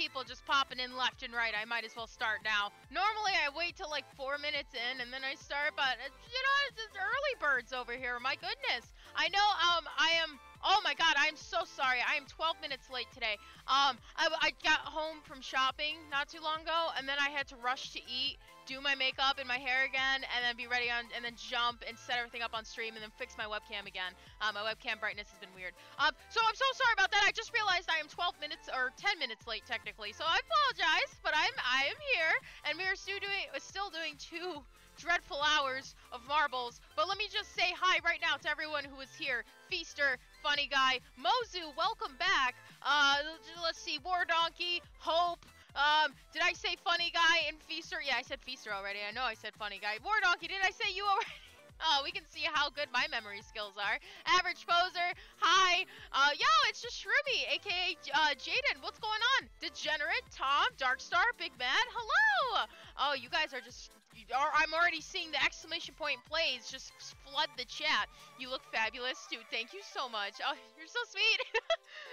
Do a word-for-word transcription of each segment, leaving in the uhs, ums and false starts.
people just popping in left and right. I might as well start now. Normally, I wait till like four minutes in, and then I start, but, you know, it's just early birds over here. My goodness. I know, um, I am... Oh my god, I'm so sorry. I am twelve minutes late today. Um, I, I got home from shopping not too long ago, and then I had to rush to eat, do my makeup and my hair again, and then be ready on, and then jump and set everything up on stream, and then fix my webcam again. Um, my webcam brightness has been weird. Um, so I'm so sorry about that. I just realized I am twelve minutes, or ten minutes late technically, so I apologize, but I'm, I am here, and we are still doing, still doing two dreadful hours of marbles, but let me just say hi right now to everyone who is here. Feaster, Funny Guy, Mozu, welcome back. Uh, let's see, War Donkey, Hope. Um, did I say Funny Guy and Feaster? Yeah, I said Feaster already. I know I said Funny Guy. War Donkey, did I say you already? Oh, we can see how good my memory skills are. Average Poser, hi. Uh, yo, it's just Shroomy, aka uh, Jaden. What's going on? Degenerate, Tom, Darkstar, Big Mad, hello. Oh, you guys are just... I'm already seeing the exclamation point plays just flood the chat. You look fabulous, dude. Thank you so much. Oh, you're so sweet.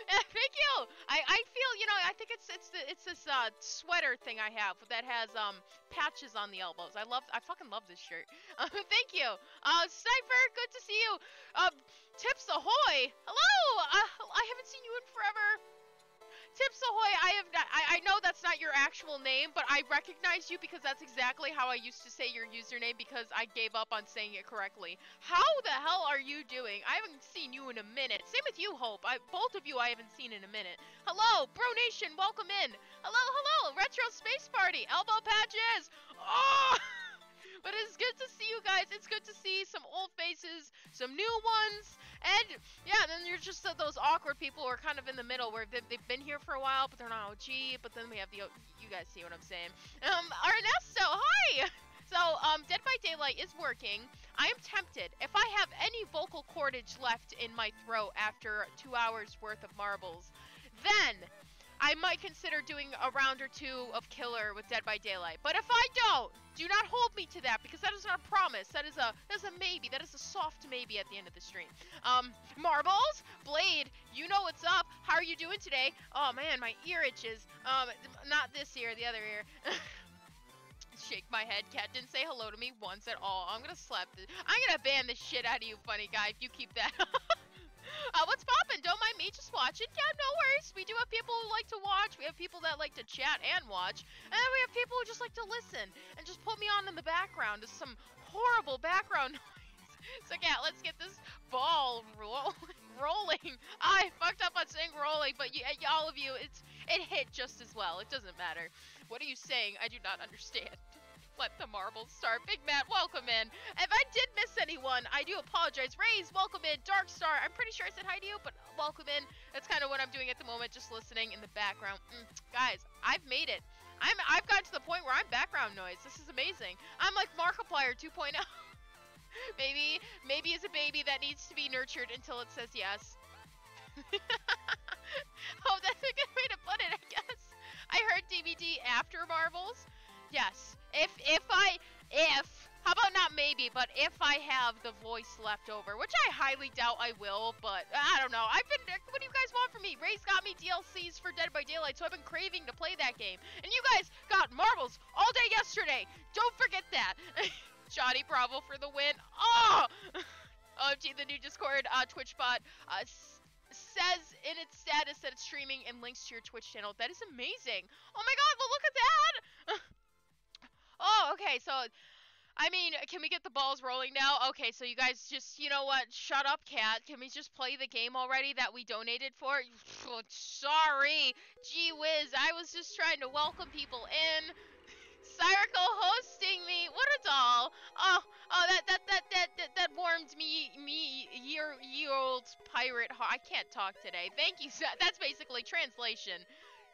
Thank you. I, I feel, you know, I think it's it's the, it's this uh, sweater thing I have that has um patches on the elbows. I love, I fucking love this shirt. Uh, thank you. Uh, Cypher, good to see you. Um, Tips Ahoy. Hello. Uh, I haven't seen you in forever. Tips Ahoy, I have not, I, I know that's not your actual name, but I recognize you because that's exactly how I used to say your username because I gave up on saying it correctly. How the hell are you doing? I haven't seen you in a minute. Same with you, Hope. I, both of you I haven't seen in a minute. Hello, Bro Nation, welcome in. Hello, hello, Retro Space Party, Elbow Patches. Oh! But it's good to see you guys. It's good to see some old faces, some new ones, and yeah, then you're just uh, those awkward people who are kind of in the middle where they've, they've been here for a while, but they're not O G, but then we have the, you guys see what I'm saying. Um, Ernesto, hi! So, um, Dead by Daylight is working. I am tempted. If I have any vocal cordage left in my throat after two hours worth of marbles, then I might consider doing a round or two of Killer with Dead by Daylight. But if I don't, do not hold me to that, because that is not a promise. That is a, that is a maybe. That is a soft maybe at the end of the stream. Um, Marbles, Blade, you know what's up. How are you doing today? Oh, man, my ear itches. Um, not this ear, the other ear. Shake my head. Cat didn't say hello to me once at all. I'm going to slap this. I'm going to ban the shit out of you, Funny Guy, if you keep that up. Uh, what's poppin'? Don't mind me, just watching. Yeah, no worries. We do have people who like to watch. We have people that like to chat and watch. And then we have people who just like to listen and just put me on in the background as some horrible background noise. So, yeah, let's get this ball ro rolling. I fucked up on saying rolling, but you, all of you, it's it hit just as well. It doesn't matter. What are you saying? I do not understand. Let the marbles start. Big Matt, welcome in. If I did miss anyone, I do apologize. Raze, welcome in. Dark Star, I'm pretty sure I said hi to you, but welcome in. That's kind of what I'm doing at the moment, just listening in the background. Mm, guys, I've made it. I'm, I've gotten to the point where I'm background noise. This is amazing. I'm like Markiplier two point oh. Maybe, maybe it's a baby that needs to be nurtured until it says yes. Oh, that's a good way to put it, I guess. I heard D B D after marbles. Yes. If, if I, if, how about not maybe, but if I have the voice left over, which I highly doubt I will, but I don't know. I've been, what do you guys want from me? Ray's got me D L Cs for Dead by Daylight, so I've been craving to play that game. And you guys got marbles all day yesterday. Don't forget that. Johnny Bravo for the win. Oh, O M G, the new Discord, uh, Twitch bot, uh, says in its status that it's streaming and links to your Twitch channel. That is amazing. Oh my God, well, look at that. Oh, okay, so, I mean, can we get the balls rolling now? Okay, so you guys just, you know what, shut up, Cat. Can we just play the game already that we donated for? Sorry. Gee whiz, I was just trying to welcome people in. Cyrical hosting me. What a doll. Oh, oh, that, that, that, that, that, that warmed me, me, year, year old pirate heart. I can't talk today. Thank you. That's basically translation.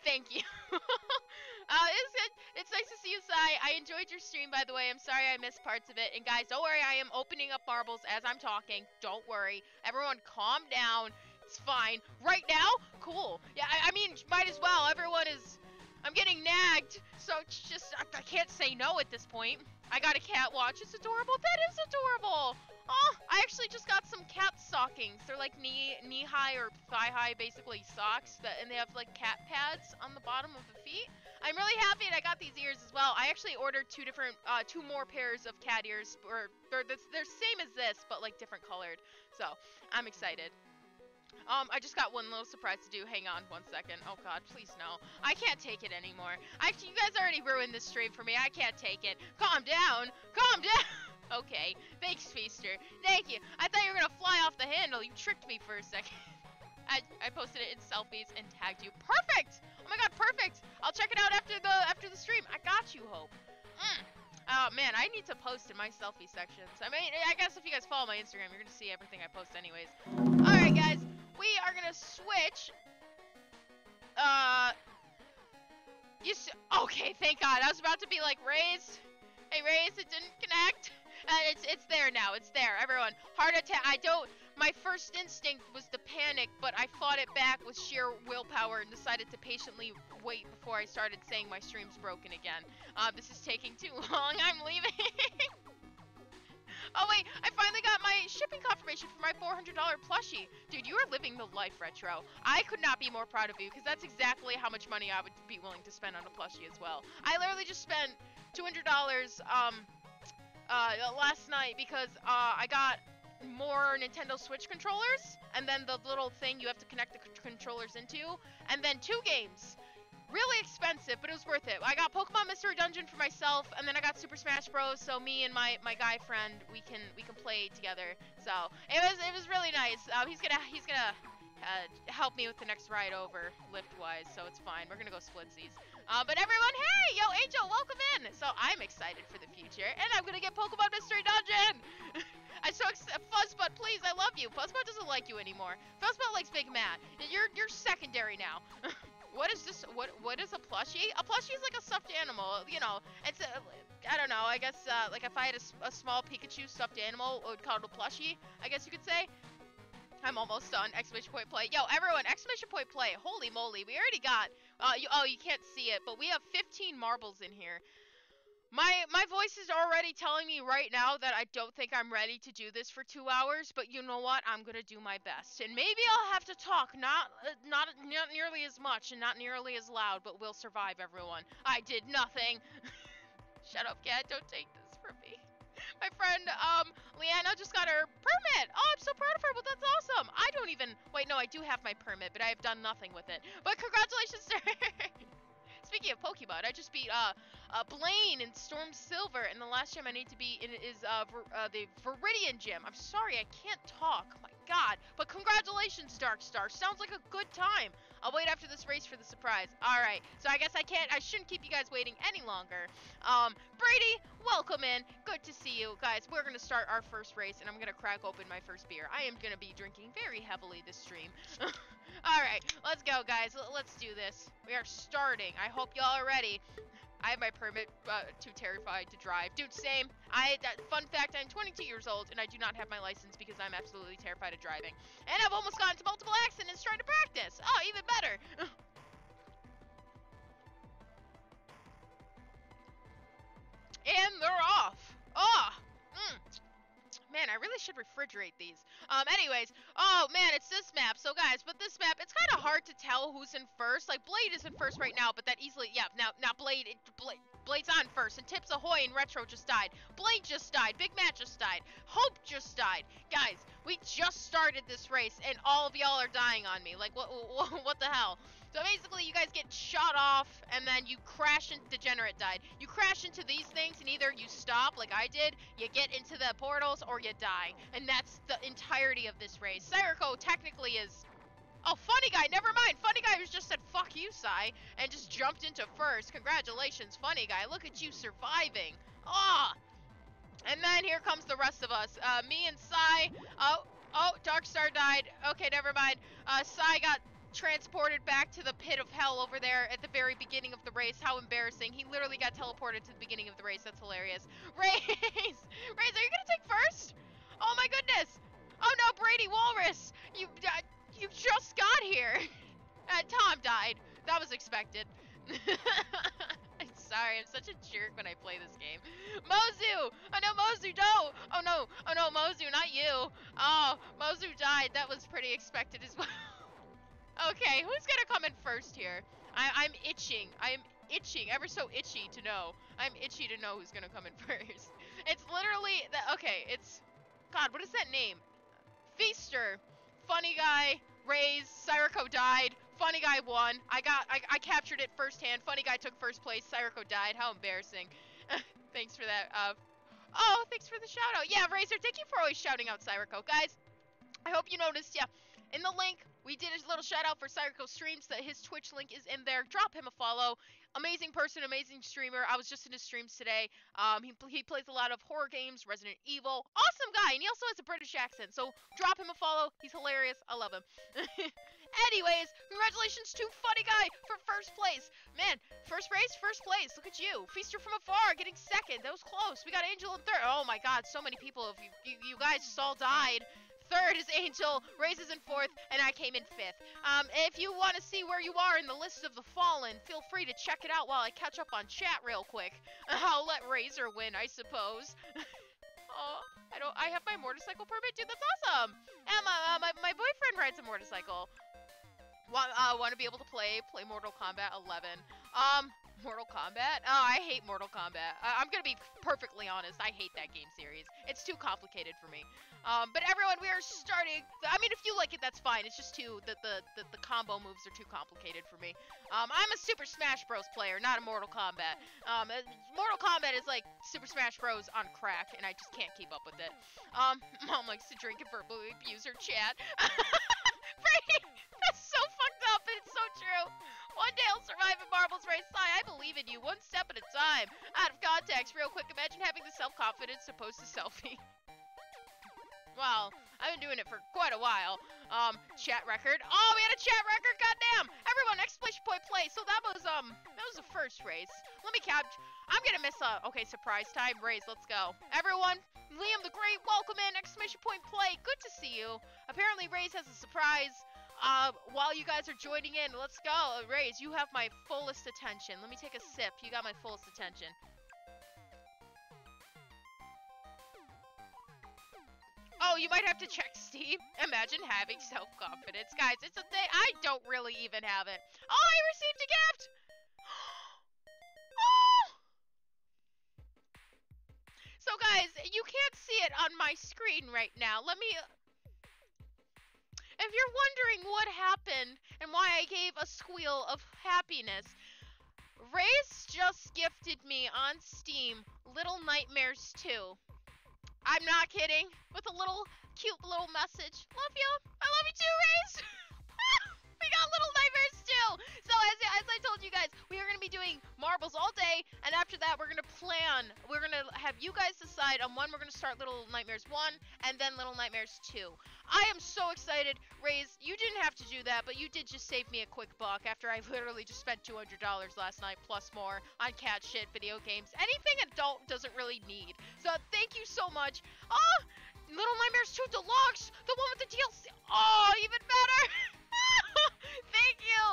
Thank you. uh, it's, it's nice to see you, Sai. I enjoyed your stream, by the way. I'm sorry I missed parts of it. And guys, don't worry. I am opening up marbles as I'm talking. Don't worry. Everyone calm down. It's fine. Right now? Cool. Yeah, I, I mean, might as well. Everyone is... I'm getting nagged. So it's just... I, I can't say no at this point. I got a cat watch. It's adorable. That is adorable. Oh, I actually... actually just got some cat stockings. They're like knee knee high or thigh high, basically socks, that, and they have like cat pads on the bottom of the feet. I'm really happy that I got these ears as well. I actually ordered two different, uh, two more pairs of cat ears, or they're the they're same as this, but like different colored. So I'm excited. Um, I just got one little surprise to do. Hang on one second. Oh God, please no. I can't take it anymore. I, you guys already ruined this stream for me. I can't take it. Calm down. Calm down. Okay. Thanks, Feaster. Thank you. I thought you were gonna fly off the handle. You tricked me for a second. I, I posted it in selfies and tagged you. Perfect. Oh my God, perfect. I'll check it out after the after the stream. I got you, Hope. Mm. Oh man, I need to post in my selfie sections. I mean, I guess if you guys follow my Instagram, you're gonna see everything I post anyways. All right, guys. We are gonna switch. Uh. You s okay, thank God. I was about to be like, Raze. Hey, Raze, it didn't connect. Uh, it's it's there now. It's there. Everyone, heart attack. I don't. My first instinct was to panic, but I fought it back with sheer willpower and decided to patiently wait before I started saying my stream's broken again. Uh, this is taking too long. I'm leaving. Oh wait, I finally got my shipping confirmation for my four hundred dollar plushie. Dude, you are living the life, Retro. I could not be more proud of you, because that's exactly how much money I would be willing to spend on a plushie as well. I literally just spent two hundred dollars um, uh, last night because uh, I got more Nintendo Switch controllers, and then the little thing you have to connect the controllers into, and then two games. Really expensive, but it was worth it. I got Pokemon Mystery Dungeon for myself, and then I got Super Smash Bros. So me and my my guy friend, we can we can play together. So it was it was really nice. Um, he's gonna he's gonna uh, help me with the next ride over lift wise, so it's fine. We're gonna go splitsies. Uh, but everyone, hey, yo, Angel, welcome in. So I'm excited for the future, and I'm gonna get Pokemon Mystery Dungeon. I'm so excited. Fuzzbutt, please, I love you. Fuzzbutt doesn't like you anymore. Fuzzbutt likes Big Matt. You're you're secondary now. What is this? What what is a plushie? A plushie is like a stuffed animal. You know, it's a, I don't know. I guess uh, like if I had a, a small Pikachu stuffed animal, I would call it a plushie. I guess you could say. I'm almost done. Exclamation point play. Yo, everyone! Exclamation point play. Holy moly! We already got. Uh, you, oh, you can't see it, but we have fifteen marbles in here. My my voice is already telling me right now that I don't think I'm ready to do this for two hours, but you know what? I'm gonna do my best, and maybe I'll have to talk not not not nearly as much and not nearly as loud, but we'll survive, everyone. I did nothing. Shut up, cat! Don't take this from me. My friend, um, Leanna just got her permit. Oh, I'm so proud of her. Well, that's awesome. I don't even wait. No, I do have my permit, but I have done nothing with it. But congratulations, sir. Speaking of Pokemon, I just beat uh, uh, Blaine and Storm Silver, and the last gym I need to be in is uh, Ver uh, the Viridian Gym. I'm sorry, I can't talk. Oh my God. But congratulations, Darkstar. Sounds like a good time. I'll wait after this race for the surprise. All right. So I guess I can't. I shouldn't keep you guys waiting any longer. Um, Brady, welcome in. Good to see you guys. We're gonna start our first race, and I'm gonna crack open my first beer. I am gonna be drinking very heavily this stream. Alright, let's go, guys. L let's do this. We are starting. I hope y'all are ready. I have my permit, but too terrified to drive. Dude, same. I, that, fun fact, I'm twenty-two years old, and I do not have my license because I'm absolutely terrified of driving. And I've almost gotten into multiple accidents trying to practice. Oh, even better. And they're off. Oh, mm. Man, I really should refrigerate these. Um, anyways, oh man, it's this map. So guys, with this map, it's kind of hard to tell who's in first. Like Blade is in first right now, but that easily, yeah. Now, now Blade, it, Blade, Blade's on first, and Tips Ahoy and Retro just died. Blade just died. Big Matt just died. Hope just died. Guys, we just started this race, and all of y'all are dying on me. Like, what, what, what the hell? So basically, you guys get shot off, and then you crash into Degenerate died. You crash into these things, and either you stop, like I did, you get into the portals, or you die. And that's the entirety of this race. Cyrico technically is... Oh, Funny Guy, never mind. Funny Guy was just said, fuck you, Cy, and just jumped into first. Congratulations, Funny Guy. Look at you surviving. Ah! And then here comes the rest of us. Uh, me and Cy... Oh, oh, Darkstar died. Okay, never mind. Uh, Cy got... transported back to the pit of hell over there at the very beginning of the race. How embarrassing. He literally got teleported to the beginning of the race. That's hilarious. Raze! Raze, are you gonna take first? Oh my goodness! Oh no, Brady Walrus! You uh, you just got here! Uh, Tom died. That was expected. I'm sorry, I'm such a jerk when I play this game. Mozu! Oh no, Mozu, no! Oh no, oh no, Mozu, not you! Oh, Mozu died. That was pretty expected as well. Okay, who's gonna come in first here? I I'm itching. I'm itching. Ever so itchy to know. I'm itchy to know who's gonna come in first. It's literally the okay. It's God. What is that name? Feaster, Funny Guy, Raze, Syrico died. Funny Guy won. I got. I I captured it firsthand. Funny Guy took first place. Syrico died. How embarrassing. Thanks for that. Uh, oh, thanks for the shout out. Yeah, Razor, thank you for always shouting out Syrico, guys. I hope you noticed. Yeah, in the link. We did a little shout out for Syrico Streams, that his Twitch link is in there. Drop him a follow. Amazing person, amazing streamer. I was just in his streams today. Um, he, he plays a lot of horror games, Resident Evil. Awesome guy, and he also has a British accent. So drop him a follow. He's hilarious. I love him. Anyways, congratulations to Funny Guy for first place. Man, first race, first place. Look at you. Feaster from afar getting second. That was close. We got Angel in third. Oh my god, so many people. If you, you, you guys just all died. Third is Angel, Raze is in fourth, and I came in fifth. Um, if you want to see where you are in the list of the fallen, feel free to check it out while I catch up on chat real quick. I'll let Razor win, I suppose. Oh, I don't. I have my motorcycle permit, dude. That's awesome. And my, uh, my my boyfriend rides a motorcycle. Want uh, want to be able to play play Mortal Kombat eleven. Um. Mortal Kombat? Oh, I hate Mortal Kombat. I I'm gonna be perfectly honest. I hate that game series. It's too complicated for me. Um, but everyone, we are starting. I mean, if you like it, that's fine. It's just too the the the, the combo moves are too complicated for me. Um, I'm a Super Smash Bros. Player, not a Mortal Kombat. Um, Mortal Kombat is like Super Smash Bros. On crack, and I just can't keep up with it. Um, Mom likes to drink and verbally abuse her chat. That's so fucked up, and it's so true. One day I'll survive in Marbles Race. I believe in you, one step at a time. Out of context, real quick, imagine having the self-confidence to post a selfie. Well, I've been doing it for quite a while. Um, chat record. Oh, we had a chat record, goddamn! Everyone, exclamation point play. So that was, um, that was the first race. Let me cap. I'm gonna miss a, okay, surprise time race, let's go. Everyone, Liam the Great, welcome in, exclamation point play. Good to see you. Apparently, Raze has a surprise. Uh, while you guys are joining in, let's go. Raze, you have my fullest attention. Let me take a sip. You got my fullest attention. Oh, you might have to check Steam. Imagine having self-confidence. Guys, it's a thing. I don't really even have it. Oh, I received a gift! Oh! So, guys, you can't see it on my screen right now. Let me... If you're wondering what happened and why I gave a squeal of happiness, Raze just gifted me on Steam Little Nightmares two. I'm not kidding. With a little cute little message. Love you. I love you too, Raze. We got Little Nightmares two. So as, as I told you guys, we are going to be doing marbles all day. And after that, we're going to plan. We're going to have you guys decide on when we're going to start Little Nightmares one and then Little Nightmares two. I am so excited. Raze, you didn't have to do that, but you did just save me a quick buck after I literally just spent two hundred dollars last night, plus more, on cat shit, video games, anything adult doesn't really need. So thank you so much. Oh, Little Nightmares two Deluxe, the one with the D L C. Oh, even better. Thank you.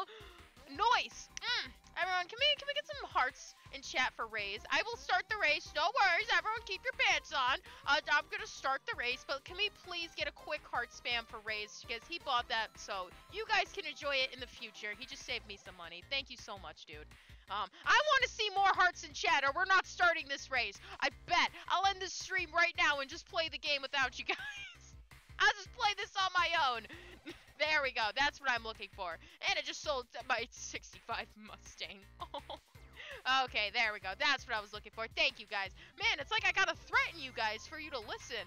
Noise. Mm. Everyone, can we, can we get some hearts in chat for Raze? I will start the race. No worries. Everyone, keep your pants on. Uh, I'm going to start the race, but can we please get a quick heart spam for Raze? Because he bought that, so you guys can enjoy it in the future. He just saved me some money. Thank you so much, dude. Um, I want to see more hearts in chat, or we're not starting this race. I bet. I'll end this stream right now and just play the game without you guys. I'll just play this on my own. There we go. That's what I'm looking for. And I just sold my sixty-five Mustang. Oh. Okay, there we go. That's what I was looking for. Thank you, guys. Man, it's like I gotta threaten you guys for you to listen.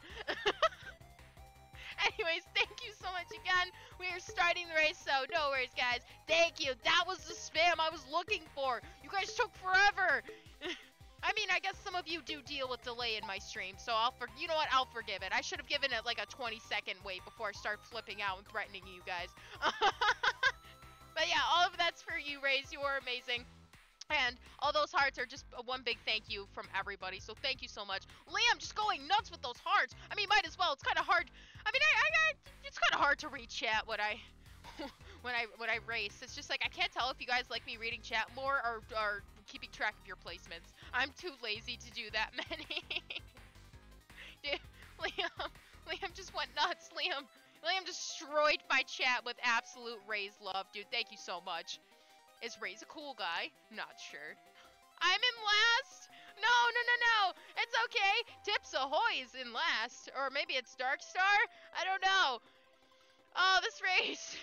Anyways, thank you so much again. We are starting the race, so no worries, guys. Thank you. That was the spam I was looking for. You guys took forever. I mean, I guess some of you do deal with delay in my stream, so I'll for you know what? I'll forgive it. I should have given it like a twenty second wait before I start flipping out and threatening you guys. But yeah, all of that's for you, Raze. You are amazing. And all those hearts are just one big thank you from everybody, so thank you so much. Liam just going nuts with those hearts. I mean, might as well. It's kind of hard. I mean, I, I, I it's kind of hard to read chat what I... When I when I race, it's just like I can't tell if you guys like me reading chat more or, or keeping track of your placements. I'm too lazy to do that many. Dude, Liam, Liam just went nuts. Liam. Liam destroyed my chat with absolute Ray's love. Dude, thank you so much. Is Ray's a cool guy? Not sure. I'm in last? No, no, no, no. It's okay. Tips Ahoy is in last. Or maybe it's Darkstar? I don't know. Oh, this race.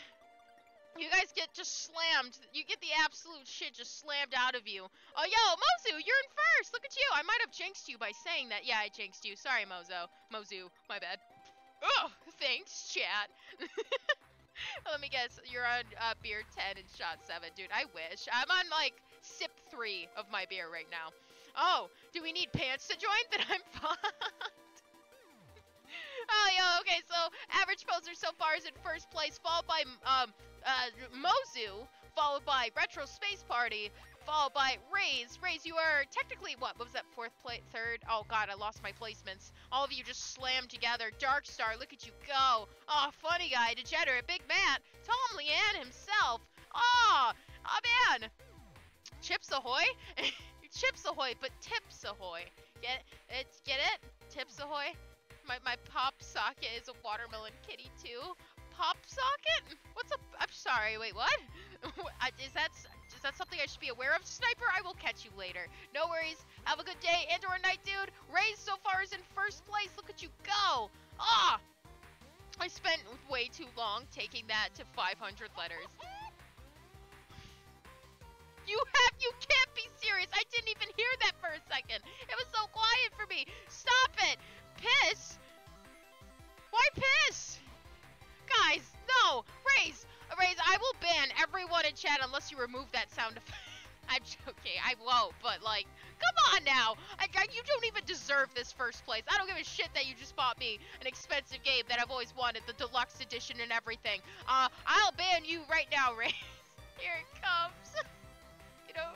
You guys get just slammed. You get the absolute shit just slammed out of you. Oh, yo, Mozu, you're in first. Look at you. I might have jinxed you by saying that. Yeah, I jinxed you. Sorry, Mozo. Mozu, my bad. Oh, thanks, chat. Let me guess. You're on uh, beer ten and shot seven. Dude, I wish. I'm on, like, sip three of my beer right now. Oh, do we need pants to join? Then I'm fucked. Oh, yo, okay, so average poser so far is in first place, followed by um, uh, Mozu, followed by Retro Space Party, followed by Raze. Raze, you are technically, what, what was that, fourth place, third? Oh, God, I lost my placements. All of you just slammed together. Darkstar, look at you go. Oh, Funny Guy, Degenerate, Big Matt, Tom Leanne himself. Oh, oh, man. Chips Ahoy? Chips Ahoy, but Tips Ahoy. Get it? Get it? Tips Ahoy? My, my pop socket is a watermelon kitty too. Pop socket? What's a? I'm sorry. Wait, what? Is that is that something I should be aware of? Sniper, I will catch you later. No worries. Have a good day and/or night, dude. Ray's so far is in first place. Look at you go! Ah! I spent way too long taking that to five hundred letters. You have, you can't be serious. I didn't even hear that for a second. It was so quiet for me. Stop it. Piss? Why piss? Guys, no. Raze, Raze, I will ban everyone in chat unless you remove that sound effect. I'm joking. I won't, but like, come on now. I, I, you don't even deserve this first place. I don't give a shit that you just bought me an expensive game that I've always wanted, the deluxe edition and everything. Uh, I'll ban you right now, Raze. Here it comes. You know,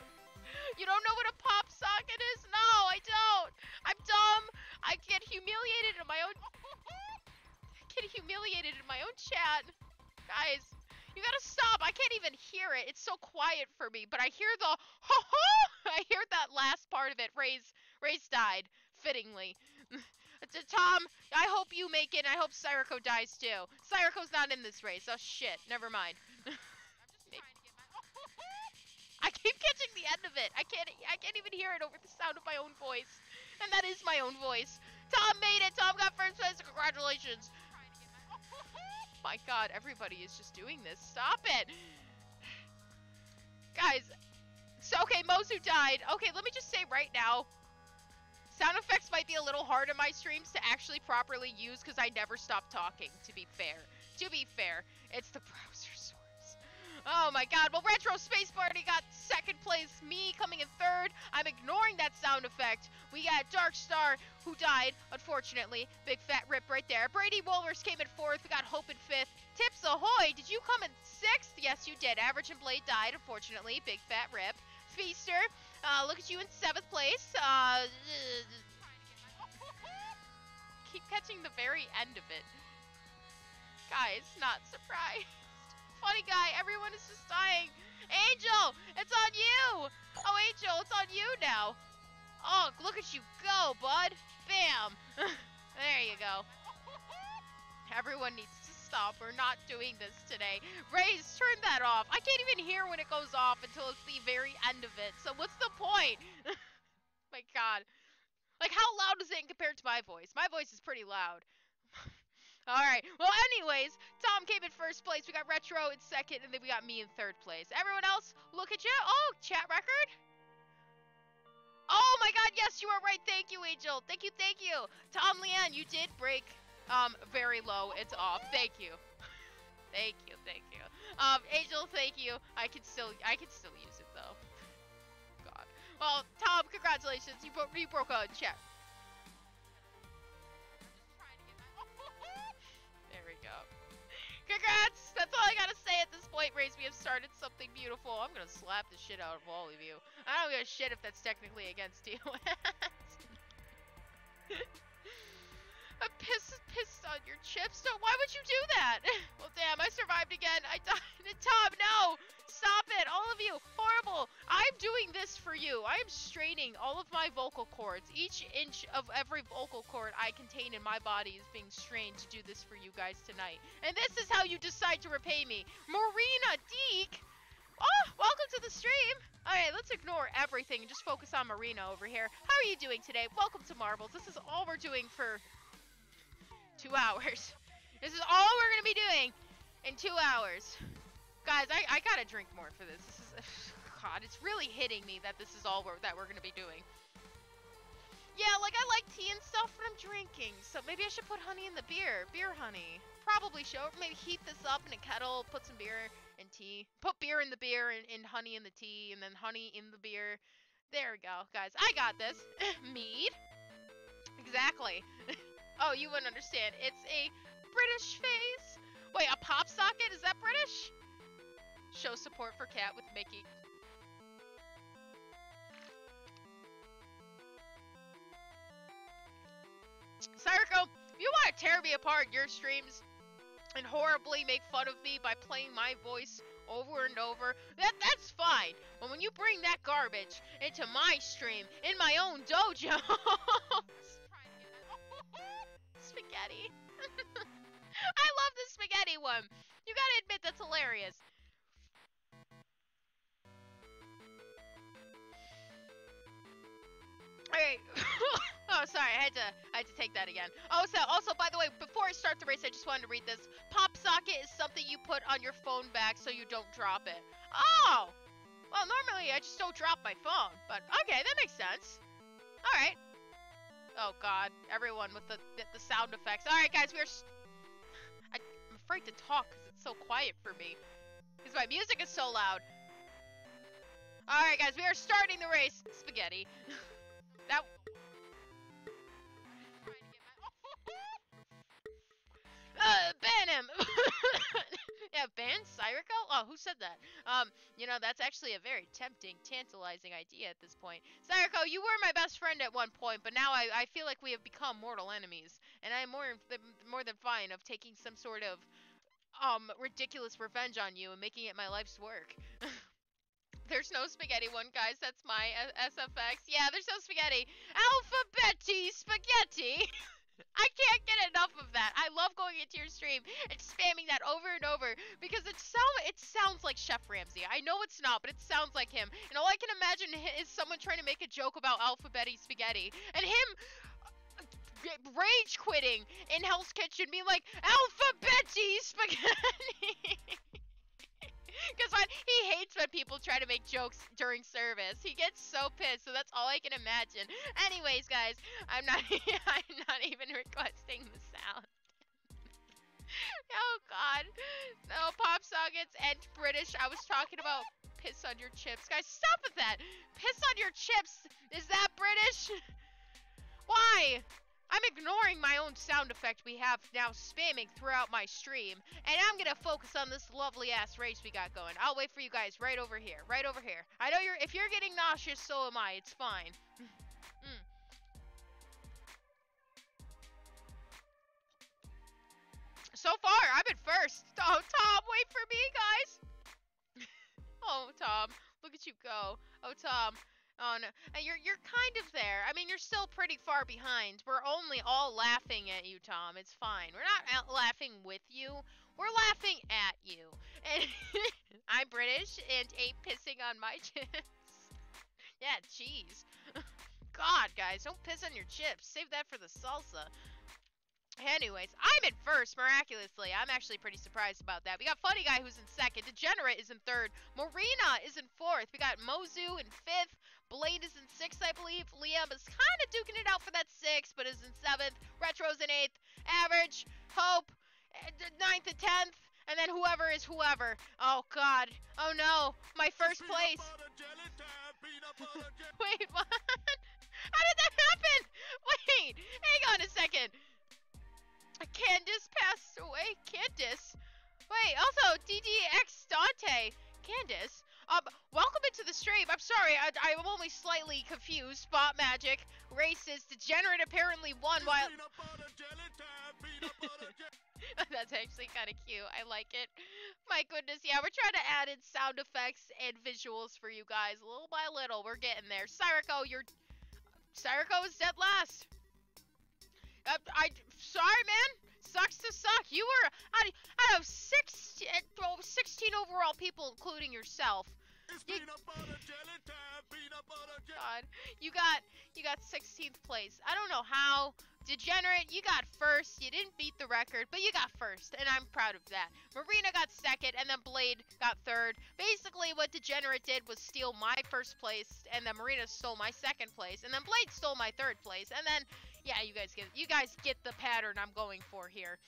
you don't know what a pop socket is? No, I don't. I'm dumb. I get humiliated in my own. I get humiliated in my own chat. Guys, you gotta stop. I can't even hear it. It's so quiet for me. But I hear the ho ho. I hear that last part of it. Ray's Ray's died fittingly. Tom, I hope you make it. And I hope Syrico dies too. Syrico's not in this race. Oh shit. Never mind. I keep catching the end of it. I can't I can't even hear it over the sound of my own voice. And that is my own voice. Tom made it. Tom got first place. Congratulations. My God, everybody is just doing this. Stop it. Guys. So, okay, Mozu died. Okay, let me just say right now. Sound effects might be a little hard in my streams to actually properly use because I never stop talking, to be fair. To be fair, it's the browser. Oh my God, well, Retro Space Party got second place, me coming in third. I'm ignoring that sound effect. We got Darkstar, who died, unfortunately. Big fat rip right there. Brady Wolvers came in fourth. We got Hope in fifth. Tips Ahoy, did you come in sixth? Yes, you did. Average and Blade died, unfortunately. Big fat rip. Feaster, uh, look at you in seventh place. Uh, keep catching the very end of it. Guys, not surprised. Funny Guy, everyone is just dying. Angel, it's on you. Oh, Angel, it's on you now. Oh, look at you go, bud. Bam. There you go. Everyone needs to stop. We're not doing this today. Raze, turn that off. I can't even hear when it goes off until it's the very end of it. So what's the point? My God. Like, how loud is it compared to my voice? My voice is pretty loud. Alright, well anyways, Tom came in first place, we got Retro in second, and then we got me in third place. Everyone else, look at you. Oh, chat record. Oh my God, yes, you are right. Thank you, Angel. Thank you, thank you. Tom Leanne, you did break um, very low. It's off. Thank you. Thank you, thank you. Um, Angel, thank you. I can still, I can still use it, though. God. Well, Tom, congratulations. You, bro you broke a chat. Congrats! That's all I gotta say at this point, Raze. We have started something beautiful. I'm gonna slap the shit out of all of you. I don't give a shit if that's technically against you. I pissed, pissed on your chips. So why would you do that? Well, damn, I survived again. I died. Tom, no! Stop it, all of you! Horrible! I'm doing this for you! I'm straining all of my vocal cords. Each inch of every vocal cord I contain in my body is being strained to do this for you guys tonight. And this is how you decide to repay me! Marina Deek! Oh, welcome to the stream! Alright, let's ignore everything and just focus on Marina over here. How are you doing today? Welcome to Marbles. This is all we're doing for two hours. This is all we're gonna be doing in two hours. Guys, I, I gotta drink more for this. This is, God, it's really hitting me that this is all we're, that we're gonna be doing. Yeah, like, I like tea and stuff, but I'm drinking, so maybe I should put honey in the beer. Beer honey. Probably should. Maybe heat this up in a kettle, put some beer and tea. Put beer in the beer and, and honey in the tea, and then honey in the beer. There we go, guys. I got this. Mead? Exactly. Oh, you wouldn't understand. It's a British face. Wait, a pop socket? Is that British? Show support for Cat with Mickey. Cyrico, if you want to tear me apart in your streams and horribly make fun of me by playing my voice over and over, that that's fine. But when you bring that garbage into my stream, in my own dojo, spaghetti. I love the spaghetti one. You gotta admit that's hilarious. Alright. Oh, sorry. I had to. I had to take that again. Also, also, by the way, before I start the race, I just wanted to read this. Pop socket is something you put on your phone back so you don't drop it. Oh. Well, normally I just don't drop my phone, but okay, that makes sense. All right. Oh God, everyone with the the, the sound effects. All right, guys, we are. S I, I'm afraid to talk because it's so quiet for me. Because my music is so loud. All right, guys, we are starting the race. Spaghetti. That. Uh, ban him! Yeah, ban Cyrico? Oh, who said that? Um, you know, that's actually a very tempting, tantalizing idea at this point. Cyrico, you were my best friend at one point, but now I, I feel like we have become mortal enemies. And I am more, more than fine of taking some sort of, um, ridiculous revenge on you and making it my life's work. There's no spaghetti one, guys. That's my S F X. Yeah, there's no spaghetti. Alphabeti spaghetti! I can't get enough of that. I love going into your stream and spamming that over and over because it, so, it sounds like Chef Ramsay. I know it's not, but it sounds like him. And all I can imagine is someone trying to make a joke about alphabeti spaghetti and him rage quitting in Hell's Kitchen being like, alphabeti spaghetti. Because he hates when people try to make jokes during service. He gets so pissed, so that's all I can imagine. Anyways, guys, I'm not I'm not even requesting the sound. Oh, God. No, pop sockets and British. I was talking about piss on your chips. Guys, stop with that. Piss on your chips. Is that British? Why? I'm ignoring my own sound effect we have now spamming throughout my stream, and I'm gonna focus on this lovely ass race we got going. I'll wait for you guys right over here, right over here. I know you're, if you're getting nauseous, so am I, it's fine. Mm. So far, I'm at first. Oh, Tom, wait for me, guys. Oh, Tom, look at you go. Oh, Tom. Oh no, and you're, you're kind of there. I mean, you're still pretty far behind. We're only all laughing at you, Tom. It's fine. We're not out laughing with you. We're laughing at you. And I'm British and ain't pissing on my chips. Yeah, jeez. God, guys, don't piss on your chips. Save that for the salsa. Anyways, I'm in first, miraculously. I'm actually pretty surprised about that. We got Funny Guy who's in second. Degenerate is in third. Marina is in fourth. We got Mozu in fifth. Blade is in sixth, I believe. Liam is kind of duking it out for that sixth, but is in seventh. Retro's in eighth. Average. Hope. Ninth and tenth. And then whoever is whoever. Oh, God. Oh, no. My first place. Wait, what? How did that happen? Wait. Hang on a second. Candace passed away. Candace? Wait, also, D D X Dante. Candace? Um, welcome into the stream. I'm sorry, I, I'm only slightly confused. Spot magic, racist, degenerate apparently won while... That's actually kind of cute. I like it. My goodness, yeah, we're trying to add in sound effects and visuals for you guys, little by little. We're getting there. Syrico, you're... Syrico is dead last. Uh, I... Sorry, man. Sucks to suck. You were out of, out of six, uh, sixteen overall people, including yourself. It's you, peanut butter jelly time, peanut butter jelly. God, you got, you got sixteenth place. I don't know how. Degenerate, you got first. You didn't beat the record, but you got first, and I'm proud of that. Marina got second, and then Blade got third. Basically, what Degenerate did was steal my first place, and then Marina stole my second place, and then Blade stole my third place, and then, yeah, you guys get, you guys get the pattern I'm going for here.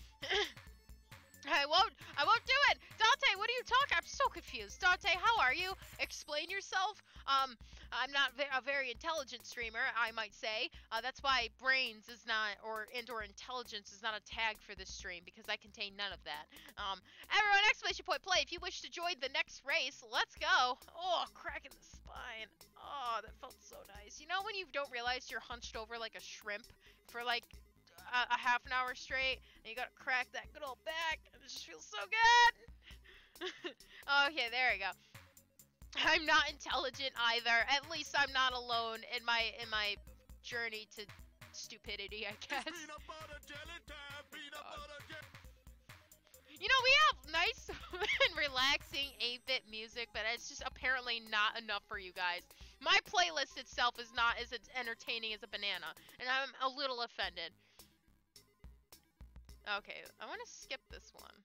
I won't, I won't do it! Dante, what are you talking? I'm so confused. Dante, how are you? Explain yourself. Um, I'm not a very intelligent streamer, I might say. Uh, that's why brains is not, or indoor intelligence is not a tag for this stream, because I contain none of that. Um, everyone, exclamation point play. If you wish to join the next race, let's go. Oh, crack in the spine. Oh, that felt so nice. You know when you don't realize you're hunched over like a shrimp for like A, a half an hour straight, and you gotta crack that good old back, and it just feels so good! Okay, there we go. I'm not intelligent either, at least I'm not alone in my, in my journey to stupidity, I guess. Peanut butter jelly time, peanut butter jelly. You know, we have nice and relaxing eight bit music, but it's just apparently not enough for you guys. My playlist itself is not as entertaining as a banana, and I'm a little offended. Okay, I want to skip this one.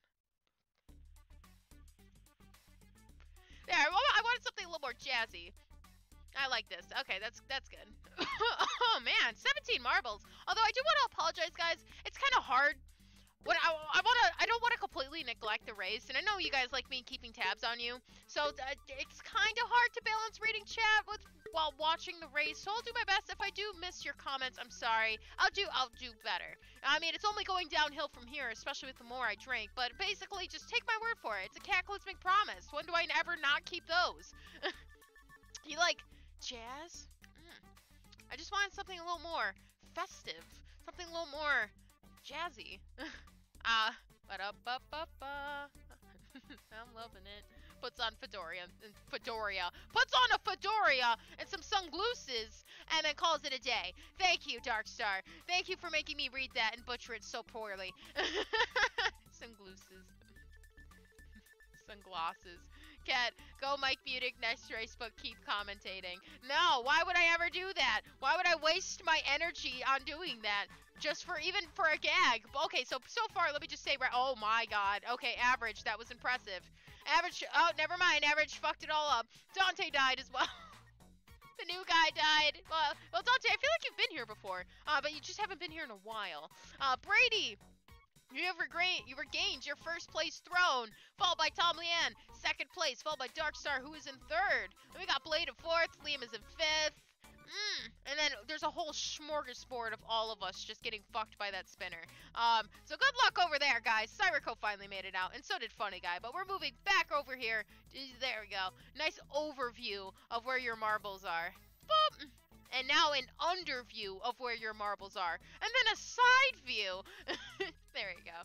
There, I wanted something a little more jazzy. I like this. Okay, that's that's good. Oh, man, seventeen marbles. Although I do want to apologize, guys. It's kind of hard. When I, I want to, I don't want to completely neglect the race, and I know you guys like me keeping tabs on you, so th it's kind of hard to balance reading chat with while watching the race. So I'll do my best. If I do miss your comments, I'm sorry. I'll do, I'll do better. I mean, it's only going downhill from here, especially with the more I drink. But basically, just take my word for it. It's a CatClysmic promise. When do I ever not keep those? You like jazz? Mm. I just wanted something a little more festive, something a little more jazzy. Ah, uh, ba-da-ba-ba-ba. I'm loving it. Puts on Fedoria and Fedoria. Puts on a Fedoria and some sunglooses and then calls it a day. Thank you, Darkstar. Thank you for making me read that and butcher it so poorly. Sunglooses. Sunglasses. Cat, go Mike Budick next race, but keep commentating. No, why would I ever do that? Why would I waste my energy on doing that? Just for even for a gag. Okay, so so far, let me just say, oh my god. Okay, average. That was impressive. Average. Oh, never mind. Average fucked it all up. Dante died as well. The new guy died. Well, well, Dante, I feel like you've been here before, uh, but you just haven't been here in a while. Uh, Brady. You have regained, you regained your first place throne, followed by Tom Leanne, second place, followed by Darkstar, who is in third. Then we got Blade in fourth, Liam is in fifth. Mm. And then there's a whole smorgasbord of all of us just getting fucked by that spinner. Um, so good luck over there, guys. Syrico finally made it out, and so did Funny Guy. But we're moving back over here. There we go. Nice overview of where your marbles are. Boop. And now an underview of where your marbles are. And then a side view. There you go.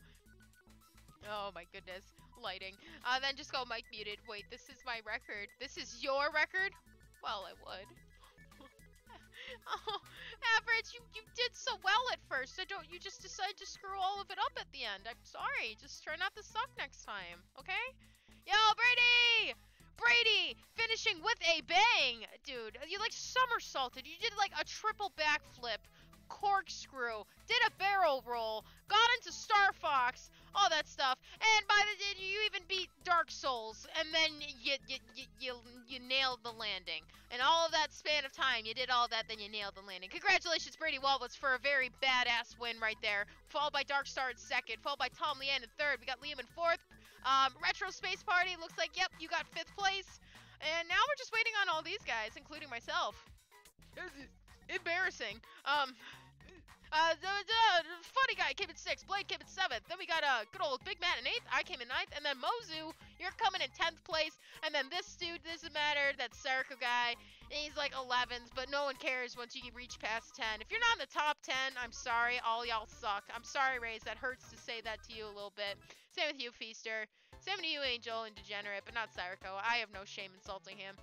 Oh my goodness. Lighting. Uh, then just go mic muted. Wait, this is my record. This is your record? Well, I would. Oh, Average, you, you did so well at first. I don't, you just decided to screw all of it up at the end. I'm sorry. Just try not to suck next time. Okay? Yo, Brady! Brady finishing with a bang. Dude, you like somersaulted. You did like a triple backflip. Corkscrew, did a barrel roll, got into Star Fox, all that stuff, and by the you even beat Dark Souls, and then you you, you you you nailed the landing. And all of that span of time, you did all that, then you nailed the landing. Congratulations, Brady Walwitz, for a very badass win right there. Followed by Darkstar in second, followed by Tom Leanne in third. We got Liam in fourth. Um, Retro Space Party looks like yep, you got fifth place. And now we're just waiting on all these guys, including myself. There's embarrassing. Um, Uh, the, the funny guy came in sixth. Blake came in seventh. Then we got a uh, good old Big Matt in eighth. I came in ninth. And then Mozu, you're coming in tenth place. And then this dude, doesn't matter, that Serica guy, he's like eleventh, but no one cares once you reach past ten. If you're not in the top ten, I'm sorry, all y'all suck. I'm sorry, Raze, that hurts to say that to you a little bit. Same with you, Feaster. Same to you, Angel and Degenerate, but not Serico. I have no shame insulting him.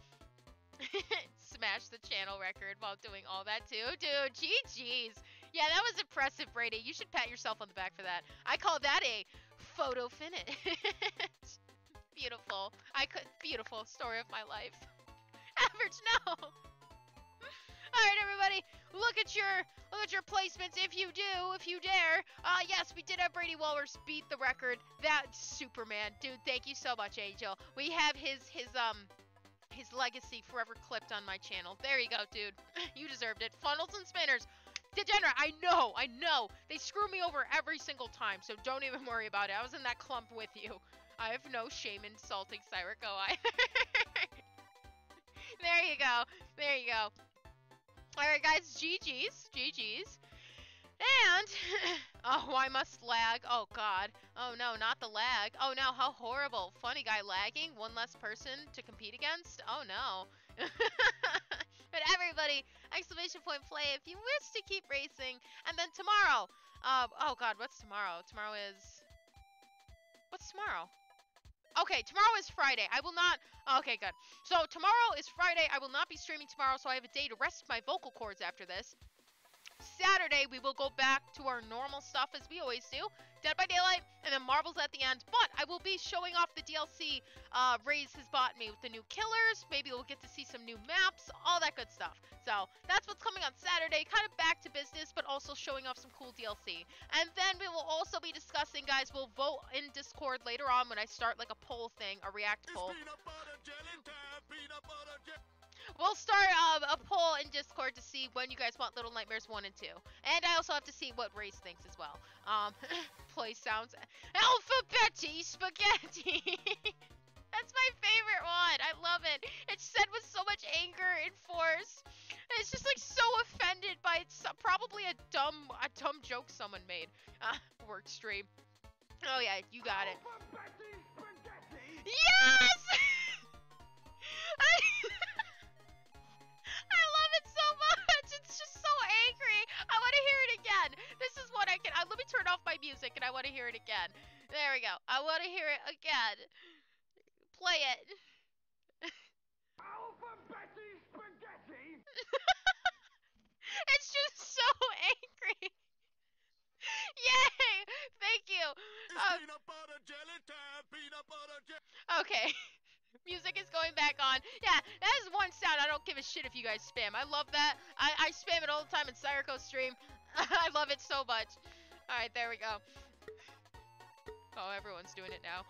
Smash the channel record while doing all that too. Dude, G G's. Yeah, that was impressive, Brady. You should pat yourself on the back for that. I call that a photo finish. Beautiful. I could. Beautiful story of my life. Average, no. All right, everybody. Look at your look at your placements, if you do, if you dare. Uh, yes, we did have Brady Walrus beat the record. That's Superman, dude. Thank you so much, Angel. We have his his um. his legacy forever clipped on my channel. There you go, dude. You deserved it. Funnels and spinners. Degenerate, I know, I know. They screw me over every single time, so don't even worry about it. I was in that clump with you. I have no shame insulting Cyrico either. There you go. There you go. All right, guys. G G's. G G's. And, oh, I must lag. Oh, God. Oh, no, not the lag. Oh, no, how horrible. Funny guy lagging. One less person to compete against. Oh, no. But everybody, exclamation point play if you wish to keep racing. And then tomorrow. Uh, oh, God, what's tomorrow? Tomorrow is... What's tomorrow? Okay, tomorrow is Friday. I will not... Okay, good. So, tomorrow is Friday. I will not be streaming tomorrow, so I have a day to rest my vocal cords after this. Saturday, we will go back to our normal stuff as we always do. Dead by Daylight, and then Marvel's at the end. But I will be showing off the D L C uh, Raze has bought me with the new killers. Maybe we'll get to see some new maps, all that good stuff. So that's what's coming on Saturday. Kind of back to business, but also showing off some cool D L C. And then we will also be discussing, guys, we'll vote in Discord later on when I start like a poll thing, a React poll. We'll start um, a poll in Discord to see when you guys want Little Nightmares one and two. And I also have to see what Raze thinks as well. Um, play sounds. Alphabetti spaghetti! That's my favorite one. I love it. It's said with so much anger and force. It's just like so offended by it's probably a dumb, a dumb joke someone made. Uh, work stream. Oh yeah, you got it. Alphabetti spaghetti! Yes! I love it so much. It's just so angry. I want to hear it again. This is what I can. Uh, let me turn off my music, and I want to hear it again. There we go. I want to hear it again. Play it. Alphabetti spaghetti. It's just so angry. Yay! Thank you. Um, peanut butter jelly time. Peanut butter jelly. Okay. Music is going back on. Yeah, that is one sound. I don't give a shit if you guys spam. I love that. I, I spam it all the time in Cyrico's stream. I love it so much. Alright, there we go. Oh, everyone's doing it now.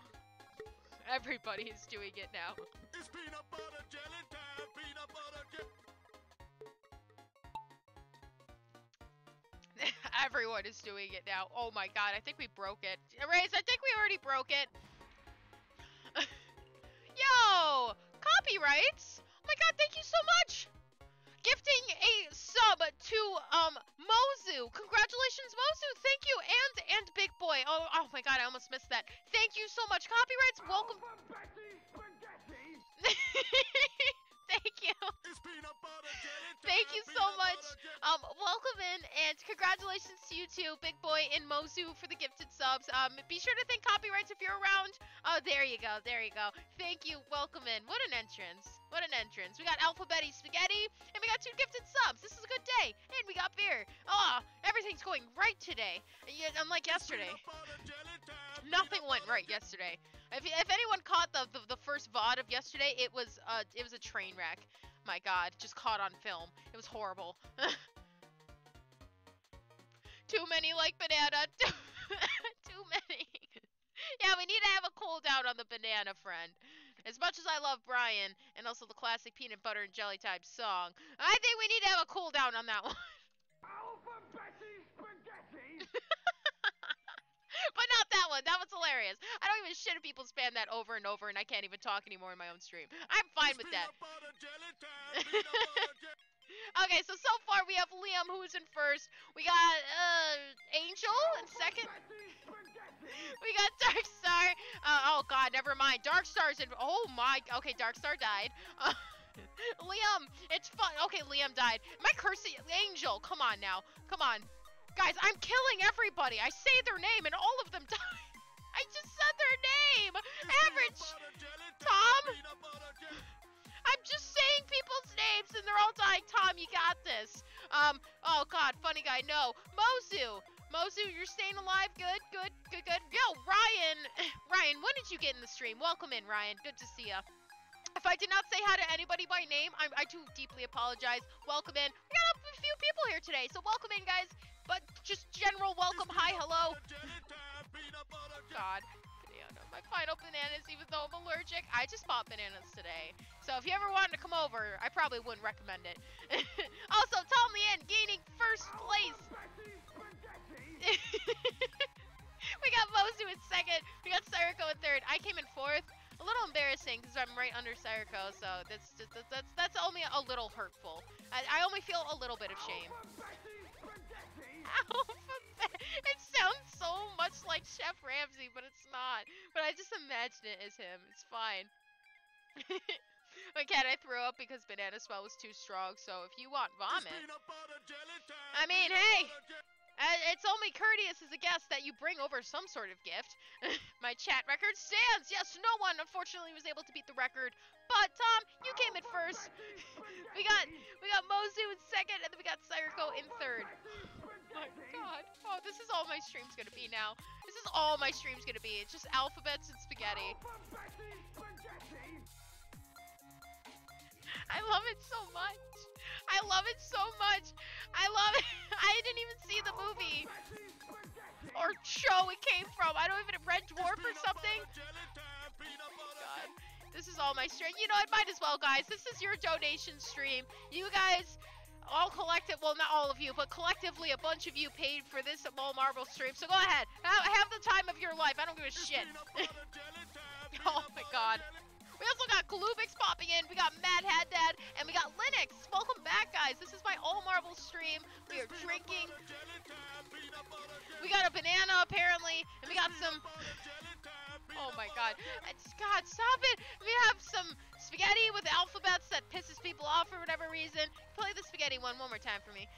Everybody is doing it now. It's peanut butter jelly time, peanut butter jelly. Everyone is doing it now. Oh my god, I think we broke it. Raze, I think we already broke it. Yo! Copyrights? Oh my god, thank you so much! Gifting a sub to, um, Mozu. Congratulations, Mozu! Thank you! And, and Big Boy. Oh, oh my god, I almost missed that. Thank you so much. Copyrights, welcome- Thank you. Thank you so much. Um, welcome in and congratulations to you two, Big Boy and Mozu, for the gifted subs. Um, be sure to thank copyrights if you're around. Oh, there you go. There you go. Thank you. Welcome in. What an entrance. What an entrance. We got Alphabetti Spaghetti and we got two gifted subs. This is a good day. And we got beer. Oh, everything's going right today. Unlike yesterday. Nothing went right yesterday. If, if anyone caught the, the the first V O D of yesterday, it was uh it was a train wreck. My God, just caught on film. It was horrible. Too many like banana. Too many. Yeah, we need to have a cool down on the banana, friend. As much as I love Brian and also the classic peanut butter and jelly type song, I think we need to have a cool down on that one. Alphabetti spaghetti. But not that one. That one's hilarious. I don't even shit if people spam that over and over and I can't even talk anymore in my own stream. I'm fine with that. Okay, so so far we have Liam, who's in first. We got uh, Angel in second. We got Darkstar. Uh, oh God, never mind. Darkstar's in. Oh my. Okay, Darkstar died. Uh, Liam, it's fun. Okay, Liam died. Am I cursing? Angel, come on now. Come on, guys. I'm killing everybody. I say their name and all of them die. I just said their name. Average. Tom. I'm just saying people's names and they're all dying. Tom, you got this. Um, oh God, funny guy, no. Mozu, Mozu, you're staying alive. Good, good, good, good. Yo, Ryan, Ryan, when did you get in the stream? Welcome in, Ryan. Good to see ya. If I did not say hi to anybody by name, I, I do deeply apologize. Welcome in. We got a few people here today, so welcome in, guys. But just general welcome. Hi, hello. God. My final bananas, even though I'm allergic. I just bought bananas today. So if you ever wanted to come over, I probably wouldn't recommend it. Also, Tom Leanne gaining first place. We got Mozu in second. We got Cyrco in third. I came in fourth. A little embarrassing because I'm right under Cyrco, so that's just, that's that's, that's only a little hurtful. I, I only feel a little bit of shame. It sounds so much like Chef Ramsay, but it's not. But I just imagine it as him. It's fine. My cat, I threw up because banana smell was too strong, so if you want vomit. I mean, hey! It's only courteous as a guest that you bring over some sort of gift. My chat record stands! Yes, no one, unfortunately, was able to beat the record. But, Tom, you came in first. we got we got Mozu in second, and then we got Cyrco in third. Oh my God. Oh, this is all my stream's gonna be now. This is all my stream's gonna be. It's just alphabets and spaghetti. I love it so much. I love it so much. I love it. I didn't even see the movie. Or show it came from. I don't even, Red Dwarf or something. Oh my God. This is all my stream. You know, I might as well, guys. This is your donation stream. You guys... all collective, well, not all of you, but collectively a bunch of you paid for this Mole Marble stream. So go ahead, have the time of your life. I don't give a shit. Oh my God. We also got Glubix popping in. We got Mad Hat Dad, and we got Linux. Welcome back, guys. This is my All Marble stream. We are drinking. We got a banana apparently, and we got some. Oh my God. God, stop it. We have some spaghetti with alphabets that pisses people off for whatever reason. Play the spaghetti one one more time for me.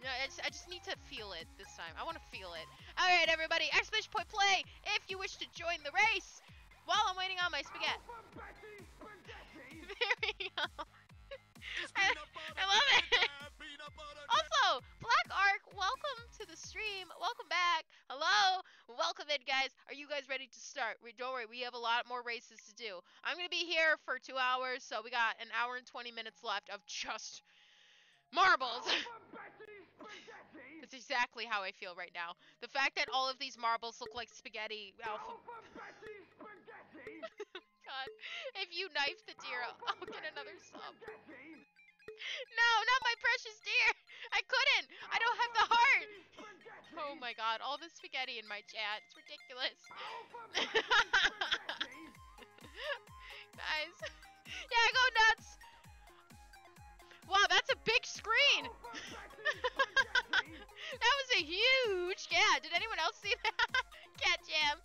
No, I, just, I just need to feel it this time. I want to feel it. All right, everybody. Exclamation point play if you wish to join the race while I'm waiting on my spaghetti. There we go. I, I love it. Also, Black Ark, welcome to the stream. Welcome back. Hello. Welcome in, guys. Are you guys ready to start? We, don't worry, we have a lot more races to do. I'm going to be here for two hours, so we got an hour and twenty minutes left of just marbles. That's exactly how I feel right now. The fact that all of these marbles look like spaghetti. Alpha. God. If you knife the deer, I'll, I'll get another sub. No, not my precious deer. I couldn't. I don't have the heart. Oh my God, all the spaghetti in my chat. It's ridiculous. Guys. Yeah, go nuts. Wow, that's a big screen. That was a huge cat. Did anyone else see that? Cat jam.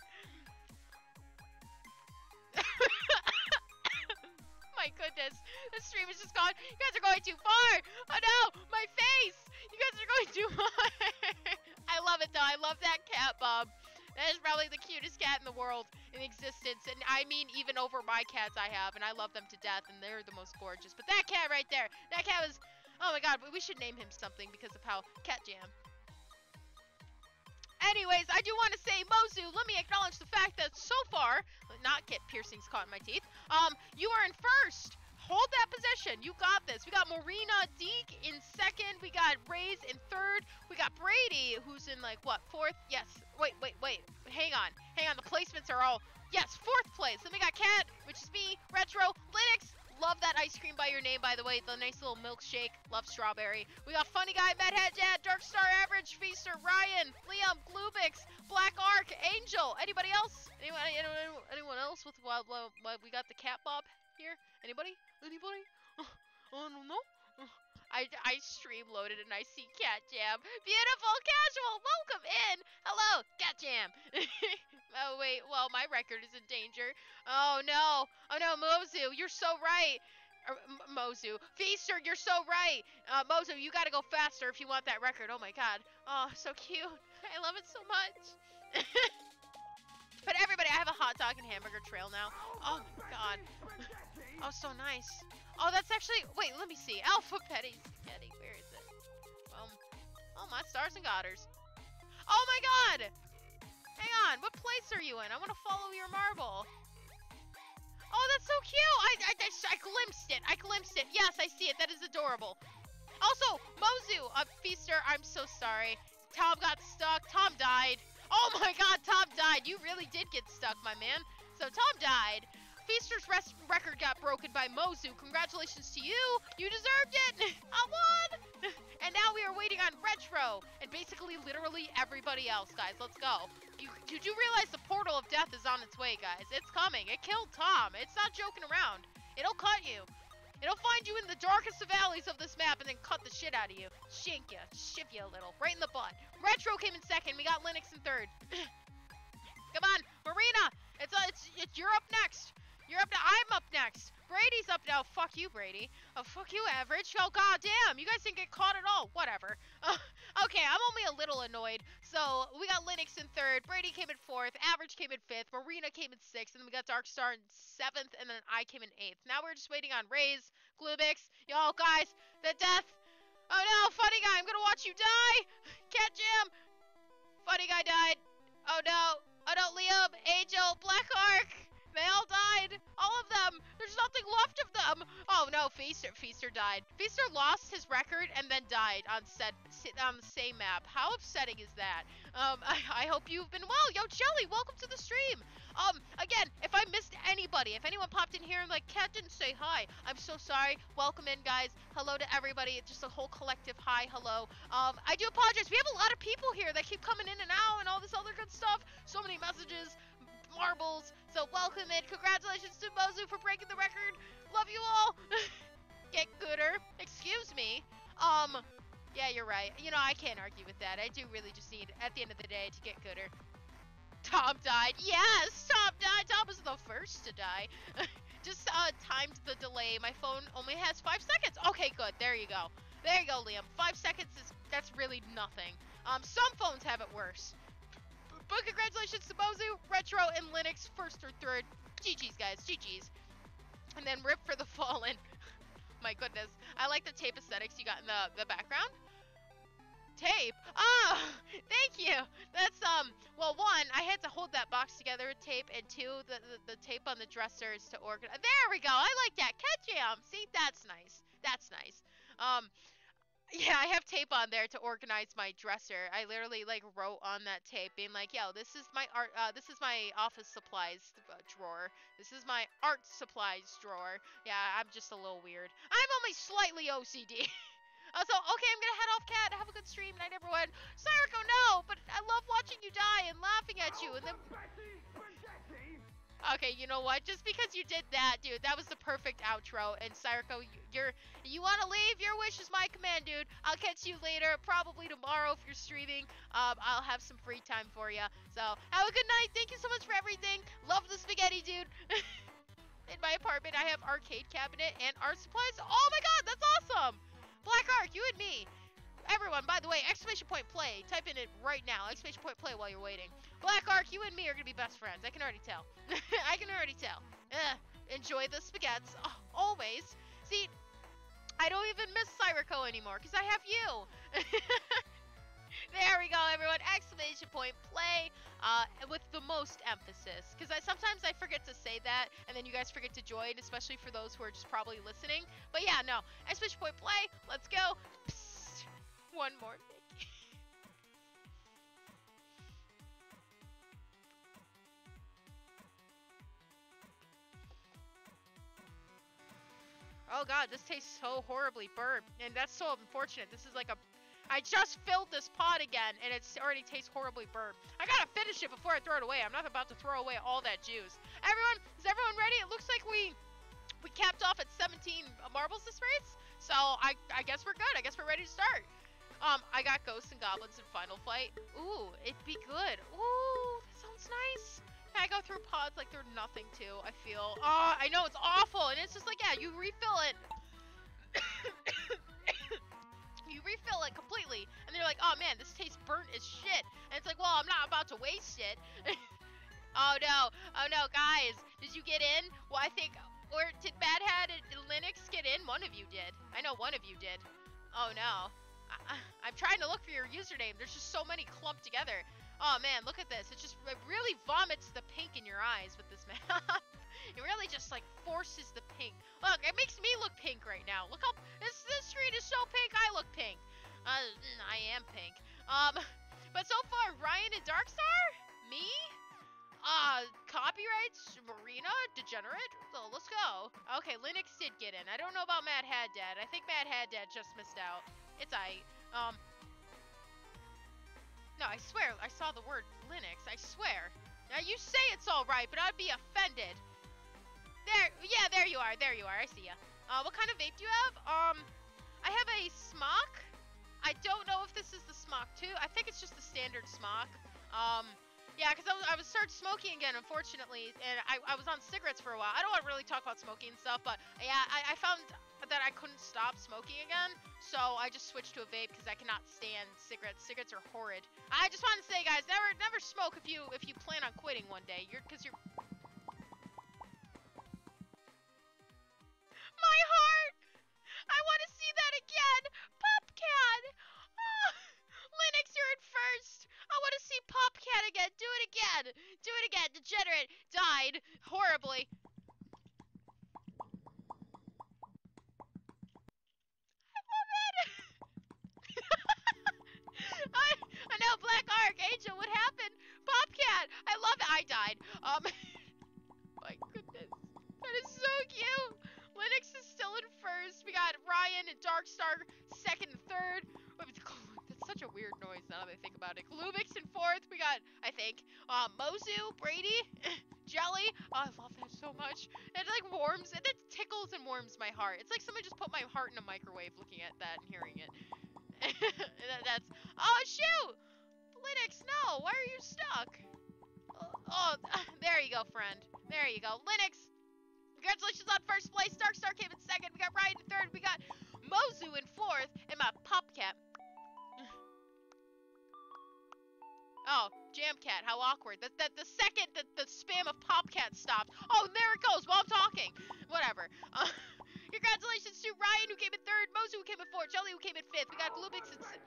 My goodness, this stream is just gone. You guys are going too far. Oh no, my face. You guys are going too far. I love it though. I love that cat, Bob. That is probably the cutest cat in the world in existence. And I mean, even over my cats I have, and I love them to death, and they're the most gorgeous. But that cat right there, that cat was, oh my God, we should name him something because of how cat jam. Anyways, I do want to say, Mozu, let me acknowledge the fact that so far, not get piercings caught in my teeth, um, you are in first. Hold that position. You got this. We got Marina Deke in second. We got Ray's in third. We got Brady, who's in, like, what, fourth? Yes. Wait, wait, wait. Hang on. Hang on. The placements are all, yes, fourth place. Then we got Cat, which is me, Retro, Linux. Love that ice cream by your name, by the way. The nice little milkshake. Love strawberry. We got Funny Guy, Mad Hat Dad, Darkstar Average, Feaster, Ryan, Liam, Glubix, Black Ark, Angel. Anybody else? Anyone, anyone, anyone else with wild, wild, wild? We got the Cat Bob here. Anybody? Anybody? Uh, I don't know. Uh, I, I stream loaded and I see Cat Jam. Beautiful, casual, welcome in. Hello, Cat Jam. Oh wait, well my record is in danger. Oh no, oh no, Mozu, you're so right. Uh, Mozu, Feaster, you're so right. Uh, Mozu, you gotta go faster if you want that record. Oh my God. Oh, so cute. I love it so much. But everybody, I have a hot dog and hamburger trail now. Oh my God. Oh, so nice. Oh, that's actually, wait, let me see. Alpha Petty Spaghetti, where is it? Um, oh, my stars and godders. Oh my God! Hang on, what place are you in? I want to follow your marble. Oh, that's so cute! I, I, I, I glimpsed it, I glimpsed it. Yes, I see it, that is adorable. Also, Mozu, uh, Feaster, I'm so sorry. Tom got stuck, Tom died. Oh my God, Tom died. You really did get stuck, my man. So Tom died. Feaster's rest record got broken by Mozu. Congratulations to you. You deserved it. I won. And now we are waiting on Retro and basically literally everybody else, guys. Let's go. You, you do realize the portal of death is on its way, guys. It's coming. It killed Tom. It's not joking around. It'll cut you. It'll find you in the darkest of alleys of this map and then cut the shit out of you. Shink ya. Shiv ya a little. Right in the butt. Retro came in second. We got Linux in third. Come on. Marina. It's, uh, it's, it's, you're up next. You're up now. I'm up next. Brady's up now. Fuck you, Brady. Oh, fuck you, Average. Oh, goddamn. You guys didn't get caught at all. Whatever. Uh, okay, I'm only a little annoyed. So, we got Linux in third. Brady came in fourth. Average came in fifth. Marina came in sixth. And then we got Dark Star in seventh. And then I came in eighth. Now we're just waiting on Raze, Glubix. Y'all, guys. The death. Oh, no. Funny Guy. I'm going to watch you die. Cat Jam. Funny Guy died. Oh, no. Oh, no. Liam. Angel. Black Ark. They all died. All of them. There's nothing left of them. Oh no, Feaster, Feaster died. Feaster lost his record and then died on said on the same map. How upsetting is that? Um, I, I hope you've been well. Yo, Jelly, welcome to the stream. Um, again, if I missed anybody, if anyone popped in here and like, Cat didn't say hi, I'm so sorry. Welcome in, guys. Hello to everybody. Just a whole collective hi, hello. Um, I do apologize. We have a lot of people here that keep coming in and out and all this other good stuff. So many messages. Marbles, so welcome in. Congratulations to Mozu for breaking the record. Love you all. Get gooder. Excuse me. Um, yeah, you're right. You know, I can't argue with that. I do really just need, at the end of the day, to get gooder. Tom died. Yes, Tom died. Tom was the first to die. Just uh, timed the delay. My phone only has five seconds. Okay, good. There you go. There you go, Liam. Five seconds is, that's really nothing. Um, some phones have it worse. But congratulations to Mozu, Retro, and Linux, first or third. G G's, guys. G G's. And then Rip for the Fallen. My goodness. I like the tape aesthetics you got in the, the background. Tape? Oh, thank you. That's, um, well, one, I had to hold that box together with tape, and two, the, the, the tape on the dresser is to organize. There we go. I like that. Cat Jam. See, that's nice. That's nice. Um... Yeah, I have tape on there to organize my dresser. I literally like wrote on that tape being like, yo, this is my art, uh, this is my office supplies uh, drawer. This is my art supplies drawer. Yeah, I'm just a little weird. I'm only slightly O C D. Also, okay, I'm gonna head off, Cat. Have a good stream night, everyone. Cyrico, no, but I love watching you die and laughing at you. And then... Okay, you know what? Just because you did that, dude, that was the perfect outro. And Cyrico, you, you're you want to leave? Your wish is my command, dude. I'll catch you later, probably tomorrow if you're streaming. Um, I'll have some free time for you. So have a good night. Thank you so much for everything. Love the spaghetti, dude. In my apartment, I have arcade cabinet and art supplies. Oh my God, that's awesome! Black Ark, you and me. Everyone, by the way, exclamation point play. Type in it right now. Exclamation point play while you're waiting. Black Ark, you and me are going to be best friends. I can already tell. I can already tell. Ugh. Enjoy the spaghettis. Oh, always. See, I don't even miss Cyrico anymore because I have you. There we go, everyone. Exclamation point play uh, with the most emphasis. Because I sometimes I forget to say that, and then you guys forget to join, especially for those who are just probably listening. But yeah, no. Exclamation point play. Let's go. Psst. One more thing. Oh God, this tastes so horribly burnt, and that's so unfortunate. This is like a, I just filled this pot again, and it's already tastes horribly burnt. I gotta finish it before I throw it away. I'm not about to throw away all that juice. Everyone, is everyone ready? It looks like we, we capped off at seventeen marbles this race. So I, I guess we're good. I guess we're ready to start. Um, I got Ghosts and Goblins in Final Fight. Ooh, it'd be good. Ooh, that sounds nice. Can I go through pods like they're nothing to, I feel. Oh, I know, it's awful. And it's just like, yeah, you refill it. You refill it completely. And they're like, oh man, this tastes burnt as shit. And it's like, well, I'm not about to waste it. Oh no, oh no, guys. Did you get in? Well, I think, or did Bad Hat and Linux get in? One of you did. I know one of you did. Oh no. I, I'm trying to look for your username. There's just so many clumped together. Oh man, look at this. It just it really vomits the pink in your eyes with this map. It really just like forces the pink. Look, it makes me look pink right now. Look how this this screen is so pink. I look pink. Uh, I am pink. Um, but so far, Ryan and Darkstar, me, uh, copyrights, Marina, Degenerate. So let's go. Okay, Linux did get in. I don't know about Mad Hat Dad. I think Mad Hat Dad just missed out. It's I. Um. No, I swear I saw the word Linux. I swear. Now you say it's all right, but I'd be offended. There, yeah, there you are. There you are. I see ya. Uh, what kind of vape do you have? Um, I have a smock. I don't know if this is the smock too. I think it's just the standard smock. Um, yeah, because I was I was started smoking again, unfortunately, and I I was on cigarettes for a while. I don't want to really talk about smoking and stuff, but yeah, I I found that I couldn't stop smoking again, so I just switched to a vape because I cannot stand cigarettes. Cigarettes are horrid. I just want to say, guys, never never smoke if you if you plan on quitting one day. You're because you're. My heart! I want to see that again. Popcat. Oh, Linux, you're in first. I want to see Popcat again. Do it again. Do it again. Degenerate died horribly. I, I know, Black Archangel, what happened? Popcat, I love it. I died. Um, my goodness, that is so cute. Linux is still in first. We got Ryan and Darkstar second and third. That's such a weird noise now that I think about it. Lubix in fourth. We got, I think, uh, Mozu, Brady, Jelly. Oh, I love that so much. It like warms, it tickles and warms my heart. It's like someone just put my heart in a microwave looking at that and hearing it. That's oh shoot, Linux, no, why are you stuck? Oh, there you go, friend. There you go, Linux. Congratulations on first place. Darkstar came in second. We got Ryan in third. We got Mozu in fourth, and my Popcat. Oh, Jamcat, how awkward. That that the second that the spam of Popcat stopped. Oh, there it goes while I'm talking. Whatever. Uh, Congratulations to Ryan, who came in third, Mozu, who came in fourth, Jelly, who came in fifth. We got Glubix in sixth.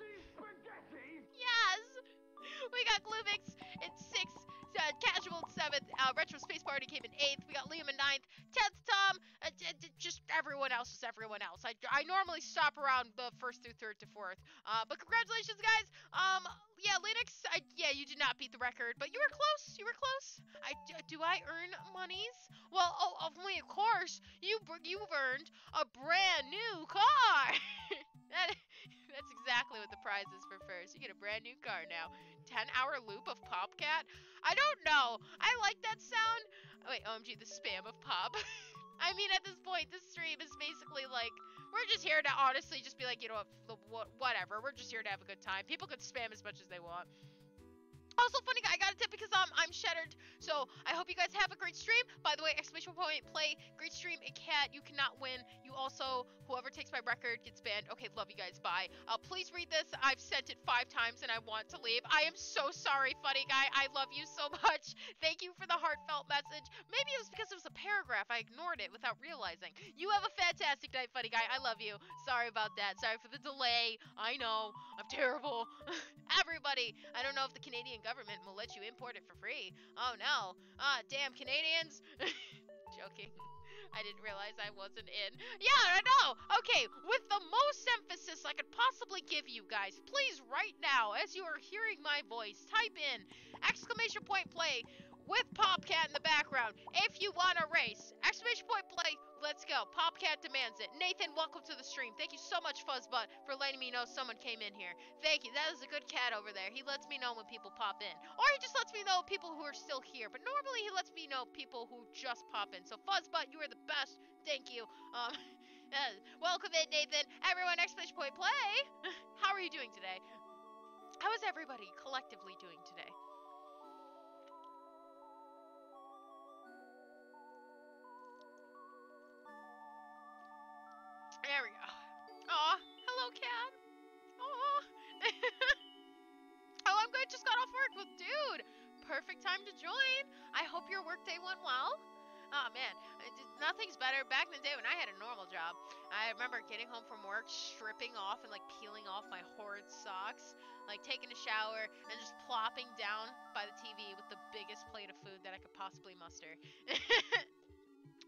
Yes! We got Glubix in sixth, uh, Casual in seventh, uh, Retro Space Party came in eighth. We got Liam in ninth, tenth Tom, uh, just everyone else is everyone else. I, I normally stop around the first through third to fourth. Uh, but congratulations, guys. Um, yeah, Linux, I, yeah, you did not beat the record, but you were close. You were close. I, do I earn monies? Well, oh, only of course, you, you've earned a brand new car. That, that's exactly what the prize is for first. You get a brand new car now. ten hour loop of Popcat? I don't know. I like that sound. Oh, wait, O M G, the spam of Pop. I mean, at this point, this stream is basically like, we're just here to honestly just be like, you know, whatever. We're just here to have a good time. People could spam as much as they want. Also funny, I got a tip because um, I'm shattered, so I hope you guys have a great stream. By the way, exclamation point, play, great stream, and cat, you cannot win. You also, whoever takes my record gets banned. Okay, love you guys, bye. Uh, please read this. I've sent it five times and I want to leave. I am so sorry, funny guy. I love you so much. Thank you for the heartfelt message. Maybe it was because it was a paragraph. I ignored it without realizing. You have a fantastic night, funny guy. I love you. Sorry about that. Sorry for the delay. I know. I'm terrible. Everybody, I don't know if the Canadian government will let you import it for free. Oh no. Ah, damn Canadians. Joking. I didn't realize I wasn't in. Yeah, I know. Okay, with the most emphasis I could possibly give you guys, please right now, as you are hearing my voice, type in exclamation point play with Popcat in the background if you want to race. Exclamation point play. Let's go. Popcat demands it. Nathan, welcome to the stream. Thank you so much, Fuzzbutt, for letting me know someone came in here. Thank you. That is a good cat over there. He lets me know when people pop in. Or he just lets me know people who are still here. But normally he lets me know people who just pop in. So, Fuzzbutt, you are the best. Thank you. Um... Uh, welcome in, Nathan. Everyone, exclamation point play. How are you doing today? How is everybody collectively doing today? There we go. Aw, hello, Cat. Aw. Oh, I'm good. Just got off work with dude. Perfect time to join. I hope your workday went well. Oh man, just, nothing's better. Back in the day when I had a normal job, I remember getting home from work, stripping off and like peeling off my horrid socks, like taking a shower and just plopping down by the T V with the biggest plate of food that I could possibly muster.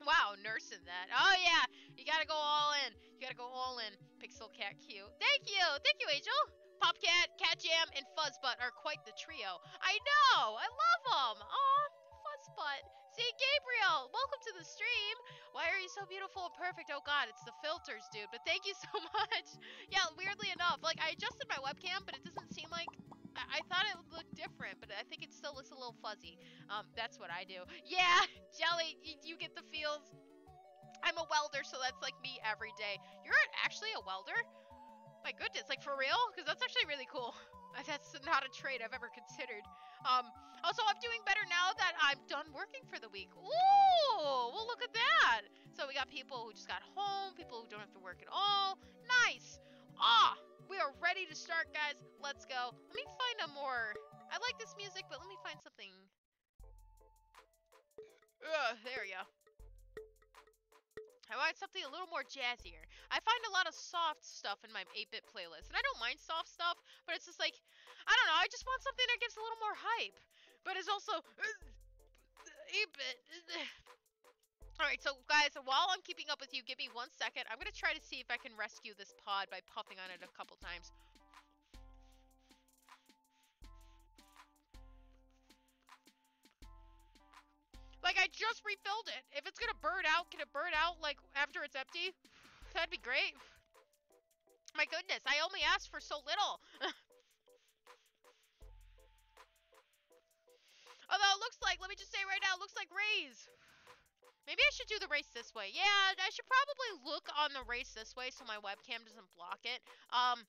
Wow, nursing that. Oh yeah, you gotta go all in. You gotta go all in. Pixel Cat Q. Thank you, thank you, Angel. Popcat, Cat Jam, and Fuzzbutt are quite the trio. I know, I love them. Aw. Fuzzbutt. See, Gabriel, welcome to the stream. Why are you so beautiful and perfect? Oh god, it's the filters, dude, but thank you so much. Yeah, weirdly enough, like, I adjusted my webcam, but it doesn't seem like... I, I thought it would look different, but I think it still looks a little fuzzy. Um, that's what I do. Yeah, Jelly, you, you get the feels. I'm a welder, so that's, like, me every day. You're actually a welder? My goodness, like, for real? Because that's actually really cool. That's not a trade I've ever considered. Um, also, I'm doing better now that I'm done working for the week. Ooh, well, look at that. So we got people who just got home, people who don't have to work at all. Nice. Ah, we are ready to start, guys. Let's go. Let me find a more... I like this music, but let me find something. Ugh, there we go. I want something a little more jazzier. I find a lot of soft stuff in my eight bit playlist, and I don't mind soft stuff, but it's just like, I don't know, I just want something that gives a little more hype, but it's also eight bit. Alright, so guys, while I'm keeping up with you, give me one second. I'm going to try to see if I can rescue this pod by puffing on it a couple times. Like, I just refilled it. If it's gonna burn out, can it burn out, like, after it's empty? That'd be great. My goodness, I only asked for so little. Although it looks like, let me just say right now, it looks like Rays. Maybe I should do the race this way. Yeah, I should probably look on the race this way so my webcam doesn't block it. Um...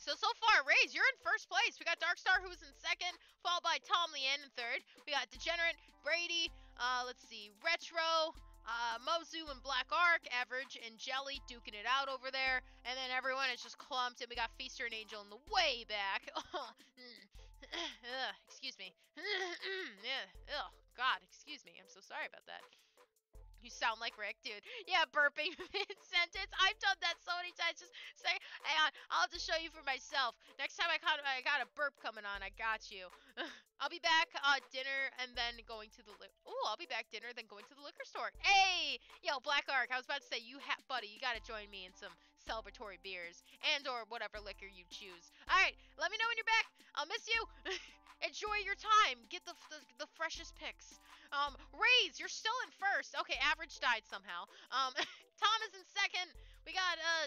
So, so far, Raze, you're in first place. We got Darkstar, who's in second, followed by Tomlian in third. We got Degenerate, Brady, uh, let's see, Retro, uh, Mozu and Black Ark, Average and Jelly duking it out over there. And then everyone is just clumped, and we got Feaster and Angel in the way back. Excuse me. Oh, God, excuse me. I'm so sorry about that. You sound like Rick, dude. Yeah, burping mid-sentence. I've done that so many times. Just say, hey, I'll just show you for myself. Next time I got, I got a burp coming on, I got you. I'll be back uh, dinner and then going to the... Oh, I'll be back dinner then going to the liquor store. Hey! Yo, Black Ark, I was about to say, you ha buddy, you gotta join me in some celebratory beers and or whatever liquor you choose. All right, let me know when you're back. I'll miss you. Enjoy your time. Get the, the, the freshest picks. Um, Raze, you're still in first. Okay, Average died somehow. Um, Tom is in second. We got, uh,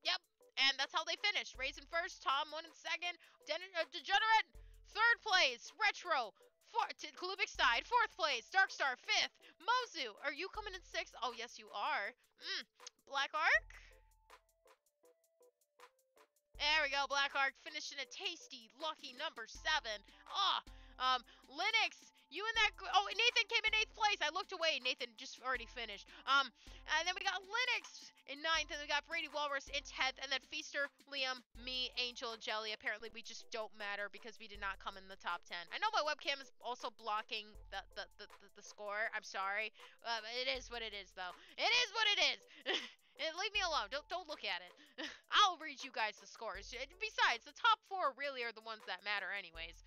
yep. And that's how they finished. Raze in first, Tom one in second. Den uh, Degenerate, third place. Retro, Kalubic's died, fourth place. Darkstar, fifth. Mozu, are you coming in sixth? Oh, yes, you are. Mm. Black Ark? There we go, Black Ark finishing a tasty, lucky number seven. Ah, oh, um, Linux, you in that, oh, Nathan came in eighth place. I looked away, Nathan just already finished. Um, and then we got Linux in ninth, and we got Brady Walrus in tenth, and then Feaster, Liam, me, Angel, and Jelly. Apparently we just don't matter because we did not come in the top ten. I know my webcam is also blocking the, the, the, the, the score. I'm sorry. Uh, it is what it is, though. It is what it is. And leave me alone. Don't don't look at it. I'll read you guys the scores. Besides, the top four really are the ones that matter anyways.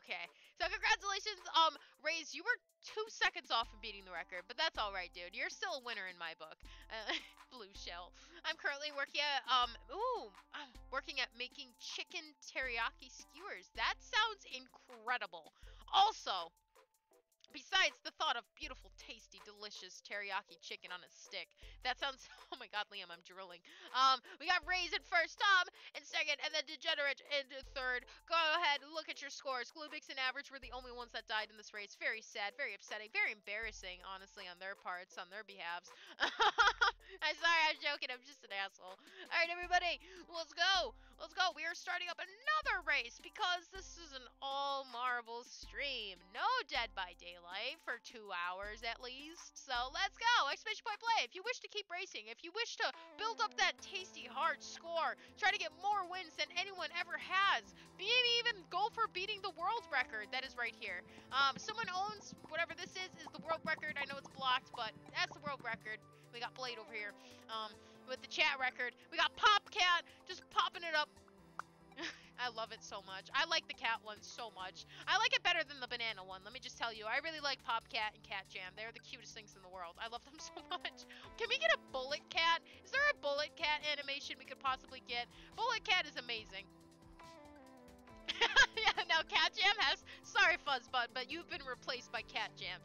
Okay. So congratulations. Um, Raze, you were two seconds off from beating the record, but that's all right, dude. You're still a winner in my book. Uh, blue shell. I'm currently working at, um, ooh, I'm working at making chicken teriyaki skewers. That sounds incredible. Also, besides the thought thought of beautiful, tasty, delicious teriyaki chicken on a stick. That sounds, oh my god, Liam, I'm drooling. Um, we got Raisin first, Tom in second, and then Degenerate in third. Go ahead, look at your scores. Glubix and Average were the only ones that died in this race. Very sad, very upsetting, very embarrassing, honestly, on their parts, on their behalves. I'm sorry, I'm joking, I'm just an asshole. All right, everybody, let's go. Let's go. We are starting up another race because this is an all Marvel stream. No Dead by Daylight for two hours at least. So let's go. Exclamation point play. If you wish to keep racing, if you wish to build up that tasty, hard score, try to get more wins than anyone ever has, maybe even go for beating the world record. That is right here. Um, someone owns whatever this is, is the world record. I know it's blocked, but that's the world record. We got Blade over here um, with the chat record. We got Popcat just popping it up. I love it so much. I like the cat one so much. I like it better than the banana one. Let me just tell you, I really like Popcat and Cat Jam. They're the cutest things in the world. I love them so much. Can we get a Bullet Cat? Is there a Bullet Cat animation we could possibly get? Bullet Cat is amazing. Yeah, no, Cat Jam has... Sorry, Fuzzbutt, but you've been replaced by Cat Jam.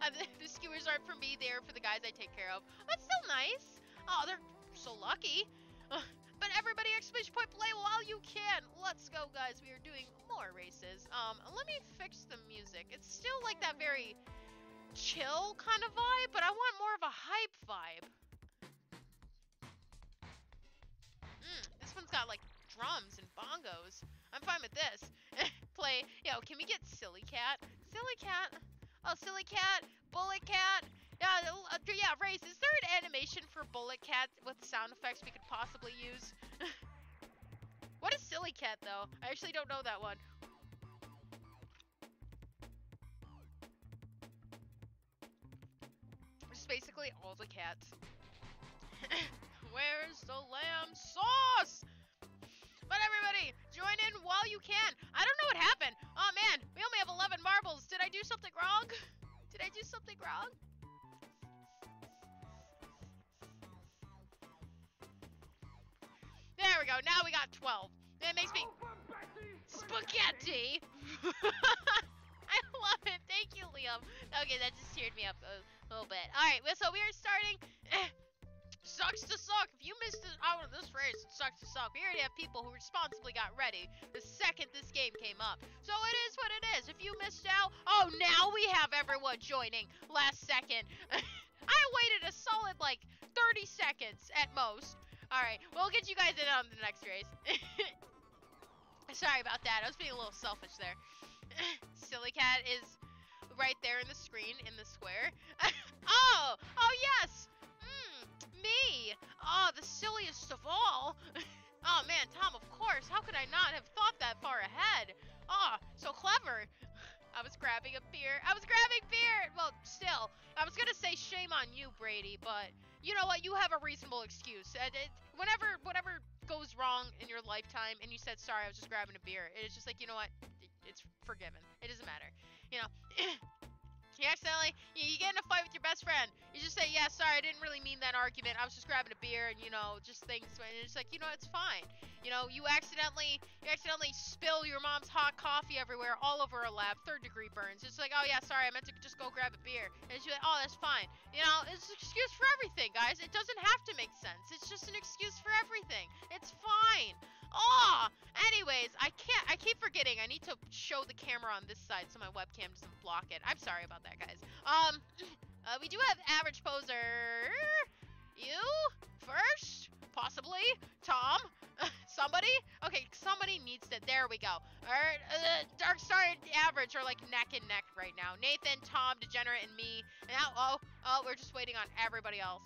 Uh, the, the skewers aren't for me, they are for the guys I take care of. That's still nice. Oh, they're so lucky. Uh, but everybody, exclamation point play while you can. Let's go, guys. We are doing more races. Um, let me fix the music. It's still like that very chill kind of vibe, but I want more of a hype vibe. Mm, this one's got like drums and bongos. I'm fine with this. Play. Yo, can we get Silly Cat? Silly Cat. Oh, Silly Cat, Bullet Cat, yeah, uh, yeah, Race, is there an animation for Bullet Cat with sound effects we could possibly use? What is Silly Cat, though? I actually don't know that one. It's basically all the cats. Where's the lamb sauce? But everybody, join in while you can. I don't know what happened. Oh man, we only have eleven marbles. Did I do something wrong? Did I do something wrong? There we go, now we got twelve. That makes me spaghetti. I love it, thank you, Liam. Okay, that just cheered me up a little bit. All right, so we are starting. Sucks to suck. If you missed out on this race, it sucks to suck. We already have people who responsibly got ready the second this game came up. So it is what it is. If you missed out, oh, now we have everyone joining last second. I waited a solid, like, thirty seconds at most. All right, we'll get you guys in on the next race. Sorry about that. I was being a little selfish there. Silly Cat is right there in the screen, in the square. Oh, oh, yes. Me! Oh, the silliest of all! Oh man, Tom, of course! How could I not have thought that far ahead? Oh, so clever! I was grabbing a beer. I was grabbing beer! Well, still. I was gonna say shame on you, Brady, but you know what? You have a reasonable excuse. And it, whenever, whatever goes wrong in your lifetime and you said, sorry, I was just grabbing a beer, it's just like, you know what? It's forgiven. It doesn't matter. You know? You accidentally, you get in a fight with your best friend. You just say, yeah, sorry, I didn't really mean that argument. I was just grabbing a beer and, you know, just things. And it's like, you know, it's fine. You know, you accidentally, you accidentally spill your mom's hot coffee everywhere, all over her lap, third degree burns. It's like, oh, yeah, sorry, I meant to just go grab a beer. And she's like, oh, that's fine. You know, it's an excuse for everything, guys. It doesn't have to make sense. It's just an excuse for everything. It's fine. Oh, anyways, I can't, I keep forgetting. I need to show the camera on this side so my webcam doesn't block it. I'm sorry about that. That, guys. Um, uh, we do have Average Poser. You first, possibly. Tom, uh, somebody. Okay, somebody needs to. There we go. All right, uh, Dark Star and Average are like neck and neck right now. Nathan, Tom, Degenerate, and me. And now, oh, oh, we're just waiting on everybody else.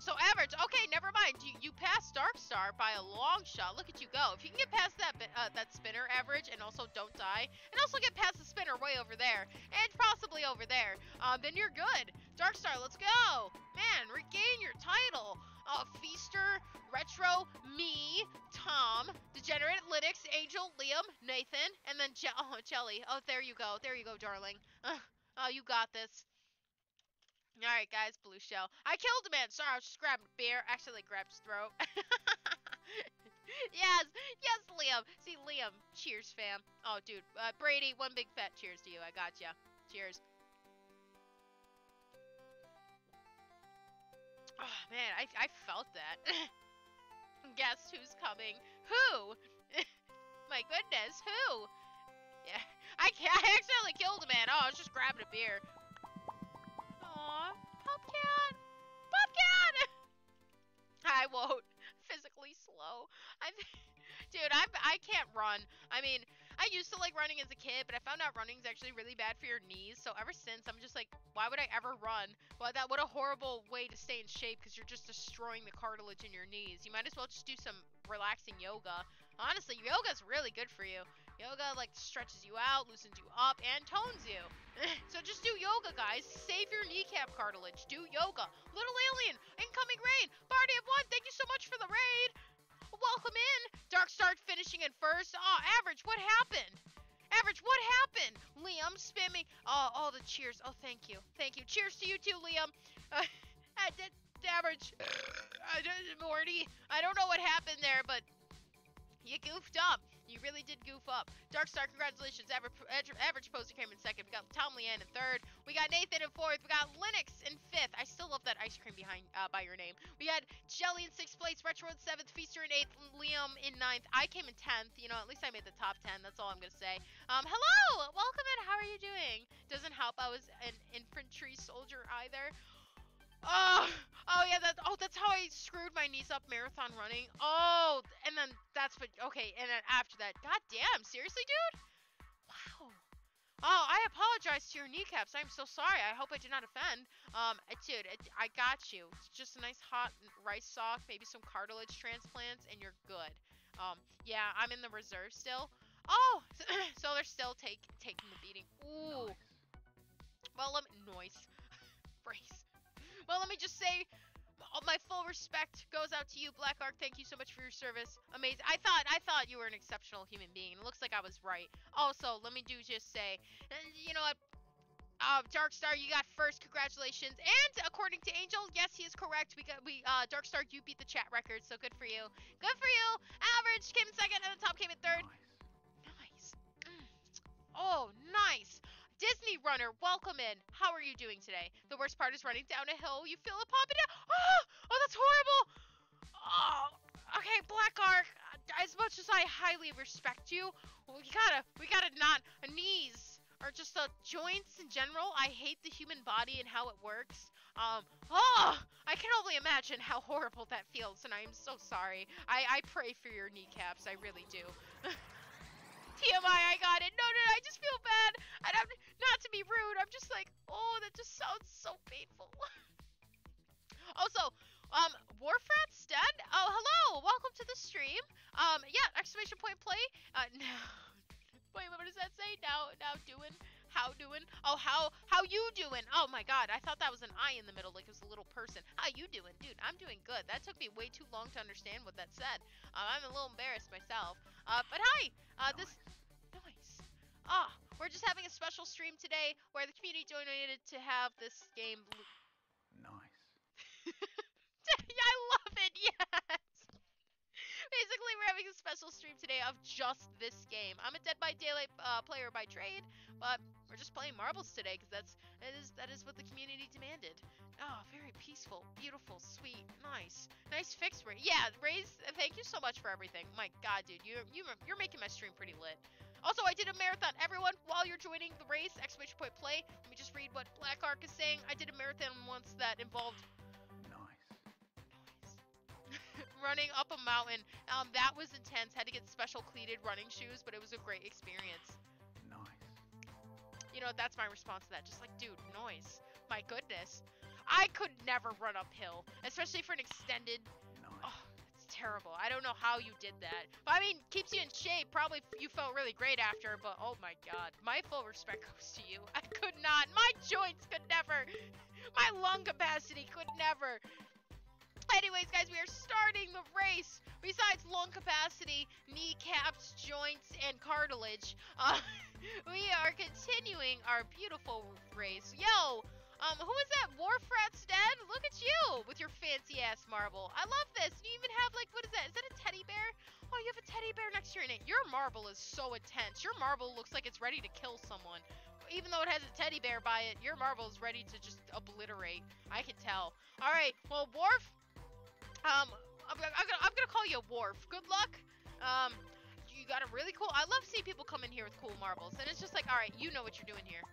So Average, okay, never mind. You, you passed Dark Star by a long shot. Look at you go. If you can get past that uh, that spinner, Average, and also don't die, and also get past the spinner way over there, and possibly over there, um, then you're good. Dark Star, let's go. Man, regain your title. Uh, Feaster, Retro, me, Tom, Degenerate, Linux, Angel, Liam, Nathan, and then Je oh, Jelly. Oh, there you go. There you go, darling. Uh, oh, you got this. All right, guys, Blue Shell. I killed a man. Sorry, I was just grabbing a beer. Actually, grabbed his throat. Yes, yes, Liam. See, Liam. Cheers, fam. Oh, dude, uh, Brady, one big fat cheers to you. I got ya. Cheers. Oh man, I, I felt that. Guess who's coming? Who? My goodness, who? Yeah, I, I accidentally killed a man. Oh, I was just grabbing a beer. Aw, Popcat! Popcat! I won't. Physically slow. I'm, dude, I I can't run. I mean, I used to like running as a kid, but I found out running's actually really bad for your knees. So ever since, I'm just like, why would I ever run? Well, that what a horrible way to stay in shape because you're just destroying the cartilage in your knees. You might as well just do some relaxing yoga. Honestly, yoga's really good for you. Yoga like stretches you out, loosens you up, and tones you. So just do yoga, guys. Save your kneecap cartilage. Do yoga. Little alien, incoming rain. Party of one. Thank you so much for the raid. Welcome in. Dark Star finishing in first. Oh, Average, what happened? Average, what happened? Liam spamming. Oh, all the cheers. Oh, thank you. Thank you. Cheers to you too, Liam. Uh, I did Average. I did Morty. I don't know what happened there, but you goofed up. You really did goof up. Dark Star, congratulations. Average, average Poster came in second. We got Tom Leanne in third. We got Nathan in fourth. We got Linux in fifth. I still love that ice cream behind uh, by your name. We had Jelly in sixth place. Retro in seventh. Feaster in eighth. Liam in ninth. I came in tenth. You know, at least I made the top ten. That's all I'm going to say. Um, hello! Welcome in. How are you doing? Doesn't help. I was an infantry soldier either. Oh, oh yeah, that, oh, that's how I screwed my knees up marathon running. Oh, and then that's what, okay, and then after that, goddamn, seriously, dude? Wow. Oh, I apologize to your kneecaps. I'm so sorry. I hope I did not offend. Um, dude, it, I got you. It's just a nice hot rice sock, maybe some cartilage transplants, and you're good. Um, yeah, I'm in the reserve still. Oh, so they're still take, taking the beating. Ooh. Nice. Well, let me, noise. Brace. Well, let me just say, my full respect goes out to you, Black Ark. Thank you so much for your service. Amazing. I thought I thought you were an exceptional human being. It looks like I was right. Also, let me do just say, and you know what? Uh, Dark Star, you got first. Congratulations. And according to Angel, yes, he is correct. We got we uh, Dark Star, you beat the chat record, so good for you. Good for you. Average came in second, and the top came in third. Nice. Mm. Oh, nice. Disney runner, welcome in. How are you doing today? The worst part is running down a hill. You feel it popping down. Oh, oh, that's horrible. Oh, okay, Black Ark. As much as I highly respect you, we gotta, we gotta not knees or just the joints in general. I hate the human body and how it works. Um, oh, I can only imagine how horrible that feels, and I am so sorry. I, I pray for your kneecaps. I really do. T M I, I got it. No, no, no, I just feel bad. And I'm not to be rude. I'm just like, oh, that just sounds so painful. Also, um, Warfrat's dead. Oh, hello. Welcome to the stream. Um, yeah, exclamation point play. Uh, no. Wait, what does that say? Now, now doing. How doing? Oh, how, how you doing? Oh my God, I thought that was an I in the middle, like it was a little person. How you doing? Dude, I'm doing good. That took me way too long to understand what that said. Uh, I'm a little embarrassed myself. Uh, but hi, uh, this, nice. Ah, oh, we're just having a special stream today where the community donated to have this game. Nice. I love it, yes. Basically, we're having a special stream today of just this game. I'm a Dead by Daylight uh, player by trade, but we're just playing marbles today because that's that is that is what the community demanded. Oh, very peaceful, beautiful, sweet, nice, nice fix. Ray, yeah, Ray's. Thank you so much for everything. My God, dude, you you you're making my stream pretty lit. Also, I did a marathon. Everyone, while you're joining the race, exclamation point play. Let me just read what Black Ark is saying. I did a marathon once that involved. Running up a mountain. Um, that was intense. Had to get special cleated running shoes, but it was a great experience. Nice. You know, that's my response to that. Just like, dude, noise. My goodness. I could never run uphill, especially for an extended... Nice. Oh, it's terrible. I don't know how you did that. But, I mean, keeps you in shape. Probably you felt really great after, but oh my God. My full respect goes to you. I could not. My joints could never. My lung capacity could never. Anyways, guys, we are starting the race. Besides lung capacity, kneecaps, joints, and cartilage, uh, we are continuing our beautiful race. Yo, um, who is that? Warfrat's dead? Look at you with your fancy-ass marble. I love this. You even have, like, what is that? Is that a teddy bear? Oh, you have a teddy bear next to your name. Your marble is so intense. Your marble looks like it's ready to kill someone. even though it has a teddy bear by it, your Marvel's ready to just obliterate. I can tell. All right, well, Worf, um, I'm, I'm gonna I'm gonna call you Worf. Good luck. Um, you got a really cool. I love seeing people come in here with cool marbles, and it's just like, all right, you know what you're doing here.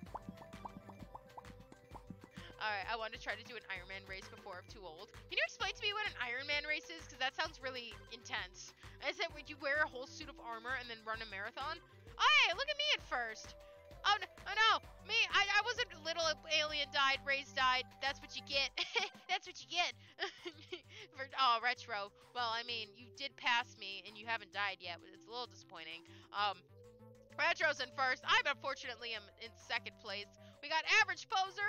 All right, I want to try to do an Iron Man race before I'm too old. Can you explain to me what an Iron Man race is? Because that sounds really intense. Is it where you wear a whole suit of armor and then run a marathon? Hey, look at me at first. Oh, no. Oh, no. Me, I, I wasn't little. Alien died. Raised died. That's what you get. That's what you get. For, oh, retro. Well, I mean, you did pass me, and you haven't died yet. But it's a little disappointing. Um, Retro's in first. I, unfortunately, am in second place. We got Average Poser.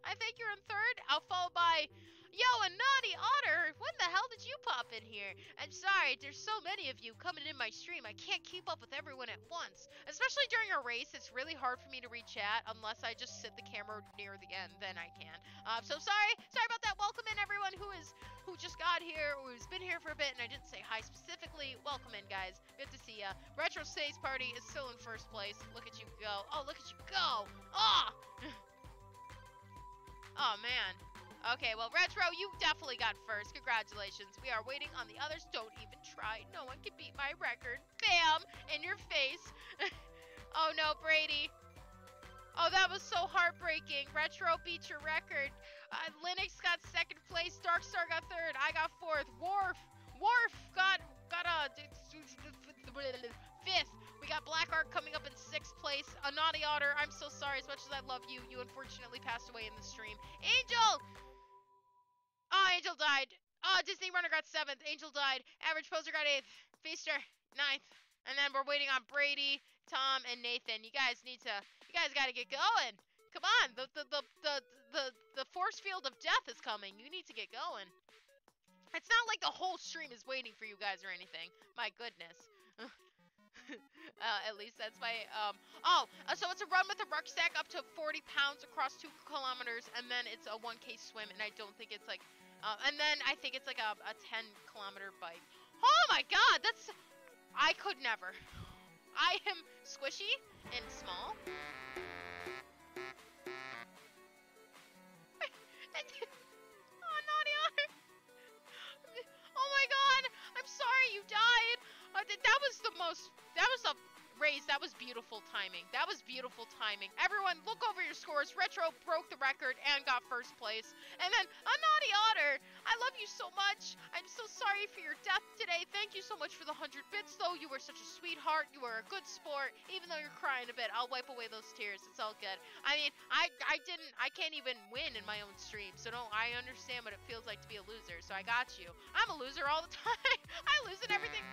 I think you're in third. I'll follow by... Yo, and Naughty Otter, when the hell did you pop in here? I'm sorry, there's so many of you coming in my stream, I can't keep up with everyone at once. Especially during a race, it's really hard for me to read chat unless I just sit the camera near the end, then I can. Um, so sorry, sorry about that. Welcome in everyone who is, who just got here, or who's been here for a bit, and I didn't say hi specifically. Welcome in, guys. Good to see ya. Retro Stays Party is still in first place. Look at you go. Oh, look at you go. Ah! Oh, man. Okay, well, Retro, you definitely got first. Congratulations. We are waiting on the others. Don't even try. No one can beat my record. Bam! In your face. Oh, no, Brady. Oh, that was so heartbreaking. Retro beat your record. Uh, Linux got second place. Darkstar got third. I got fourth. Worf. Worf got, got a fifth. We got Black Ark coming up in sixth place. A Naughty Otter, I'm so sorry. As much as I love you, you unfortunately passed away in the stream. Angel! Oh, Angel died. Oh, Disney Runner got seventh. Angel died. Average Poser got eighth. Feaster, ninth. And then we're waiting on Brady, Tom, and Nathan. You guys need to, you guys gotta get going. Come on, the, the, the, the, the, the force field of death is coming. You need to get going. It's not like the whole stream is waiting for you guys or anything. My goodness. Uh, at least that's my, um, oh, uh, so it's a run with a rucksack up to forty pounds across two kilometers, and then it's a one K swim, and I don't think it's like, uh, and then I think it's like a, a ten kilometer bike. Oh my god, that's, I could never. I am squishy and small. Oh, Naughty Otter. Oh my god, I'm sorry you died. Uh, th that was the most, that was a raise, that was beautiful timing. That was beautiful timing. Everyone, look over your scores. Retro broke the record and got first place. And then, a Naughty Otter, I love you so much. I'm so sorry for your death today. Thank you so much for the one hundred bits, though. You were such a sweetheart. You were a good sport. Even though you're crying a bit, I'll wipe away those tears. It's all good. I mean, I, I didn't, I can't even win in my own stream, so no, I understand what it feels like to be a loser, so I got you. I'm a loser all the time. I lose in everything.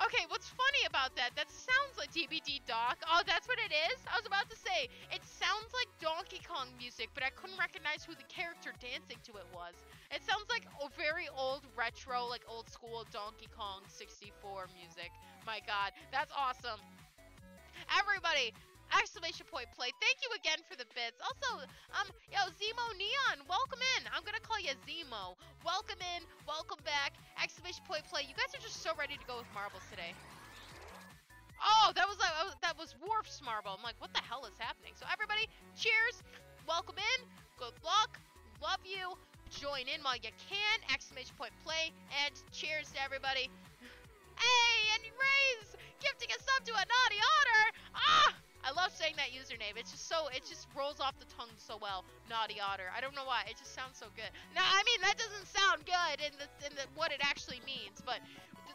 Okay, what's funny about that? That sounds like D B D Doc. Oh, that's what it is? I was about to say, it sounds like Donkey Kong music, but I couldn't recognize who the character dancing to it was. It sounds like a very old retro, like old school Donkey Kong sixty-four music. My god, that's awesome. Everybody, exclamation point play. Thank you again for the bits. Also, um, yo, Zemo Neon, welcome in. I'm gonna call you Zemo. Welcome in, welcome back. Exclamation point play. You guys are just so ready to go with marbles today. Oh, that was like uh, that was Worf's marble. I'm like, what the hell is happening? So everybody, cheers. Welcome in. Good luck. Love you. Join in while you can. Exclamation point play. And cheers to everybody. Hey, and Ray's gifting a sub to a Naughty Otter. Ah. I love saying that username. It's just so, it just rolls off the tongue so well. Naughty Otter. I don't know why. It just sounds so good. Now, I mean, that doesn't sound good in the, in the, what it actually means, but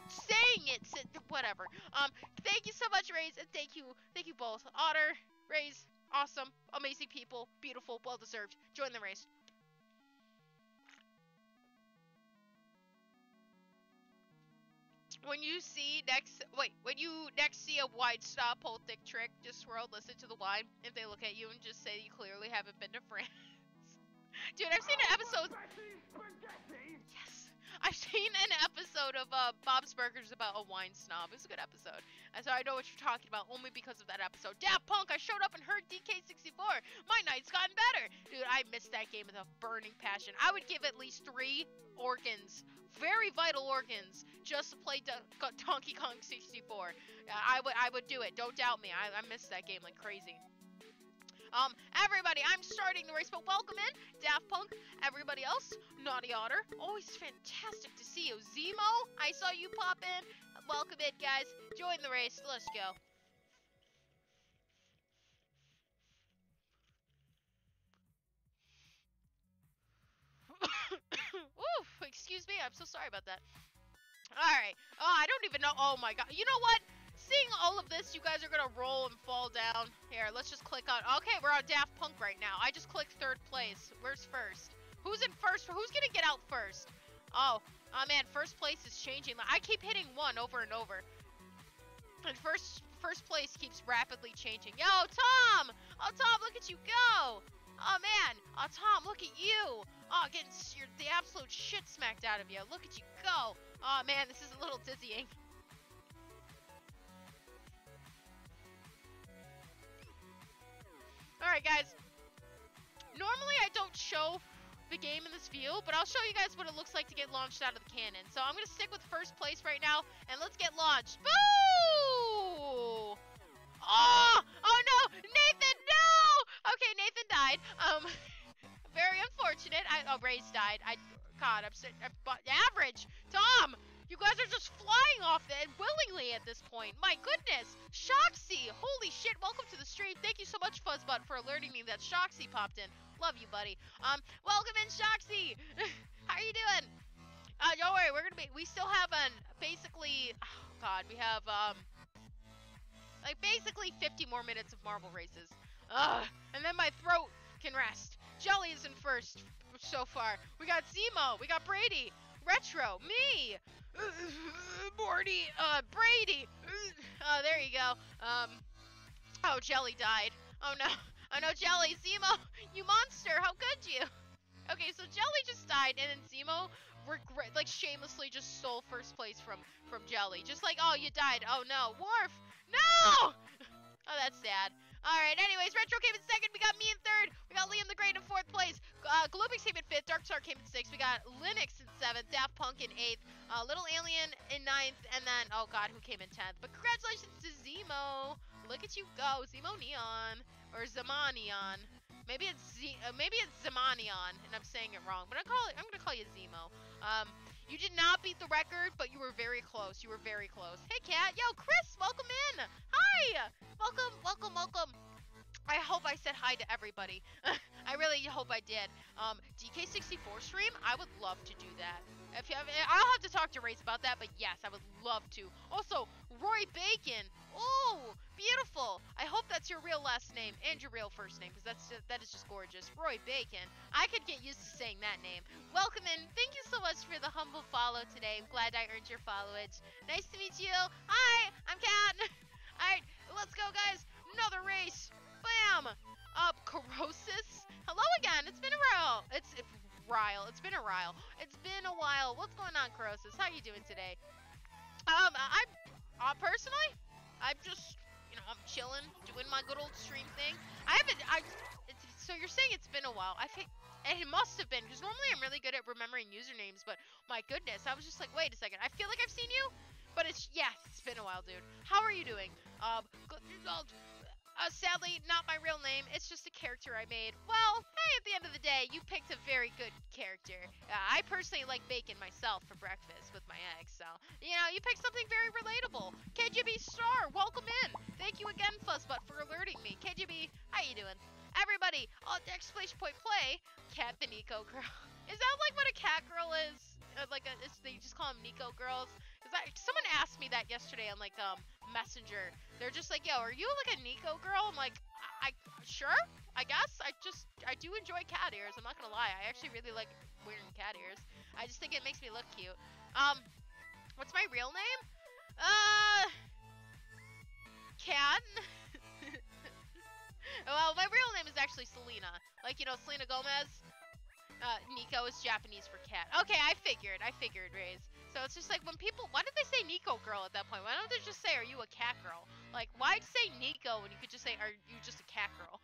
saying it, whatever. Um, thank you so much, Raze, and thank you, thank you both. Otter, Raze, awesome, amazing people, beautiful, well-deserved. Join the race. When you see next, wait, when you next see a wine stop, hold thick trick, just swirl, listen to the wine. If they look at you and just say you clearly haven't been to France. Dude, I've seen an episode. Yes. I've seen an episode of uh, Bob's Burgers about a wine snob. It was a good episode. And so I know what you're talking about only because of that episode. Daft Punk, I showed up and heard D K sixty-four. My night's gotten better. Dude, I missed that game with a burning passion. I would give at least three organs, very vital organs, just to play Donkey Kong sixty-four. I would I would do it. Don't doubt me. I, I missed that game like crazy. Um, everybody, I'm starting the race, but welcome in, Daft Punk, everybody else, Naughty Otter, always fantastic to see you. Zemo, I saw you pop in. Welcome in, guys. Join the race. Let's go. Oof, excuse me, I'm so sorry about that. Alright, oh, I don't even know, oh my god, you know what? Seeing all of this, you guys are gonna roll and fall down. Here, let's just click on, okay, we're on Daft Punk right now. I just clicked third place. Where's first? Who's in first? Who's gonna get out first? Oh, oh man, first place is changing. I keep hitting one over and over. And first, first place keeps rapidly changing. Yo, Tom! Oh, Tom, look at you go! Oh man, oh Tom, look at you! Oh, getting your, the absolute shit smacked out of you. Look at you go! Oh man, this is a little dizzying. Alright guys, normally I don't show the game in this view, but I'll show you guys what it looks like to get launched out of the cannon. So I'm going to stick with first place right now, and let's get launched. Boo! Oh! Oh no! Nathan, no! Okay, Nathan died. Um, very unfortunate. I, oh, Ray's died. I, God, I'm, I'm average. Tom! You guys are just flying off it willingly at this point. My goodness. Shoxy. Holy shit. Welcome to the stream. Thank you so much, Fuzzbutt, for alerting me that Shoxy popped in. Love you, buddy. Um, welcome in, Shoxy. How are you doing? Uh, don't worry. We're going to be, we still have an, basically, oh God, we have, um, like basically fifty more minutes of marble races. Ugh. And then my throat can rest. Jelly is in first so far. We got Zemo. We got Brady. Retro, me, uh, Morty, uh, Brady, oh, there you go, um, oh, Jelly died, oh no, oh no, Jelly, Zemo, you monster, how could you? Okay, so Jelly just died, and then Zemo, regret, like, shamelessly just stole first place from, from Jelly, just like, oh, you died, oh no, Worf, no, oh, that's sad. Alright, anyways, Retro came in second, we got me in third, we got Liam the Great in fourth place, uh, Gloopix came in fifth, Darkstar came in sixth, we got Linux in seventh, Daft Punk in eighth, uh, Little Alien in ninth, and then, oh god, who came in tenth? But congratulations to Zemo! Look at you go, Zemo Neon, or Zamanion. Maybe it's Z, uh, maybe it's Zamanion, and I'm saying it wrong, but I call it, I'm gonna call you Zemo. Um, you did not beat the record, but you were very close, you were very close. Hey Kat, yo, Chris, welcome in! Hi! Welcome, welcome, welcome. I hope I said hi to everybody. I really hope I did. Um, D K sixty-four stream, I would love to do that. If you have, I'll have to talk to Race about that, but yes, I would love to. Also, Roy Bacon. Oh, beautiful. I hope that's your real last name and your real first name, because that's just, that is just gorgeous. Roy Bacon. I could get used to saying that name. Welcome in. Thank you so much for the humble follow today. I'm glad I earned your followage. Nice to meet you. Hi, I'm Kat. Alright, let's go, guys. Another race. Bam! Up, Corrosis. Hello again. It's been a while. It's, it's Ryle. It's been a while. It's been a while. What's going on, Corrosis? How you doing today? Um, I'm uh, personally, I'm just, you know, I'm chilling, doing my good old stream thing. I haven't. I. It's, so you're saying it's been a while? I think it must have been, because normally I'm really good at remembering usernames, but my goodness, I was just like, wait a second. I feel like I've seen you. But it's, yes, it's been a while, dude. How are you doing? Um, uh, sadly, not my real name. It's just a character I made. Well, hey, at the end of the day, you picked a very good character. Uh, I personally like bacon myself for breakfast with my eggs, so, you know, you picked something very relatable. K G B Star, welcome in. Thank you again, Fuzzbutt, for alerting me. K G B, how you doing? Everybody, all exclamation point play, Cat the Nico Girl. Is that like what a cat girl is? Or like, a, is they just call them Nico Girls? Someone asked me that yesterday on, like, um, Messenger. They're just like, yo, are you, like, a Nico girl? I'm like, I, I sure, I guess. I just, I do enjoy cat ears. I'm not gonna lie. I actually really like wearing cat ears. I just think it makes me look cute. Um, what's my real name? Uh, Cat? Well, my real name is actually Selena. Like, you know, Selena Gomez. Uh, Nico is Japanese for cat. Okay, I figured. I figured, Raze. So it's just like when people, why did they say Nico girl at that point? Why don't they just say, are you a cat girl? Like, why'd you say Nico when you could just say, are you just a cat girl?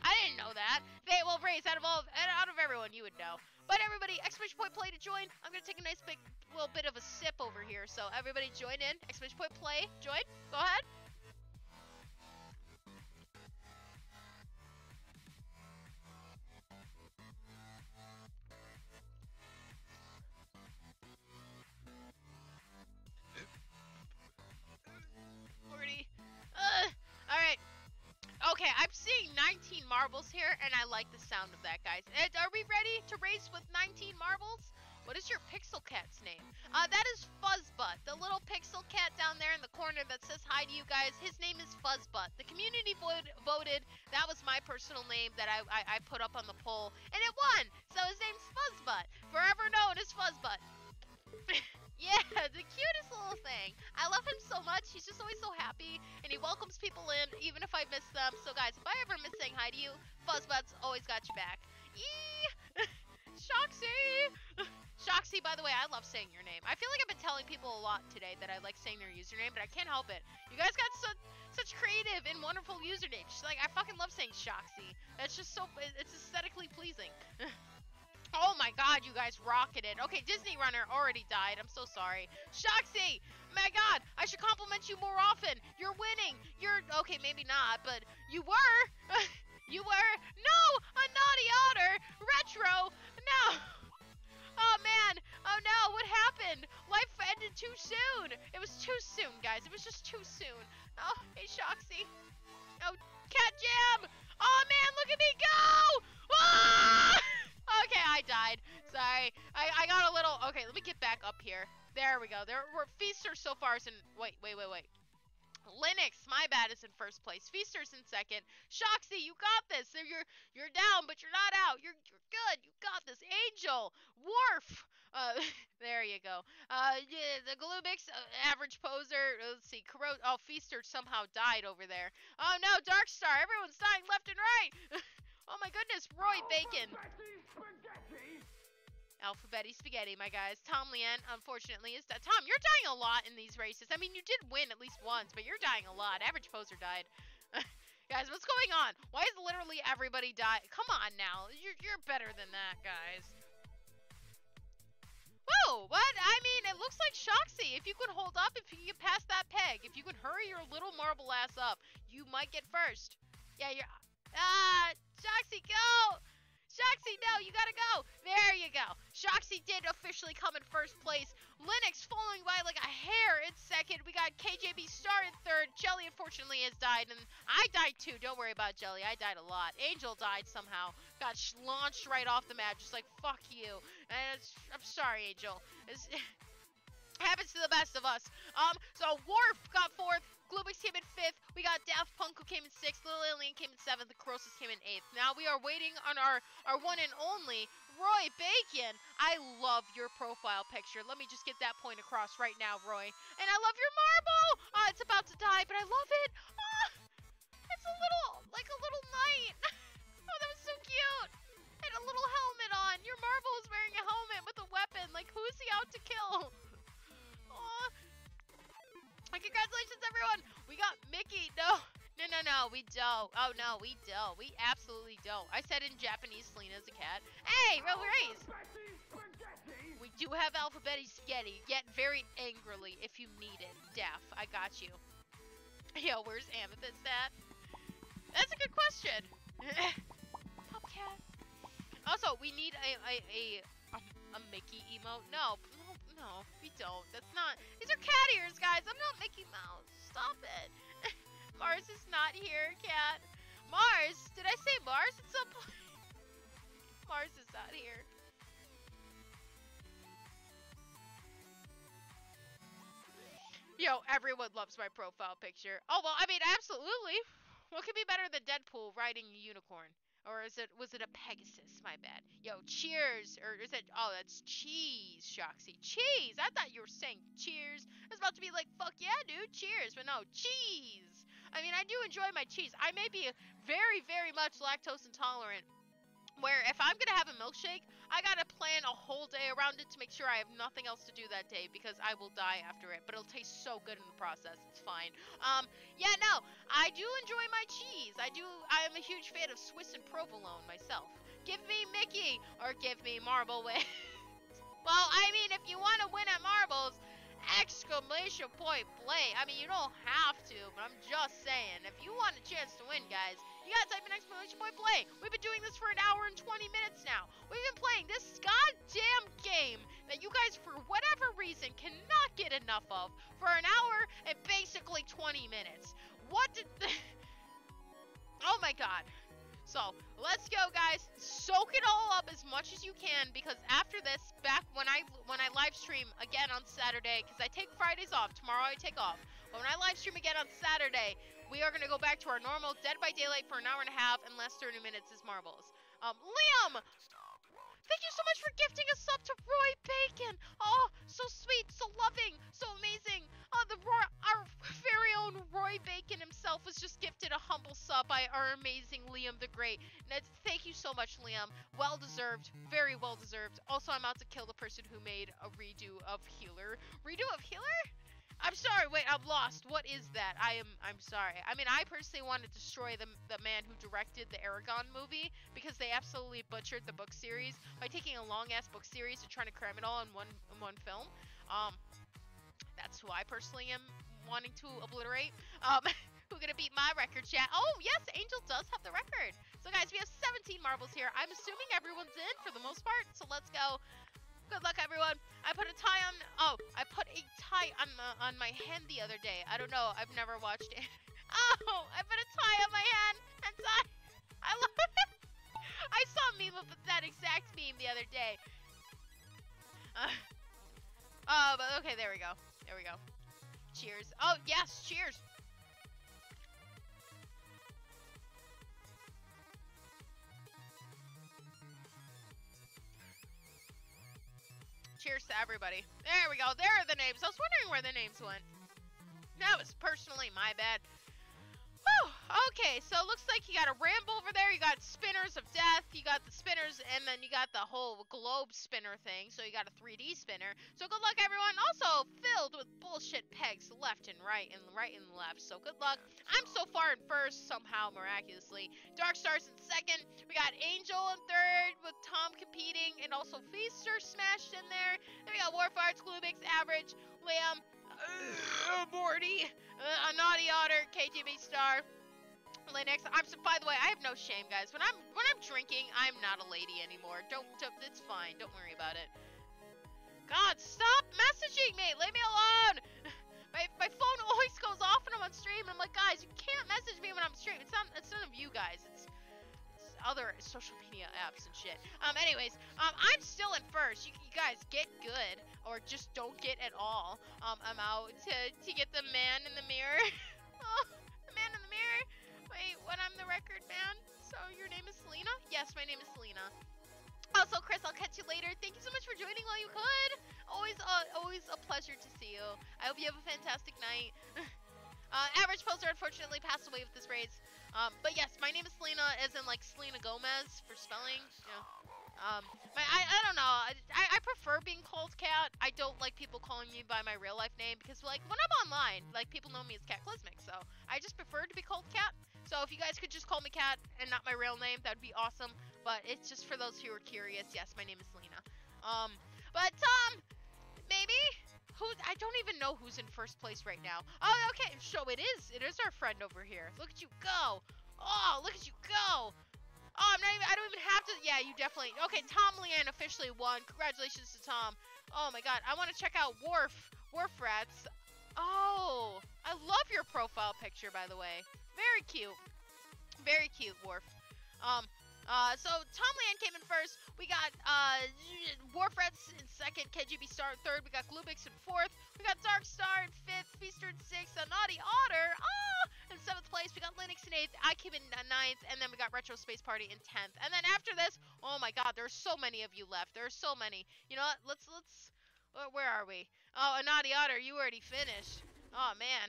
I didn't know that. They, well, Raze, out of all, out of everyone, you would know. But everybody, exclamation point play to join. I'm gonna take a nice big little bit of a sip over here. So everybody join in. Exclamation point play, join. Go ahead. forty. Uh, all right. Okay, I'm seeing nineteen marbles here, and I like the sound of that, guys. And are we ready to race with nineteen marbles? What is your pixel cat's name? Uh, that is Fuzzbutt, the little pixel cat down there in the corner that says hi to you guys. His name is Fuzzbutt. The community vote voted. That was my personal name that I, I, I put up on the poll, and it won. So his name's Fuzzbutt, forever known as Fuzzbutt. Yeah, the cutest little thing. I love him so much. He's just always so happy, and he welcomes people in, even if I miss them. So, guys, if I ever miss saying hi to you, Fuzzbutt's always got your back. Eee! Shoxy! Shoxy, by the way, I love saying your name. I feel like I've been telling people a lot today that I like saying their username, but I can't help it. You guys got so, such creative and wonderful usernames. Like, I fucking love saying Shoxy. It's just so, it's aesthetically pleasing. Oh my god, you guys rocketed. Okay, Disney Runner already died. I'm so sorry. Shoxy! My god, I should compliment you more often. You're winning. You're... Okay, maybe not, but you were. You were... No! A naughty otter! Retro! No! Oh, man. Oh, no. What happened? Life ended too soon. It was too soon, guys. It was just too soon. Oh, hey, Shoxy. Oh, Cat Jam! Oh, man, look at me go! Ah! Okay, I died. Sorry. I, I got a little... Okay, let me get back up here. There we go. There were Feaster's so far is in... Wait, wait, wait, wait. Linux, my bad, is in first place. Feaster's in second. Shoxy, you got this. So you're you're down, but you're not out. You're, you're good. You got this. Angel. Worf. Uh, there you go. Uh, yeah, the Glumix, uh, average poser. Let's see. Corro- oh, Feaster somehow died over there. Oh, no. Darkstar. Everyone's dying left and right. Oh my goodness, Roy Bacon. Alphabetti spaghetti, my guys. Tom Leanne, unfortunately, is dead. Tom, you're dying a lot in these races. I mean, you did win at least once, but you're dying a lot. Average poser died. Guys, what's going on? Why is literally everybody die? Come on now. You're, you're better than that, guys. Whoa, what? I mean, it looks like Shoxy. If you could hold up, if you could pass that peg, if you could hurry your little marble ass up, you might get first. Yeah, you're... Ah, Shoxy, go! Shoxy, no, you gotta go! There you go! Shoxy did officially come in first place. Linux following by like a hair in second. We got K J B Star in third. Jelly, unfortunately, has died. And I died too. Don't worry about Jelly. I died a lot. Angel died somehow. Got launched right off the map. Just like, fuck you. And it's, I'm sorry, Angel. It's, happens to the best of us. Um, so Worf got fourth. Glubix came in fifth. We got Daft Punk who came in sixth. Little Alien came in seventh. The Corossus came in eighth. Now we are waiting on our, our one and only Roy Bacon. I love your profile picture. Let me just get that point across right now, Roy. And I love your marble. Oh, it's about to die, but I love it. Oh, it's a little, like a little knight. Oh, that was so cute. And a little helmet on. Your marble is wearing a helmet with a weapon. Like, who is he out to kill? Aw. Congratulations, everyone. We got Mickey. No, no, no, no. We don't. Oh, no, we don't. We absolutely don't. I said in Japanese, Selena's a cat. Hey, Roll Race. We do have Alphabetti Spaghetti, yet very angrily if you need it. Daph, I got you. Yo, where's Amethyst at? That's a good question. Popcat. Also, we need a, a, a, a, a Mickey emote. No, No, we don't. That's not. These are cat ears, guys. I'm not Mickey Mouse. Stop it. Mars is not here, cat. Mars? Did I say Mars at some point? Mars is not here. Yo, everyone loves my profile picture. Oh, well, I mean, absolutely. What could be better than Deadpool riding a unicorn? Or is it, was it a Pegasus? My bad. Yo, cheers. Or is it, oh, that's cheese, Shoxy. Cheese. I thought you were saying cheers. I was about to be like, fuck yeah, dude, cheers. But no, cheese. I mean, I do enjoy my cheese. I may be very, very much lactose intolerant, where if I'm going to have a milkshake, I got to plan a whole day around it to make sure I have nothing else to do that day because I will die after it. But it'll taste so good in the process. It's fine. Um, yeah, no, I do enjoy my cheese. I do. I'm a huge fan of Swiss and provolone myself. Give me Mickey or give me marble wins. Well, I mean, if you want to win at marbles, exclamation point play. I mean, you don't have to, but I'm just saying, if you want a chance to win, guys, you gotta type in exclamation point play. We've been doing this for an hour and twenty minutes now. We've been playing this goddamn game that you guys, for whatever reason, cannot get enough of for an hour and basically twenty minutes. What did the... Oh my god. So, let's go, guys. Soak it all up as much as you can, because after this, back when I when I live stream again on Saturday, because I take Fridays off. Tomorrow I take off. But when I live stream again on Saturday, we are going to go back to our normal Dead by Daylight for an hour and a half, and last thirty minutes is marbles. Um, Liam! Thank you so much for gifting a sub to Roy Bacon. Oh, so sweet, so loving, so amazing. Oh, the Roy, our very own Roy Bacon himself was just gifted a humble sub by our amazing Liam the Great. And thank you so much, Liam. Well deserved, very well deserved. Also, I'm out to kill the person who made a redo of Healer. Redo of Healer? I'm sorry. Wait, I'm lost. What is that? I am. I'm sorry. I mean, I personally want to destroy the the man who directed the Aragon movie, because they absolutely butchered the book series by taking a long ass book series and trying to cram it all in one in one film. Um, that's who I personally am wanting to obliterate. Um, who gonna beat my record, chat? Oh yes, Angel does have the record. So guys, we have seventeen marbles here. I'm assuming everyone's in for the most part. So let's go. Good luck, everyone. I put a tie on. Oh, I put a tie on uh, on my hand the other day. I don't know. I've never watched it. Oh, I put a tie on my hand. And tie. I love it. I saw a meme of that exact meme the other day. Uh, oh, but okay. There we go. There we go. Cheers. Oh yes, cheers. Cheers to everybody. There we go. There are the names. I was wondering where the names went. That was personally my bad. Whew. Okay, so it looks like you got a ramble over there. You got spinners of death. You got the spinners, and then you got the whole globe spinner thing. So you got a three D spinner. So good luck, everyone. Also filled with bullshit pegs left and right and right and left. So good luck. I'm so far in first somehow, miraculously. Dark Star's in second. We got Angel in third with Tom competing, and also Feaster smashed in there. Then we got Warfarts, Glubix, Average, Liam, uh, Morty, uh, a Naughty Otter, K G B Star, Linux. I'm so, by the way, I have no shame, guys. When I'm when I'm drinking, I'm not a lady anymore. Don't, don't it's fine. Don't worry about it. God, stop messaging me. Leave me alone. My, my phone always goes off when I'm on stream. I'm like, guys, you can't message me when I'm stream. It's not, it's none of you guys. It's, it's other social media apps and shit. Um, anyways, um, I'm still in first. You, you guys get good, or just don't get at all. Um, I'm out to, to get the man in the mirror. Oh, the man in the mirror. Wait, what? I'm the record man? So your name is Selena? Yes, my name is Selena. Also, Chris, I'll catch you later. Thank you so much for joining while you could. Always, uh, always a pleasure to see you. I hope you have a fantastic night. uh, average poster unfortunately passed away with this race. Um, but yes, my name is Selena, as in like Selena Gomez for spelling. Yeah. Um, my, I, I don't know. I, I prefer being called Cat. I don't like people calling me by my real life name, because like when I'm online, like people know me as CatClysmic. So I just prefer to be called Cat. So if you guys could just call me Cat and not my real name, that'd be awesome. But it's just for those who are curious. Yes, my name is Selena. Um, but um, maybe who? I don't even know who's in first place right now. Oh, okay. So it is. It is our friend over here. Look at you go. Oh, look at you go. Oh, I'm not even. I don't even have to. Yeah, you definitely. Okay, Tom Leanne officially won. Congratulations to Tom. Oh my God. I want to check out Worf. Worf Rats. Oh, I love your profile picture, by the way. Very cute. Very cute, Worf. Um, uh, so Tom Leanne came in first. We got, uh, Worf Rats in second, K G B Star in third. We got Glubix in fourth. We got Dark Star in fifth, Feaster in sixth, a Naughty Otter. Oh! In seventh place, we got Linux in eighth. I came in ninth, and then we got Retro Space Party in tenth. And then after this, oh my God, there's so many of you left. There's so many. You know what? Let's, let's, where are we? Oh, a Naughty Otter, you already finished. Oh, man.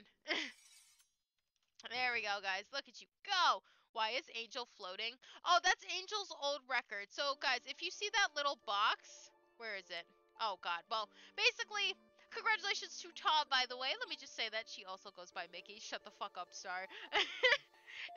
There we go, guys. Look at you go. Why is Angel floating? Oh, that's Angel's old record. So, guys, if you see that little box, where is it? Oh, God. Well, basically, congratulations to Todd, by the way. Let me just say that she also goes by Mickey. Shut the fuck up, Star.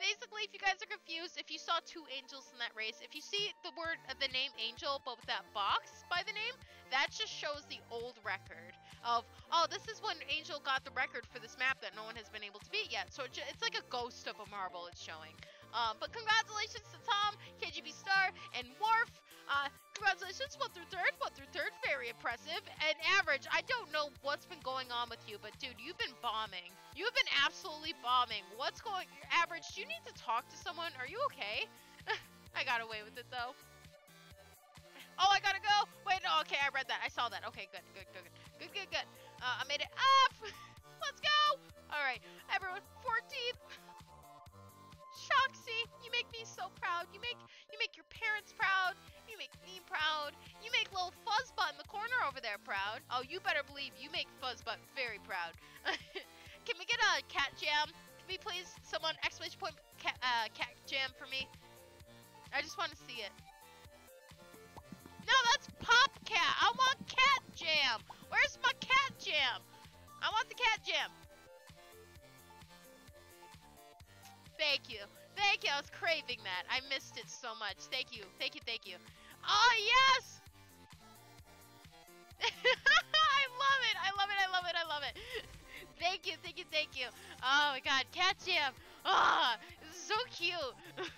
Basically, if you guys are confused, if you saw two angels in that race, if you see the word, uh, the name angel, but with that box by the name, that just shows the old record of, oh, this is when Angel got the record for this map that no one has been able to beat yet. So it ju it's like a ghost of a marble it's showing. Um, but congratulations to Tom, K G B Star, and Worf. Uh, congratulations, one through third, one through third, very impressive. And Average, I don't know what's been going on with you, but dude, you've been bombing. You've been absolutely bombing. What's going, Average, do you need to talk to someone? Are you okay? I got away with it though. Oh, I gotta go. Wait, no, okay, I read that. I saw that. Okay, good, good, good, good, good, good, good. Uh, I made it up. Let's go. All right, everyone, fourteenth. Shoxy, you make me so proud. You make you make your parents proud. You make me proud. You make little Fuzzbutt in the corner over there proud. Oh, you better believe you make Fuzzbutt very proud. Can we get a cat jam? Can we please, someone, exclamation point cat, uh, cat jam for me? I just want to see it. No, that's Popcat. I want cat jam. Where's my cat jam? I want the cat jam. Thank you. Thank you. I was craving that. I missed it so much. Thank you. Thank you. Thank you. Oh, yes! I love it. I love it. I love it. I love it. Thank you. Thank you. Thank you. Oh, my God. Cat Jam. Ah, oh, this is so cute.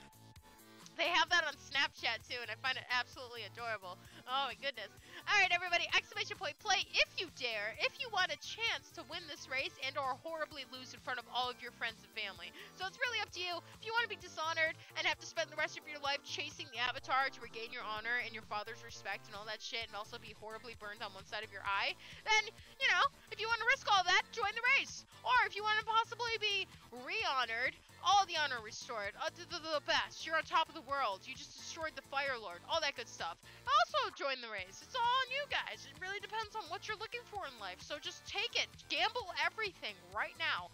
They have that on Snapchat, too, and I find it absolutely adorable. Oh, my goodness. All right, everybody, exclamation point play if you dare, if you want a chance to win this race and or horribly lose in front of all of your friends and family. So it's really up to you. If you want to be dishonored and have to spend the rest of your life chasing the Avatar to regain your honor and your father's respect and all that shit and also be horribly burned on one side of your eye, then, you know, if you want to risk all that, join the race. Or if you want to possibly be re-honored, all the honor restored, uh, the, the, the best, you're on top of the world, you just destroyed the Fire Lord, all that good stuff. Also join the race, it's all on you guys, it really depends on what you're looking for in life, so just take it, gamble everything right now.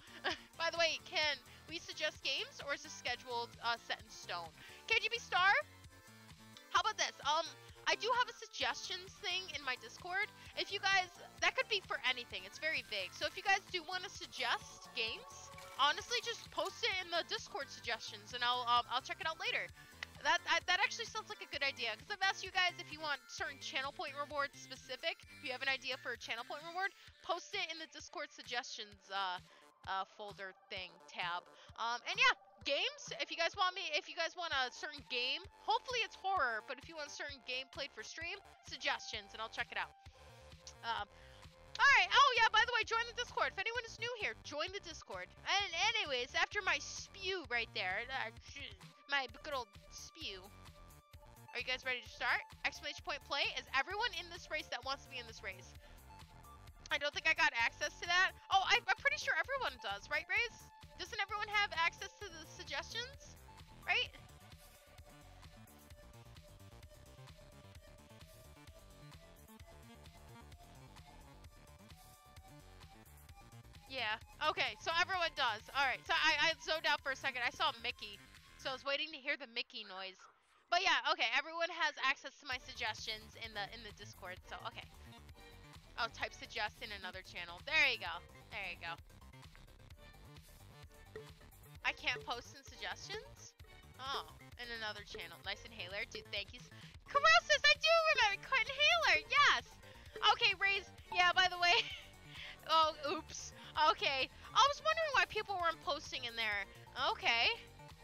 By the way, can we suggest games, or is this scheduled uh, set in stone? K G B Star, how about this, um, I do have a suggestions thing in my Discord, if you guys, that could be for anything, it's very vague, so if you guys do want to suggest games, honestly, just post it in the Discord suggestions, and I'll um, I'll check it out later. That I, that actually sounds like a good idea, because I've asked you guys if you want certain channel point rewards specific. If you have an idea for a channel point reward, post it in the Discord suggestions uh, uh, folder thing tab. Um, and yeah, games. If you guys want me, if you guys want a certain game, hopefully it's horror. But if you want a certain game played for stream, suggestions, and I'll check it out. Um. Alright, oh yeah, by the way, join the Discord. If anyone is new here, join the Discord. And anyways, after my spew right there, uh, my good old spew. Are you guys ready to start? Exclamation point play is everyone in this race that wants to be in this race. I don't think I got access to that. Oh, I, I'm pretty sure everyone does, right, Raze? Doesn't everyone have access to the suggestions? Right? Yeah, okay, so everyone does. Alright, so I, I zoned out for a second. I saw Mickey, so I was waiting to hear the Mickey noise. But yeah, okay, everyone has access to my suggestions in the in the Discord, so okay. I'll type suggest in another channel. There you go. There you go. I can't post in suggestions? Oh, in another channel. Nice inhaler. Dude, thank you. Corrosis, I do remember. Quentin Haler, yes! Okay, Raze, yeah, by the way. Oh, oops. Okay. I was wondering why people weren't posting in there. Okay.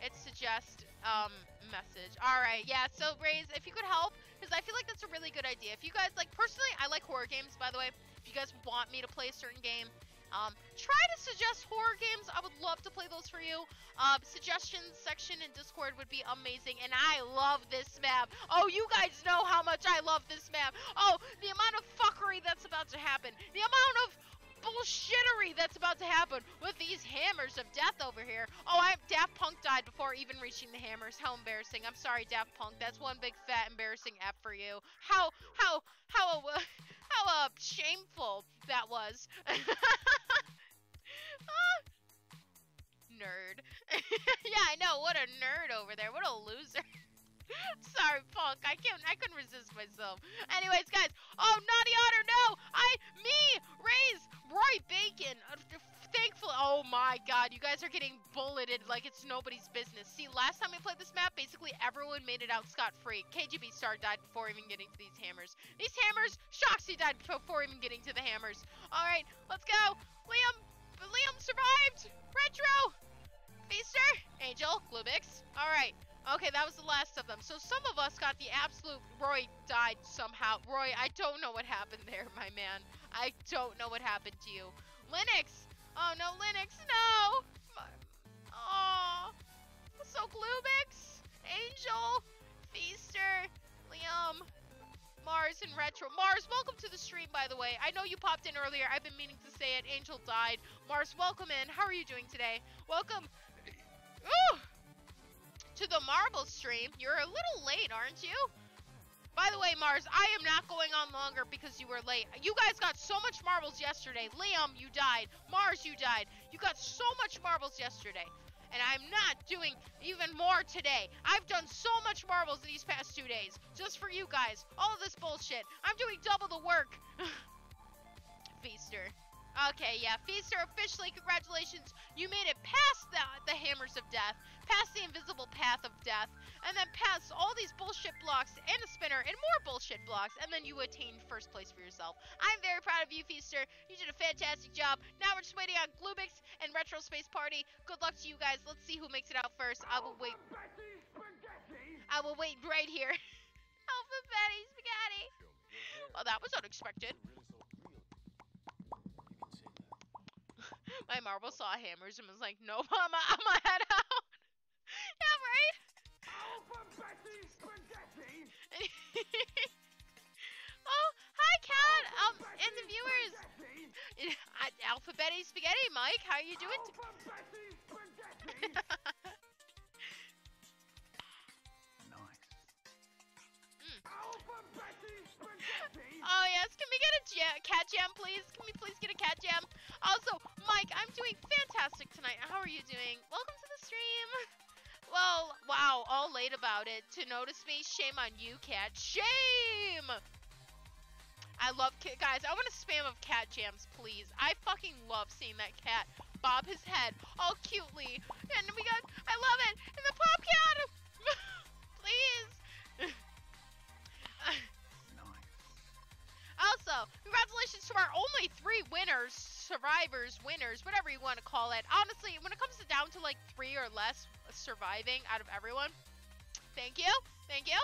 It suggests, um, message. Alright, yeah, so, Raze, if you could help, because I feel like that's a really good idea. If you guys, like, personally, I like horror games, by the way. If you guys want me to play a certain game, um, try to suggest horror games. I would love to play those for you. Um, suggestions section in Discord would be amazing, and I love this map. Oh, you guys know how much I love this map. Oh, the amount of fuckery that's about to happen. The amount of bullshittery that's about to happen with these hammers of death over here. Oh, I, Daft Punk died before even reaching the hammers. How embarrassing. I'm sorry, Daft Punk. That's one big fat embarrassing F for you. How, how, how, uh, how, uh, shameful that was. uh, nerd. Yeah, I know. What a nerd over there. What a loser. Sorry, Punk. I can't. I couldn't resist myself. Anyways, guys. Oh, Naughty Otter, no! I, me, Raze, Roy Bacon. Uh, thankfully. Oh my god, you guys are getting bulleted like it's nobody's business. See, last time I played this map, basically everyone made it out scot-free. K G B Star died before even getting to these hammers. These hammers! Shoxy died before even getting to the hammers. Alright, let's go! Liam! Liam survived! Retro! Feaster! Angel! Glubix! Alright. Okay, that was the last of them. So some of us got the absolute... Roy died somehow. Roy, I don't know what happened there, my man. I don't know what happened to you. Linux! Oh, no, Linux, no! Oh, so Glubix, Angel, Feaster, Liam, Mars, and Retro. Mars, welcome to the stream, by the way. I know you popped in earlier. I've been meaning to say it. Angel died. Mars, welcome in. How are you doing today? Welcome. Ooh! To the Marvel stream. You're a little late, aren't you? By the way, Mars, I am not going on longer because you were late. You guys got so much marbles yesterday. Liam, you died. Mars, you died. You got so much marbles yesterday. And I'm not doing even more today. I've done so much marbles in these past two days. Just for you guys. All of this bullshit. I'm doing double the work. Feaster. Okay, yeah, Feaster, officially, congratulations. You made it past the, the Hammers of Death, past the Invisible Path of Death, and then past all these bullshit blocks and a spinner and more bullshit blocks, and then you attained first place for yourself. I'm very proud of you, Feaster. You did a fantastic job. Now we're just waiting on Glubix and Retro Space Party. Good luck to you guys. Let's see who makes it out first. I will wait. Betty, spaghetti. I will wait right here. Alpha Betty Spaghetti. Well, that was unexpected. My marble saw hammers and was like, no, mama, I'ma head out. Yeah, right? Betty, spaghetti. Oh, hi, Cat. Um, Betty, and the viewers. Spaghetti. Alpha Betty Spaghetti, Mike. How are you doing? Alpha Betty Spaghetti. Nice. Mm. Alpha Betty Spaghetti. Oh, yes. Can we get a jam cat jam, please? Can we please get a cat jam? Also, Mike, I'm doing fantastic tonight. How are you doing? Welcome to the stream. Well, wow, all late about it. To notice me, shame on you, Cat. Shame! I love cat. Guys, I want a spam of cat jams, please. I fucking love seeing that cat bob his head all cutely. And we got, I love it. And the pop cat. Please. Also, congratulations to our only three winners, survivors, winners, whatever you want to call it. Honestly, when it comes to down to like three or less surviving out of everyone, thank you, thank you.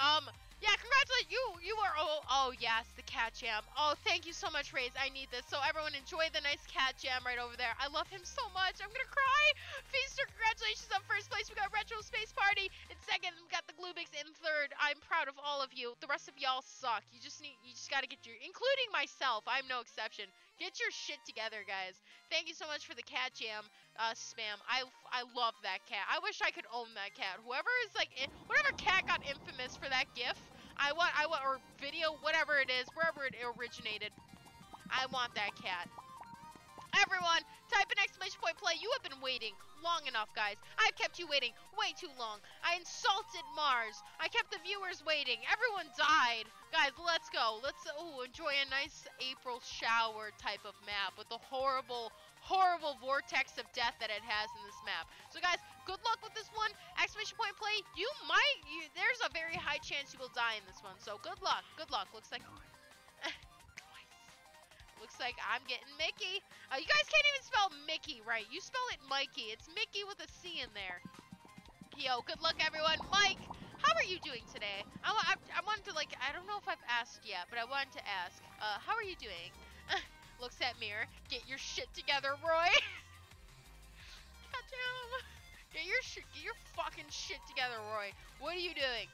Um, yeah, congratulations, you, you are, oh, oh yes, the cat jam. Oh, thank you so much, Raze, I need this. So everyone enjoy the nice cat jam right over there. I love him so much, I'm gonna cry. Feaster, congratulations on first place. We got Retro Space Party in second, we got the Glubix in third. I'm proud of all of you. The rest of y'all suck. You just need, you just gotta get your, including myself, I'm no exception. Get your shit together, guys. Thank you so much for the cat jam, uh, spam. I, I love that cat. I wish I could own that cat. Whoever is like, in, whatever cat got infamous for that gif, I want, I want, or video, whatever it is, wherever it originated, I want that cat. Everyone, type an exclamation point play. You have been waiting long enough, guys. I've kept you waiting way too long. I insulted Mars. I kept the viewers waiting. Everyone died. Guys, let's go. Let's oh, enjoy a nice April shower type of map with the horrible, horrible vortex of death that it has in this map. So, guys, good luck with this one. Exclamation point play. You might. You, there's a very high chance you will die in this one. So, good luck. Good luck. Looks like... Looks like I'm getting Mickey. Uh, you guys can't even spell Mickey right. You spell it Mikey. It's Mickey with a C in there. Yo, good luck, everyone. Mike, how are you doing today? I, I, I wanted to, like, I don't know if I've asked yet, but I wanted to ask. Uh, how are you doing? Looks at mirror. Get your shit together, Roy. Catch him. Get your, sh get your fucking shit together, Roy. What are you doing?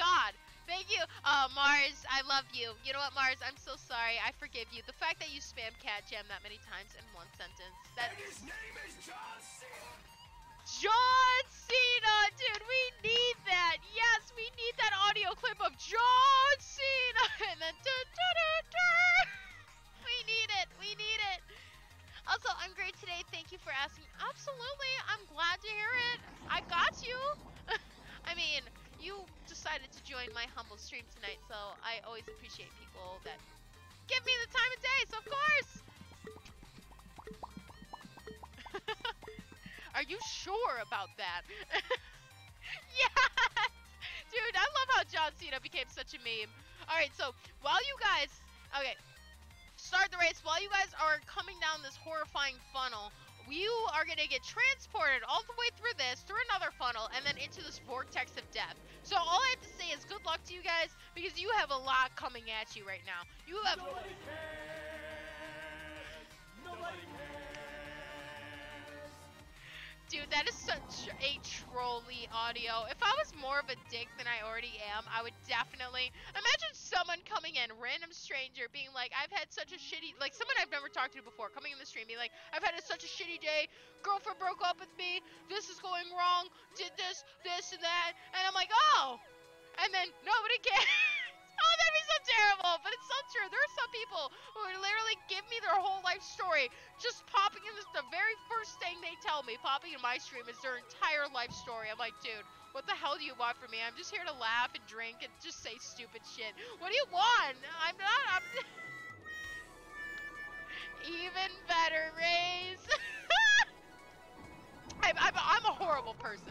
God. Thank you. Oh, Mars, I love you. You know what, Mars? I'm so sorry. I forgive you. The fact that you spam Cat Jam that many times in one sentence. That his name is John Cena. John Cena, dude, we need that. Yes, we need that audio clip of John Cena. And then, doo, doo, doo, doo. We need it. We need it. Also, I'm great today. Thank you for asking. Absolutely. I'm glad to hear it. I got you. I mean... You decided to join my humble stream tonight, so I always appreciate people that give me the time of day, so of course! Are you sure about that? Yes! Dude, I love how John Cena became such a meme. Alright, so while you guys... Okay. Start the race. While you guys are coming down this horrifying funnel, you are going to get transported all the way through this, through another funnel, and then into this vortex of death. So all I have to say is good luck to you guys, because you have a lot coming at you right now. You have... Nobody cares. Nobody cares. Dude, that is such a trolley audio. If I was more of a dick than I already am, I would definitely... Imagine someone coming in, random stranger, being like, I've had such a shitty... Like, someone I've never talked to before, coming in the stream, being like, I've had a, such a shitty day, girlfriend broke up with me, this is going wrong, did this, this, and that, and I'm like, oh! And then nobody cares! Oh, that'd be so terrible, but it's so true. There are some people who would literally give me their whole life story, just popping in this, the very first thing they tell me, popping in my stream, is their entire life story. I'm like, dude, what the hell do you want from me? I'm just here to laugh and drink and just say stupid shit. What do you want? I'm not, I'm... Even better, Raze. I'm, I'm, I'm a horrible person.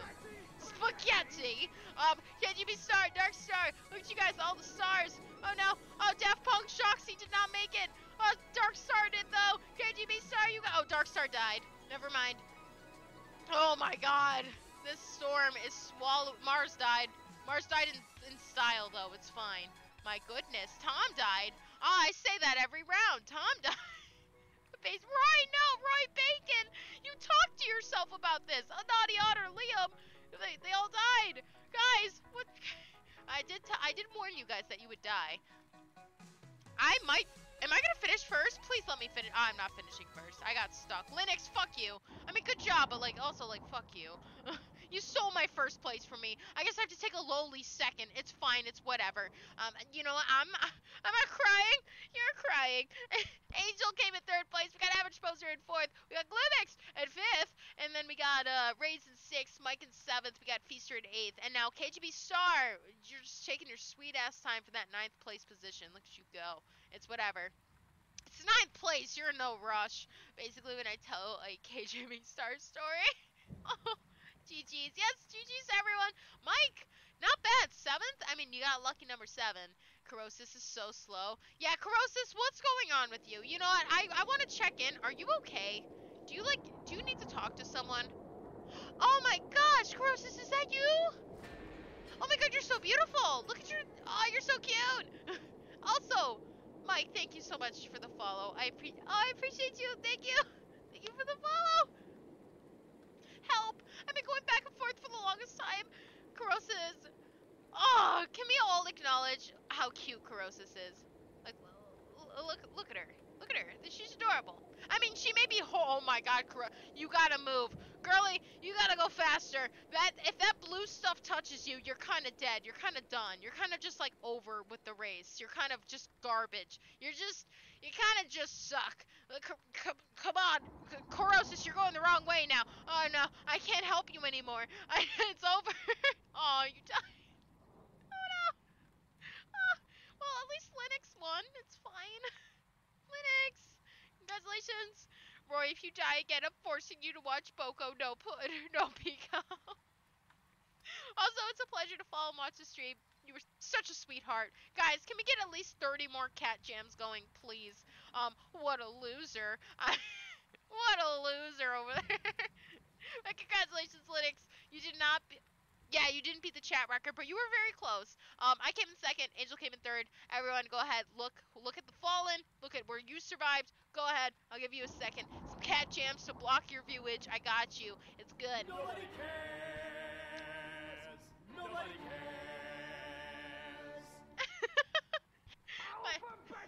Spaghetti! Um, can you be star, dark star? Look at you guys, all the stars. Oh no, oh Daft Punk, Shoxy did not make it. Oh, Dark Star did though. Can you be star, you got, oh, Dark Star died. Never mind. Oh my god. This storm is swallowed. Mars died. Mars died in, in style though, it's fine. My goodness, Tom died. Oh, I say that every round, Tom died. Face. Roy, no, Roy Bacon! You talked to yourself about this. A Naughty Otter, Liam. They, they all died, guys. What? I did. T I did warn you guys that you would die. I might. Am I gonna finish first? Please let me finish. Oh, I'm not finishing first. I got stuck. Linux, fuck you. I mean, good job, but like, also like, fuck you. You stole my first place from me. I guess I have to take a lowly second. It's fine. It's whatever. Um, you know, I'm. I'm not crying. You're crying. Angel came in third place. We got Average Poser in fourth. We got Glimix in fifth. And then we got uh, Raids in sixth. Mike in seventh. We got Feaster in eighth. And now K G B Star. You're just taking your sweet ass time for that ninth place position. Look at you go. It's whatever. It's ninth place. You're in no rush. Basically, when I tell a K G B Star story. Oh, G Gs's. Yes, G Gs's everyone. Mike, not bad. Seventh? I mean, you got lucky number seven. Korosis is so slow. Yeah, Korosis, what's going on with you? You know what? I, I want to check in. Are you okay? Do you, like, do you need to talk to someone? Oh my gosh, Korosis, is that you? Oh my god, you're so beautiful. Look at your... Oh, you're so cute. Also, Mike, thank you so much for the follow. I, appre oh, I appreciate you. Thank you. Thank you for the follow. Help. I've been going back and forth for the longest time. Korosis... Oh, can we all acknowledge how cute Korosis is? Like, look, look at her. Look at her. She's adorable. I mean, she may be. Oh my God, Koro, you gotta move, girly. You gotta go faster. That if that blue stuff touches you, you're kind of dead. You're kind of done. You're kind of just like over with the race. You're kind of just garbage. You're just. You kind of just suck. Come on, Korosis, you're going the wrong way now. Oh no, I can't help you anymore. I, it's over. Oh, you died. Well, at least Linux won. It's fine. Linux, congratulations. Roy, if you die again, I'm forcing you to watch Boko no Put no Pico. Also, it's a pleasure to follow and watch the stream. You were such a sweetheart. Guys, can we get at least thirty more cat jams going, please? Um, what a loser. I, what a loser over there. But congratulations, Linux. You did not be... Yeah, you didn't beat the chat record, but you were very close. Um, I came in second. Angel came in third. Everyone, go ahead. Look, look at the fallen. Look at where you survived. Go ahead. I'll give you a second. Some cat jams to block your viewage. I got you. It's good. Nobody cares. Nobody cares. my,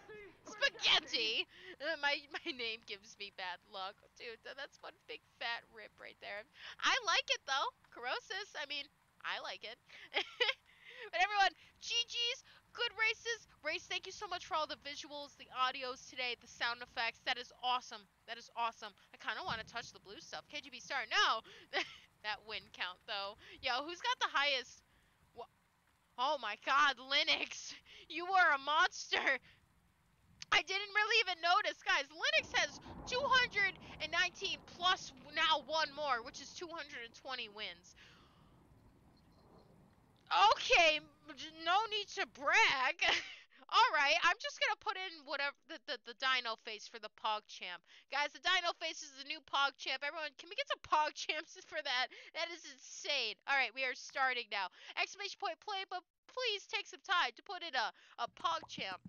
spaghetti. Uh, my my name gives me bad luck, dude. That's one big fat rip right there. I like it though. Korosis. I mean. I like it. But everyone, G Gs's, good races. Race, thank you so much for all the visuals, the audios today, the sound effects. That is awesome. That is awesome. I kind of want to touch the blue stuff. K G B Star, no. That win count, though. Yo, who's got the highest? Wh oh, my God, Linux. You are a monster. I didn't really even notice. Guys, Linux has two hundred nineteen plus now one more, which is two hundred twenty wins. Okay, no need to brag. All right, I'm just going to put in whatever the, the, the dino face for the PogChamp. Guys, the dino face is the new PogChamp. Everyone, can we get some PogChamps for that? That is insane. All right, we are starting now. Exclamation point play, but please take some time to put in a, a PogChamp.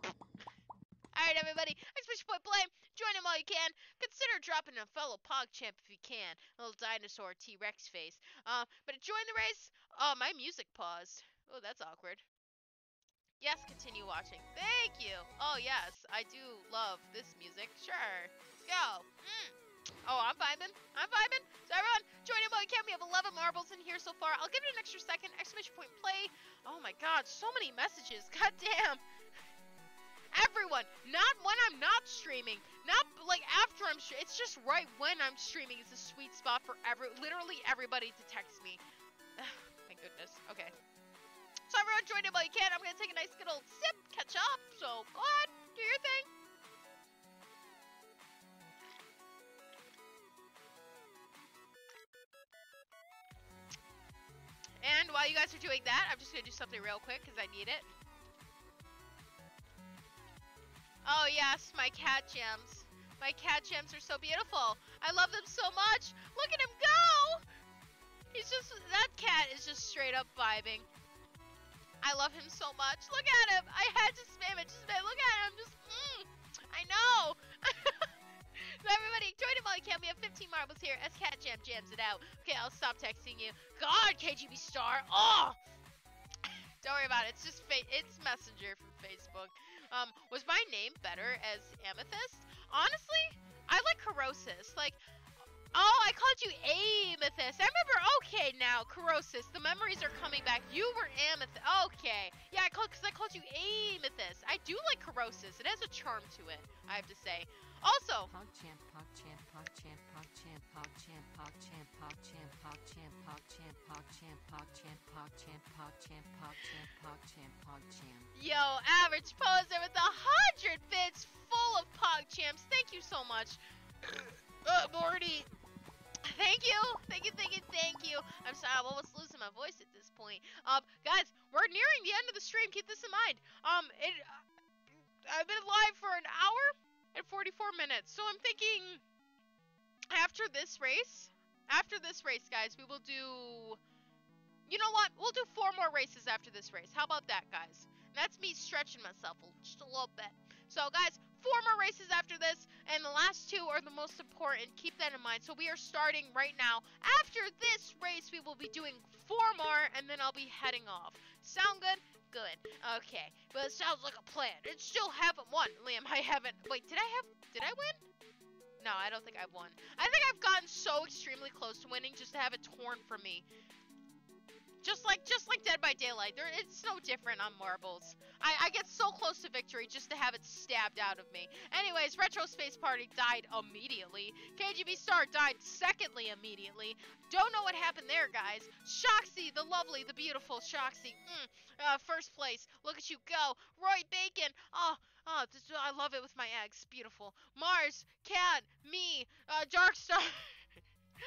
All right, everybody, exclamation point play. Join him all you can. Consider dropping a fellow PogChamp if you can. A little dinosaur T-Rex face. Uh, but join the race. Oh, my music paused. Oh, that's awkward. Yes, continue watching. Thank you. Oh, yes, I do love this music. Sure. Let's go. Mm. Oh, I'm vibing. I'm vibing. So, everyone, join in while you can. We have eleven marbles in here so far. I'll give it an extra second. Exclamation point play. Oh, my God. So many messages. God damn. Everyone, not when I'm not streaming, not like after I'm streaming. It's just right when I'm streaming is the sweet spot for every literally everybody to text me. Thank goodness. Okay. So everyone, join in while you can. I'm going to take a nice good old sip, catch up. So go ahead, do your thing. And while you guys are doing that, I'm just going to do something real quick because I need it. Oh yes, my cat gems. My cat gems are so beautiful. I love them so much. Look at him go! He's just, that cat is just straight up vibing. I love him so much. Look at him. I had to spam it. Just spam. Look at him. Just, mm, I know. So everybody, join him while you can. We have fifteen marbles here as Cat Jam jams it out. Okay, I'll stop texting you. God, K G B Star. Oh! Don't worry about it. It's just, fa it's Messenger from Facebook. Um, was my name better as Amethyst? Honestly, I like Corosis. Like, oh, I called you Amethyst. I remember, okay now, Corosis. The memories are coming back. You were Amethyst. Okay. Yeah, I called, because I called you Amethyst. I do like Corosis. It has a charm to it, I have to say. Also, PogChamp, PogChamp, PogChamp, PogChamp, PogChamp, PogChamp, PogChamp, PogChamp, PogChamp, PogChamp, PogChamp, PogChamp, PogChamp, PogChamp, PogChamp, PogChamp. Yo, average poser with a hundred bits full of PogChamps. Thank you so much. Uh, Morty. Thank you, thank you, thank you, thank you. I'm sorry, I'm almost losing my voice at this point. Um, guys, we're nearing the end of the stream. Keep this in mind. Um, it. Uh, I've been live for an hour and forty-four minutes, so I'm thinking after this race, after this race, guys, we will do. You know what? We'll do four more races after this race. How about that, guys? That's me stretching myself just a little bit. So, guys, four more races after this, and the last two are the most important. Keep that in mind. So we are starting right now. After this race, we will be doing four more, and then I'll be heading off. Sound good? Good. Okay. Well, it sounds like a plan. It still haven't won, Liam. I haven't. Wait, did I have? Did I win? No, I don't think I've won. I think I've gotten so extremely close to winning just to have it torn from me. Just like, just like Dead by Daylight, there, it's no different on marbles. I, I get so close to victory just to have it stabbed out of me. Anyways, Retro Space Party died immediately. K G B Star died secondly immediately. Don't know what happened there, guys. Shoxy, the lovely, the beautiful Shoxy. Mm, uh, first place. Look at you go. Roy Bacon. Oh, oh, this, I love it with my eggs. Beautiful. Mars, Cat, me, uh, Darkstar.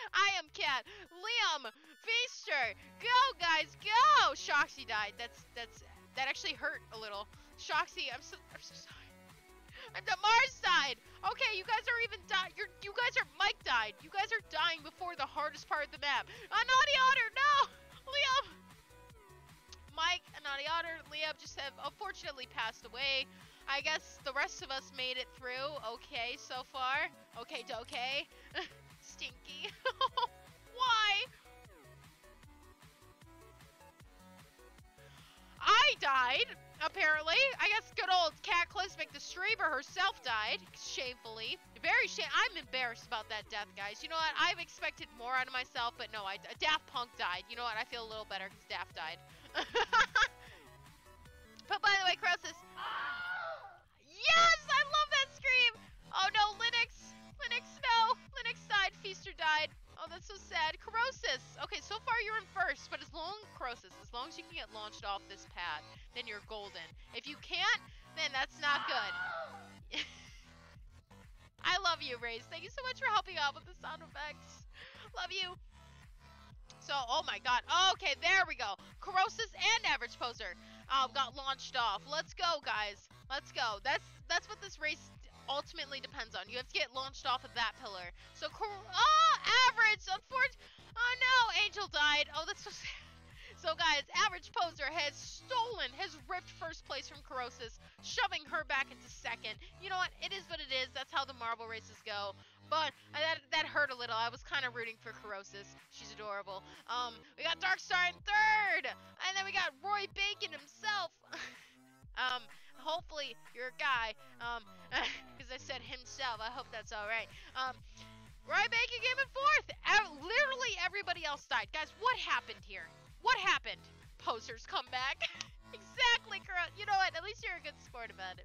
I am Cat, Liam, Feaster, go guys, go! Shoxy died. That's that's that actually hurt a little. Shoxy, I'm so I'm so sorry. I'm the Mars died. Okay, you guys are even die. You're you guys are Mike died. You guys are dying before the hardest part of the map. A Naughty Otter, no, Liam. Mike, a Naughty Otter, Liam just have unfortunately passed away. I guess the rest of us made it through. Okay, so far. Okay, okay. Stinky. Why? I died, apparently. I guess good old CatClysmic the streamer herself died, shamefully. Very shame. I'm embarrassed about that death, guys. You know what? I've expected more out of myself, but no, I, Daft Punk died. You know what? I feel a little better because Daft died. But by the way, Crosses. Yes! I love that scream! Oh no, Linux! Linux, no! Linux died, Feaster died. Oh, that's so sad. Corosis! Okay, so far you're in first, but as long, Corosis, as long as you can get launched off this pad, then you're golden. If you can't, Man, that's not good. I love you, Raze. Thank you so much for helping out with the sound effects. Love you. So, oh my god. Okay, there we go. Corrosives and Average Poser um, got launched off. Let's go, guys. Let's go. That's that's what this race ultimately depends on. You have to get launched off of that pillar. So, Cor oh, Average. Unfortunately. Oh, no. Angel died. Oh, that's so sad. So, guys, Average Poser has stolen, has ripped first place from Corrosives, shoving her back into second. You know what? It is what it is. That's how the marble races go. But that, that hurt a little. I was kind of rooting for Corrosives. She's adorable. Um, we got Darkstar in third. And then we got Roy Bacon himself. um, hopefully you're a guy. Um, because I said himself. I hope that's all right. Um, Roy Bacon came in fourth. Out, literally everybody else died. Guys, what happened here? What happened? Posers come back. Exactly, girl. You know what? At least you're a good sport about it.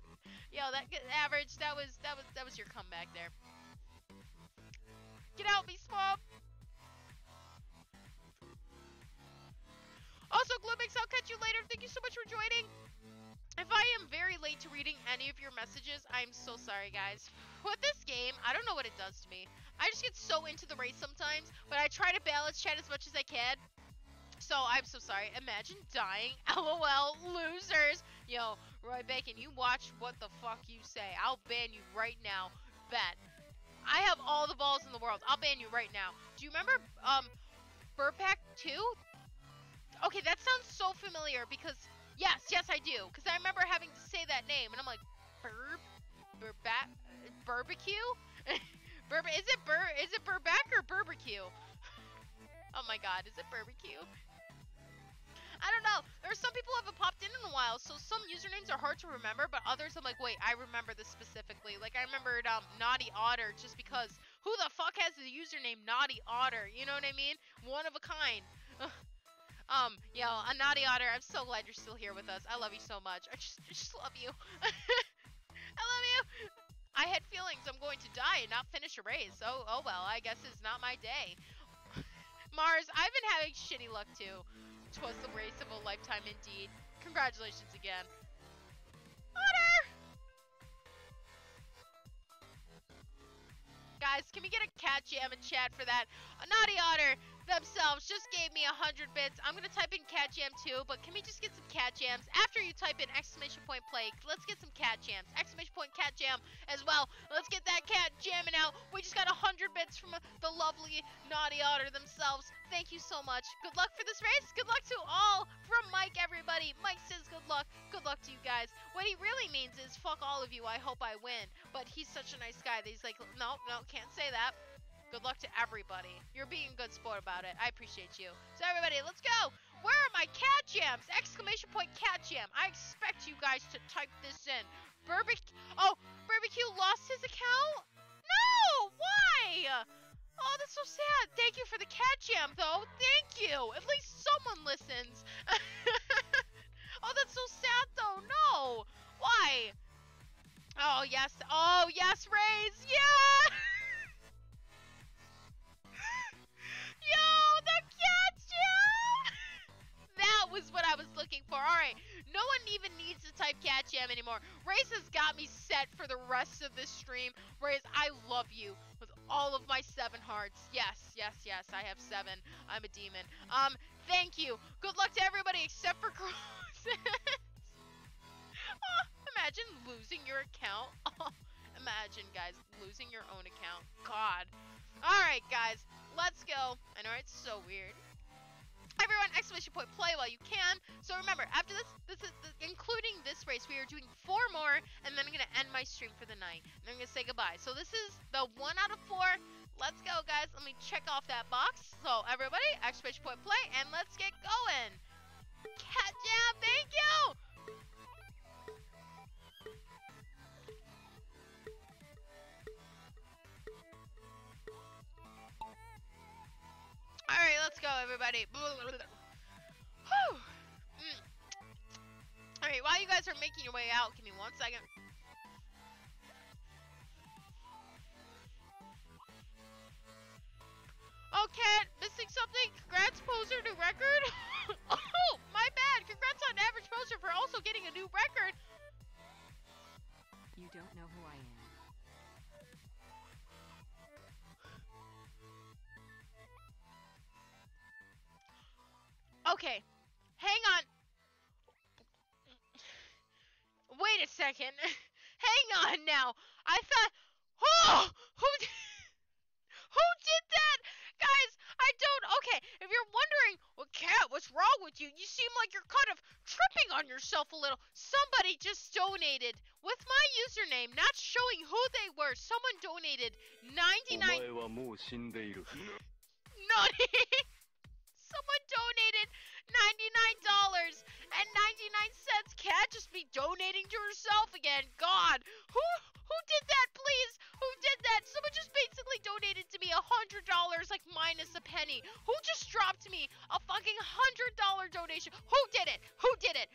Yo, that Average. That was that was that was your comeback there. Get out, me swamp. Also, Glumix, I'll catch you later. Thank you so much for joining. If I am very late to reading any of your messages, I'm so sorry, guys. With this game, I don't know what it does to me. I just get so into the race sometimes, but I try to balance chat as much as I can. So, I'm so sorry. Imagine dying. LOL. Losers. Yo, Roy Bacon, you watch what the fuck you say. I'll ban you right now. Bet. I have all the balls in the world. I'll ban you right now. Do you remember um, Burpack two? Okay, that sounds so familiar because... Yes, yes, I do. Because I remember having to say that name. And I'm like, Burb... Burback... Barbecue? Burb... Is it Bur... Is it Burback or Barbecue? Oh my god, is it Barbecue? I don't know. There are some people who haven't popped in in a while, so some usernames are hard to remember, but others I'm like, wait, I remember this specifically. Like, I remembered um, Naughty Otter just because who the fuck has the username Naughty Otter? You know what I mean? One of a kind. um, yo, a Naughty Otter, I'm so glad you're still here with us. I love you so much. I just, I just love you. I love you. I had feelings I'm going to die and not finish a race. Oh, oh well, I guess it's not my day. Mars, I've been having shitty luck too. 'Twas the race of a lifetime indeed. Congratulations again. Otter! Guys, can we get a cat jam in chat for that? Naughty Otter themselves just gave me a hundred bits. I'm gonna type in cat jam too, but can we just get some cat jams? After you type in exclamation point play, let's get some cat jams. Exclamation point cat jam as well. Let's get that cat jamming out. We just got a hundred bits from the lovely Naughty Otter themselves. Thank you so much. Good luck for this race. Good luck to all from Mike, everybody. Mike says good luck. Good luck to you guys. What he really means is fuck all of you. I hope I win. But he's such a nice guy that he's like, no, no, can't say that. Good luck to everybody. You're being a good sport about it. I appreciate you. So everybody, let's go. Where are my cat jams? Exclamation point cat jam. I expect you guys to type this in. Barbecue. Oh, Barbecue lost his account? No, why? Oh, that's so sad. Thank you for the cat jam, though. Thank you. At least someone listens. Oh, that's so sad, though. No. Why? Oh, yes. Oh, yes, Raze. Yeah. Yo, the cat jam! That was what I was looking for. Alright, no one even needs to type cat jam anymore. Raze has got me set for the rest of this stream. Raze, I love you with all of my seven hearts. Yes, yes, yes, I have seven. I'm a demon. Um, thank you. Good luck to everybody except for Cross. Oh, imagine losing your account. Oh, imagine, guys, losing your own account. God. Alright, guys, let's go. I know it's so weird. Everyone, exclamation point play while you can. So remember, after this, this is this, including this race, we are doing four more, and then I'm going to end my stream for the night. And then I'm going to say goodbye. So this is the one out of four. Let's go, guys. Let me check off that box. So everybody, exclamation point play, and let's get going. Cat jam, thank you. Alright, let's go, everybody. Mm. Alright, while you guys are making your way out, give me one second. Oh, Cat, missing something? Congrats, Poser, new record. Oh, my bad. Congrats on Average Poser for also getting a new record. don't know who I am. Okay. Hang on. Wait a second. Hang on now. I thought... Oh! Who did... Who did that? Guys, I don't... Okay, if you're wondering, well, Cat, what's wrong with you? You seem like you're kind of tripping on yourself a little. Somebody just donated with my username, not showing who they were. Someone donated ninety-nine... Nani? Someone donated ninety-nine dollars and ninety-nine cents. Cat, just be donating to herself again. God, who... Who did that, please? Who did that? Someone just basically donated to me one hundred dollars, like, minus a penny. Who just dropped me a fucking one hundred dollar donation? Who did it? Who did it?